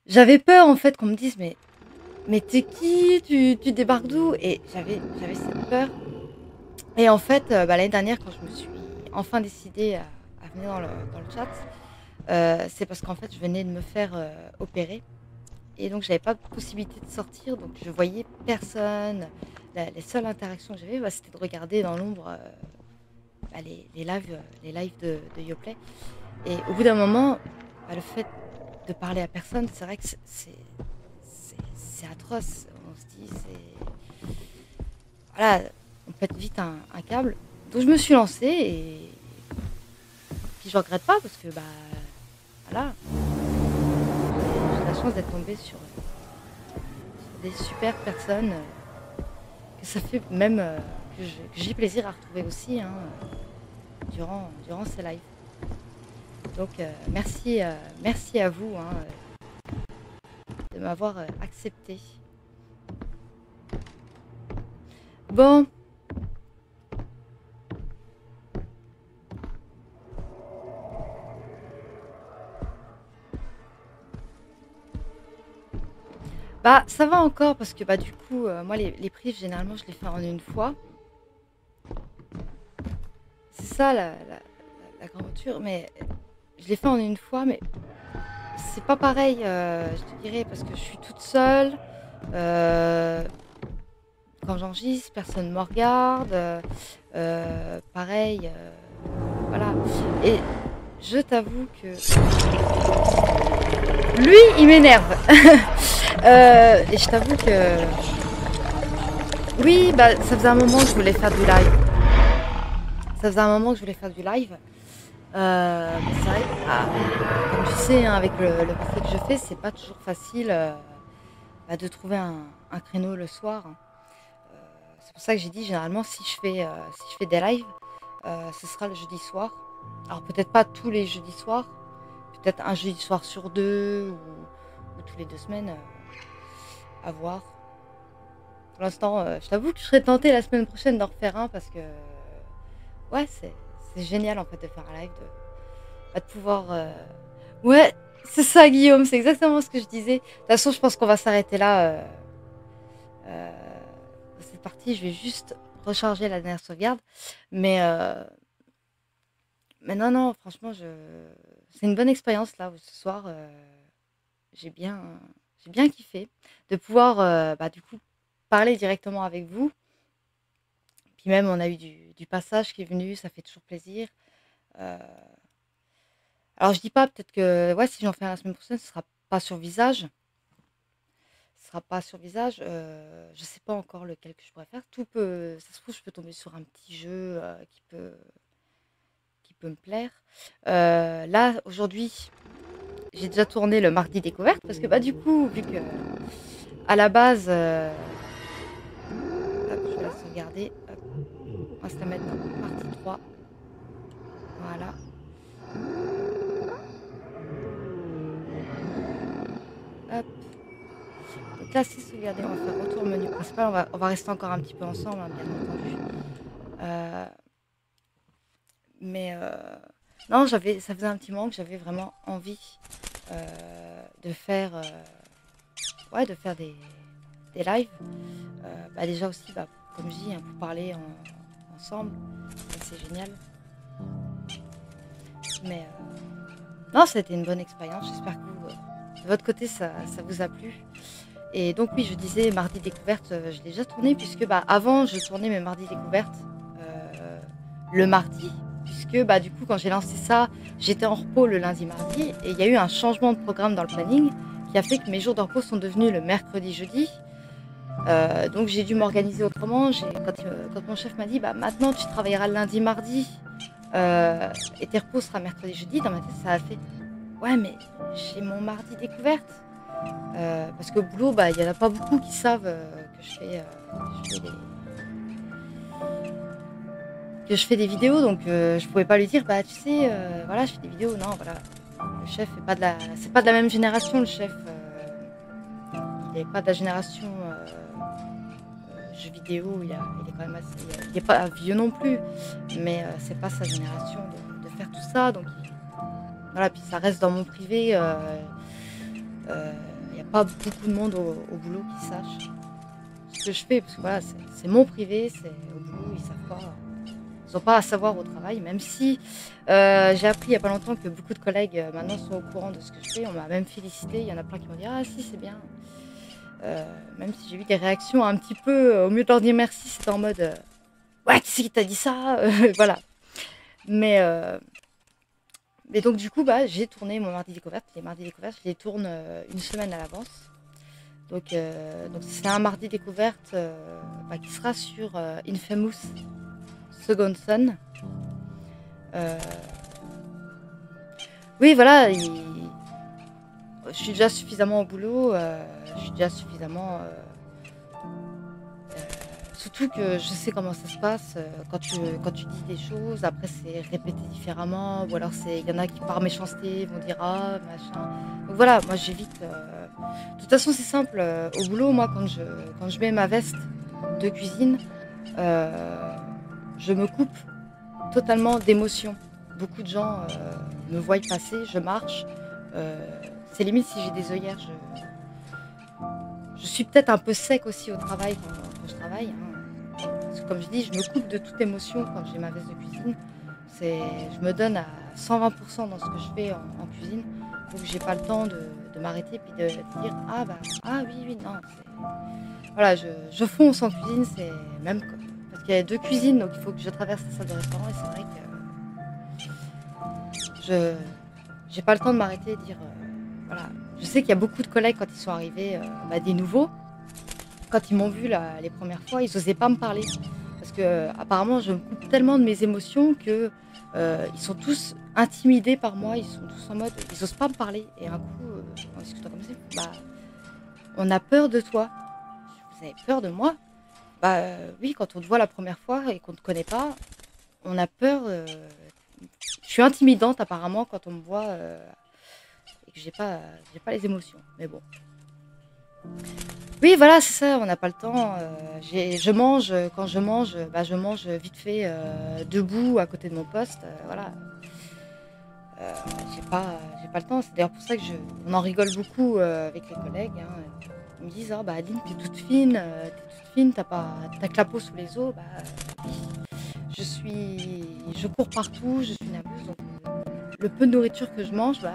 J'avais peur en fait qu'on me dise, mais... mais t'es qui, tu, tu débarques d'où? Et j'avais cette peur. Et en fait, bah, l'année dernière, quand je me suis enfin décidée à, à venir dans le, dans le chat, euh, c'est parce qu'en fait, je venais de me faire euh, opérer. Et donc, j'avais pas de possibilité de sortir. Donc, je voyais personne. La, les seules interactions que j'avais, bah, c'était de regarder dans l'ombre euh, bah, les, les lives, les lives de, de Yoplay. Et au bout d'un moment, bah, le fait de parler à personne, c'est vrai que c'est... c'est atroce, on se dit, c'est... Voilà, on pète vite un, un câble. Donc je me suis lancée et... puis je regrette pas parce que, bah, voilà. J'ai la chance d'être tombée sur, sur des super personnes que ça fait même... que j'ai plaisir à retrouver aussi, hein, durant, durant ces lives. Donc euh, merci, euh, merci à vous, hein, de m'avoir accepté. Bon. Bah, ça va encore parce que bah du coup, euh, moi les, les prises, généralement, je les fais en une fois. C'est ça la, la, la grandeur, mais je les fais en une fois, mais... c'est pas pareil, euh, je te dirais, parce que je suis toute seule. Euh, quand j'enregistre, personne ne me regarde. Euh, pareil, euh, voilà. Et je t'avoue que... lui, il m'énerve. euh, et je t'avoue que... oui, bah, ça faisait un moment que je voulais faire du live. Ça faisait un moment que je voulais faire du live. Euh, c'est vrai que, ah, comme tu sais, hein, avec le, le passé que je fais, c'est pas toujours facile euh, bah, de trouver un, un créneau le soir. Hein. Euh, c'est pour ça que j'ai dit généralement si je fais, euh, si je fais des lives, euh, ce sera le jeudi soir. Alors peut-être pas tous les jeudis soirs, peut-être un jeudi soir sur deux ou, ou tous les deux semaines, euh, à voir. Pour l'instant, euh, je t'avoue que je serais tentée la semaine prochaine d'en refaire un parce que ouais, c'est... c'est génial en fait de faire un live, de, de pouvoir... Euh... ouais, c'est ça Guillaume, c'est exactement ce que je disais. De toute façon, je pense qu'on va s'arrêter là. Euh... Euh... Cette partie, je vais juste recharger la dernière sauvegarde. Mais, euh... mais non, non, franchement, je... c'est une bonne expérience là, où ce soir, euh... j'ai bien... j'ai bien kiffé de pouvoir euh... bah, du coup parler directement avec vous. Puis même, on a eu du, du passage qui est venu, ça fait toujours plaisir. Euh... Alors, je dis pas, peut-être que ouais, si j'en fais un la semaine prochaine, ce ne sera pas sur Visage. Ce sera pas sur Visage. Euh, je ne sais pas encore lequel que je pourrais faire. Tout peut, ça se trouve, je peux tomber sur un petit jeu euh, qui, peut, qui peut me plaire. Euh, là, aujourd'hui, j'ai déjà tourné le mardi découverte parce que bah, du coup, vu que à la base, euh... hop, je vais la sauvegarder. On va se la mettre dans partie trois. Voilà. Hop. Donc là, c'est sauvegardé. On va faire retour au menu principal. On va, on va rester encore un petit peu ensemble, hein, bien entendu. Euh, mais euh, non, j'avais, ça faisait un petit moment que j'avais vraiment envie euh, de faire, euh, ouais, de faire des, des lives. Euh, bah déjà aussi, bah, comme je dis, hein, pour parler en... ensemble, c'est génial. Mais euh, non, ça a été une bonne expérience. J'espère que vous, euh, de votre côté, ça, ça vous a plu. Et donc oui, je disais mardi découverte, euh, je l'ai déjà tourné puisque bah avant je tournais mes mardis découvertes euh, le mardi puisque que bah, du coup, quand j'ai lancé ça, j'étais en repos le lundi-mardi et il y a eu un changement de programme dans le planning qui a fait que mes jours de repos sont devenus le mercredi-jeudi. Euh, donc j'ai dû m'organiser autrement. Quand, euh, quand mon chef m'a dit bah, « maintenant tu travailleras lundi-mardi euh, et tes repos sera mercredi-jeudi », dans ma tête ça a fait « ouais mais j'ai mon mardi découverte euh, ». Parce que au boulot, bah, il n'y en a pas beaucoup qui savent euh, que je fais, euh, je fais des... que je fais des vidéos, donc euh, je pouvais pas lui dire bah tu sais euh, voilà je fais des vidéos. Non, voilà, le chef est pas de la c'est pas de la même génération, le chef euh, il est pas de la génération euh, euh, jeux vidéo. Il, a, il est quand même assez euh, il est pas vieux non plus, mais euh, c'est pas sa génération de, de faire tout ça, donc voilà. Puis ça reste dans mon privé, il euh, euh, y a pas beaucoup de monde au, au boulot qui sache ce que je fais, parce que voilà, c'est mon privé, c'est au boulot ils savent pas. Ils n'ont pas à savoir au travail, même si euh, j'ai appris il n'y a pas longtemps que beaucoup de collègues euh, maintenant sont au courant de ce que je fais. On m'a même félicité, il y en a plein qui m'ont dit « ah si, c'est bien euh, ». Même si j'ai eu des réactions un petit peu, euh, au mieux de leur dire merci, c'était en mode euh, « ouais, qui c'est qui t'a dit ça ?» Voilà. Mais euh, et donc du coup, bah, j'ai tourné mon mardi découverte. Les mardis découvertes, je les tourne euh, une semaine à l'avance. Donc euh, donc c'est un mardi découverte euh, bah, qui sera sur euh, Infamous Second Son. Euh... Oui, voilà, il... je suis déjà suffisamment au boulot, euh... je suis déjà suffisamment... Euh... Euh... Surtout que je sais comment ça se passe, euh, quand, tu, quand tu dis des choses, après c'est répété différemment, ou alors il y en a qui par méchanceté vont dire « ah, machin ». Donc voilà, moi j'évite... Euh... De toute façon c'est simple, euh, au boulot, moi quand je, quand je mets ma veste de cuisine, euh... je me coupe totalement d'émotion. Beaucoup de gens euh, me voient passer, je marche. Euh, c'est limite si j'ai des œillères. Je, je suis peut-être un peu sec aussi au travail quand, quand je travaille. Hein. Parce que comme je dis, je me coupe de toute émotion quand j'ai ma veste de cuisine. Je me donne à cent vingt pour cent dans ce que je fais en, en cuisine. Donc j'ai pas le temps de, de m'arrêter puis de, de dire ah bah ah oui oui non. Voilà, je, je fonce en cuisine, c'est même comme... Il y a deux cuisines, donc il faut que je traverse la salle de restaurant et c'est vrai que je j'ai pas le temps de m'arrêter et dire euh, voilà. Je sais qu'il y a beaucoup de collègues quand ils sont arrivés, euh, bah, des nouveaux, quand ils m'ont vu la, les premières fois, ils n'osaient pas me parler parce que euh, apparemment je me coupe tellement de mes émotions que euh, ils sont tous intimidés par moi, ils sont tous en mode ils osent pas me parler et un coup euh, en discutant comme ça, bah on a peur de toi. Vous avez peur de moi? Bah euh, oui, quand on te voit la première fois et qu'on ne te connaît pas, on a peur. Euh... Je suis intimidante apparemment quand on me voit euh... et que j'ai pas, j'ai pas les émotions. Mais bon. Oui, voilà, c'est ça, on n'a pas le temps. Euh, je mange, quand je mange, bah, je mange vite fait euh, debout à côté de mon poste. Euh, voilà. Euh, j'ai pas, j'ai pas le temps. C'est d'ailleurs pour ça que je, on en rigole beaucoup euh, avec les collègues. Hein. Ils me disent « ah bah Aline, t'es toute fine, euh, t'es toute fine, t'as pas, t'as que la peau sous les os. » Bah, je suis, je cours partout, je suis nerveuse. Donc le peu de nourriture que je mange, bah,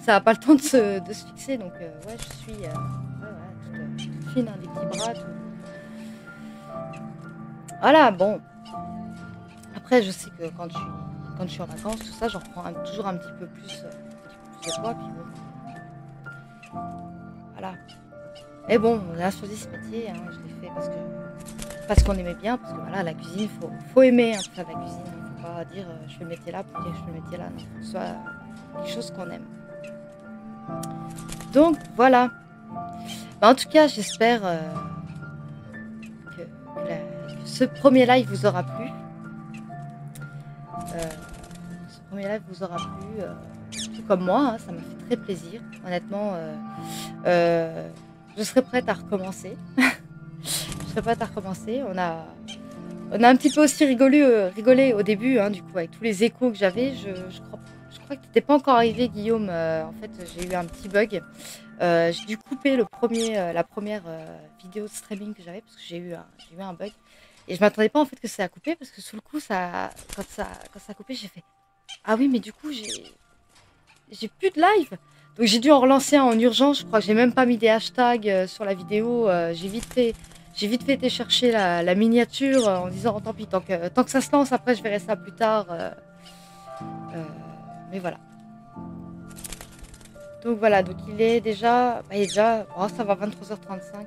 ça n'a pas le temps de se, de se fixer. Donc euh, ouais, je suis euh, ouais, ouais, toute, toute fine, hein, des petits bras. Tout. Voilà, bon. Après, je sais que quand je suis, quand je suis en vacances, tout ça, j'en prends un, toujours un petit peu plus, euh, un petit peu plus de poids. Puis bon. Voilà. Mais bon, on a choisi ce métier, hein, je l'ai fait parce que parce qu'on aimait bien, parce que voilà, la cuisine, il faut, faut aimer, hein, faire de la cuisine. Il ne faut pas dire euh, je fais le métier là pour dire je fais le métier là. Non, faut que ce soit quelque chose qu'on aime. Donc voilà. Bah, en tout cas, j'espère euh, que, que, la, que ce premier live vous aura plu. Euh, ce premier live vous aura plu. Euh, Tout comme moi, hein, ça m'a fait très plaisir. Honnêtement, euh, euh, je serais prête à recommencer. je serais prête à recommencer. On a, on a un petit peu aussi rigolé, euh, rigolé au début, hein, du coup, avec tous les échos que j'avais. Je, je, crois, je crois que tu n'étais pas encore arrivé, Guillaume. Euh, en fait, j'ai eu un petit bug. Euh, j'ai dû couper le premier, euh, la première euh, vidéo de streaming que j'avais parce que j'ai eu, eu un bug. Et je ne m'attendais pas en fait que ça a coupé parce que sous le coup, ça, quand, ça, quand ça a coupé, j'ai fait « ah oui, mais du coup, j'ai... » J'ai plus de live, donc j'ai dû en relancer un en urgence. Je crois que j'ai même pas mis des hashtags sur la vidéo. J'ai vite fait J'ai vite fait été chercher la, la miniature en disant oh, tant pis, tant que, tant que ça se lance, après je verrai ça plus tard. Euh, euh, mais voilà. Donc voilà, donc il est déjà. Bah, il est déjà. Oh, ça va, vingt-trois heures trente-cinq.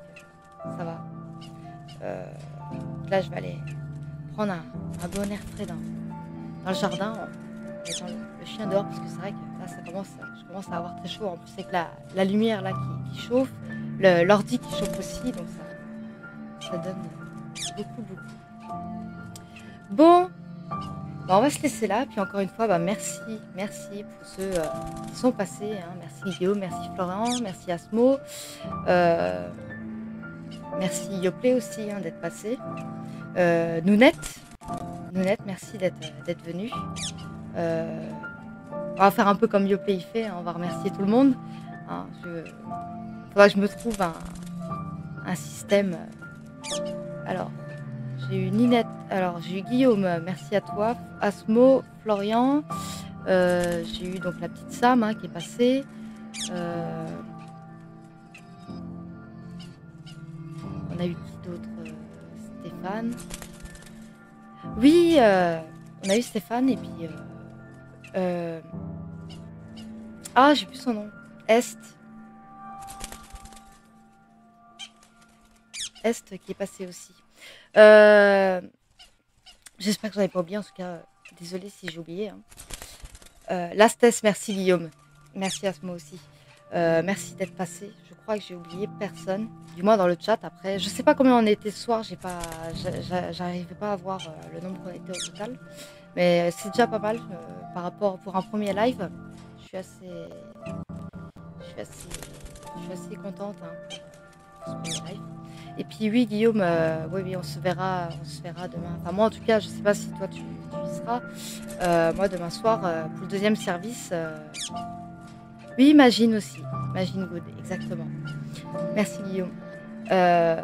Ça va. Euh, là, je vais aller prendre un, un bon air frais dans, dans le jardin. On mettant le, le chien dehors, parce que c'est vrai que là, ça commence, je commence à avoir très chaud. En plus, c'est que la, la lumière là qui, qui chauffe, l'ordi qui chauffe aussi, donc ça, ça donne beaucoup, beaucoup. Bon, bah, on va se laisser là. Puis encore une fois, bah, merci, merci pour ceux euh, qui sont passés. Hein. Merci Guillaume, merci Florian, merci Asmo. Euh, Merci Yoplay aussi hein, d'être passé. Euh, Nounette. Nounette, merci d'être venue. Euh, on va faire un peu comme Yoplay fait, hein, on va remercier tout le monde. Hein, je, faudra que je me trouve un, un système. Alors, j'ai eu Ninette, alors j'ai eu Guillaume, merci à toi. Asmo, Florian. Euh, j'ai eu donc la petite Sam hein, qui est passée. Euh, On a eu qui d'autre? Stéphane. Oui, euh, on a eu Stéphane et puis... Euh, euh, ah, j'ai plus son nom. Est. Est qui est passé aussi. Euh, J'espère que j'en ai pas oublié. En tout cas, euh, désolé si j'ai oublié. Hein. Euh, Elastès, merci Guillaume. Merci Asmo aussi. Euh, merci d'être passé. Je crois que j'ai oublié personne, du moins dans le chat. Après, je sais pas combien on était ce soir, j'ai pas, j'arrivais pas à voir le nombre qu'on était au total, mais c'est déjà pas mal euh, par rapport pour un premier live. Je suis assez, je suis assez, je suis assez contente hein, pour ce premier live. Et puis oui, Guillaume, euh, oui, oui, on se verra, on se verra demain. Enfin moi, en tout cas, je sais pas si toi tu, tu y seras. Euh, moi demain soir euh, pour le deuxième service. Euh, Oui, Imagine aussi. Imagine Good, exactement. Merci Guillaume. Euh,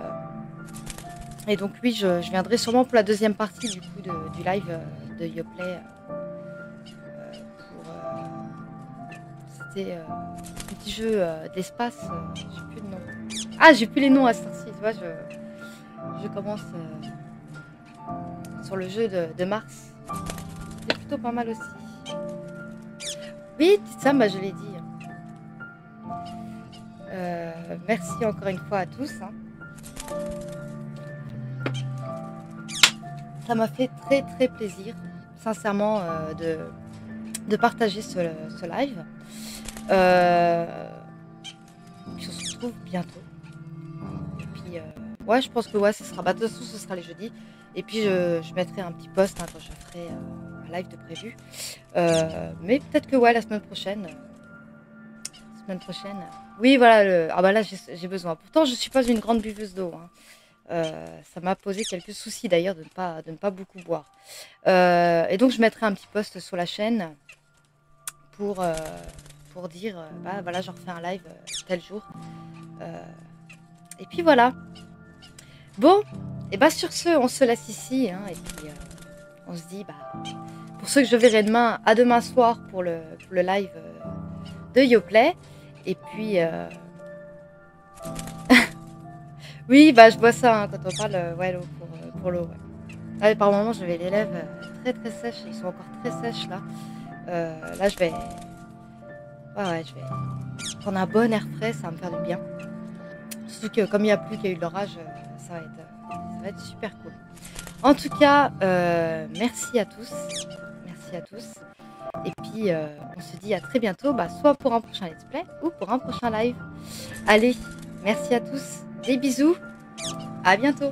et donc oui, je, je viendrai sûrement pour la deuxième partie du coup de, du live euh, de Yoplay. Euh, euh, C'était euh, un petit jeu euh, d'espace. Euh, j'ai plus de nom. Ah, j'ai plus les noms à ce temps-ci. Tu vois, je, je commence euh, sur le jeu de, de mars. C'est plutôt pas mal aussi. Oui, ça, bah, je l'ai dit. Euh, merci encore une fois à tous. Hein. Ça m'a fait très très plaisir, sincèrement, euh, de, de partager ce, ce live. Euh, puis on se retrouve bientôt. Et puis, euh, ouais, je pense que ouais, ce sera, bah, de toute façon, ce sera les jeudis. Et puis, je, je mettrai un petit post hein, quand je ferai euh, un live de prévu. Euh, mais peut-être que ouais, la semaine prochaine. Semaine prochaine. Oui, voilà. Le... Ah bah là, j'ai besoin. Pourtant, je suis pas une grande buveuse d'eau. Hein. Euh, ça m'a posé quelques soucis d'ailleurs de ne pas de ne pas beaucoup boire. Euh, et donc, je mettrai un petit post sur la chaîne pour euh, pour dire, bah voilà, je refais un live euh, tel jour. Euh, et puis voilà. Bon, et bah sur ce, on se laisse ici. Hein, et puis euh, on se dit, bah pour ceux que je verrai demain, à demain soir pour le pour le live. Euh, de Yoplay, et puis euh... oui bah je vois ça hein, quand on parle euh, ouais, l'eau pour, euh, pour l'eau ouais. Ah, par moment j'avais les lèvres euh, très très sèches, ils sont encore très sèches là euh, là je vais ouais, ouais je vais prendre un bon air frais, ça va me faire du bien, surtout que comme il n'y a plus qu'il y a eu de l'orage euh, ça, ça va être super cool. En tout cas euh, merci à tous, merci à tous. Et puis, euh, on se dit à très bientôt, bah, soit pour un prochain let's play ou pour un prochain live. Allez, merci à tous, des bisous, à bientôt.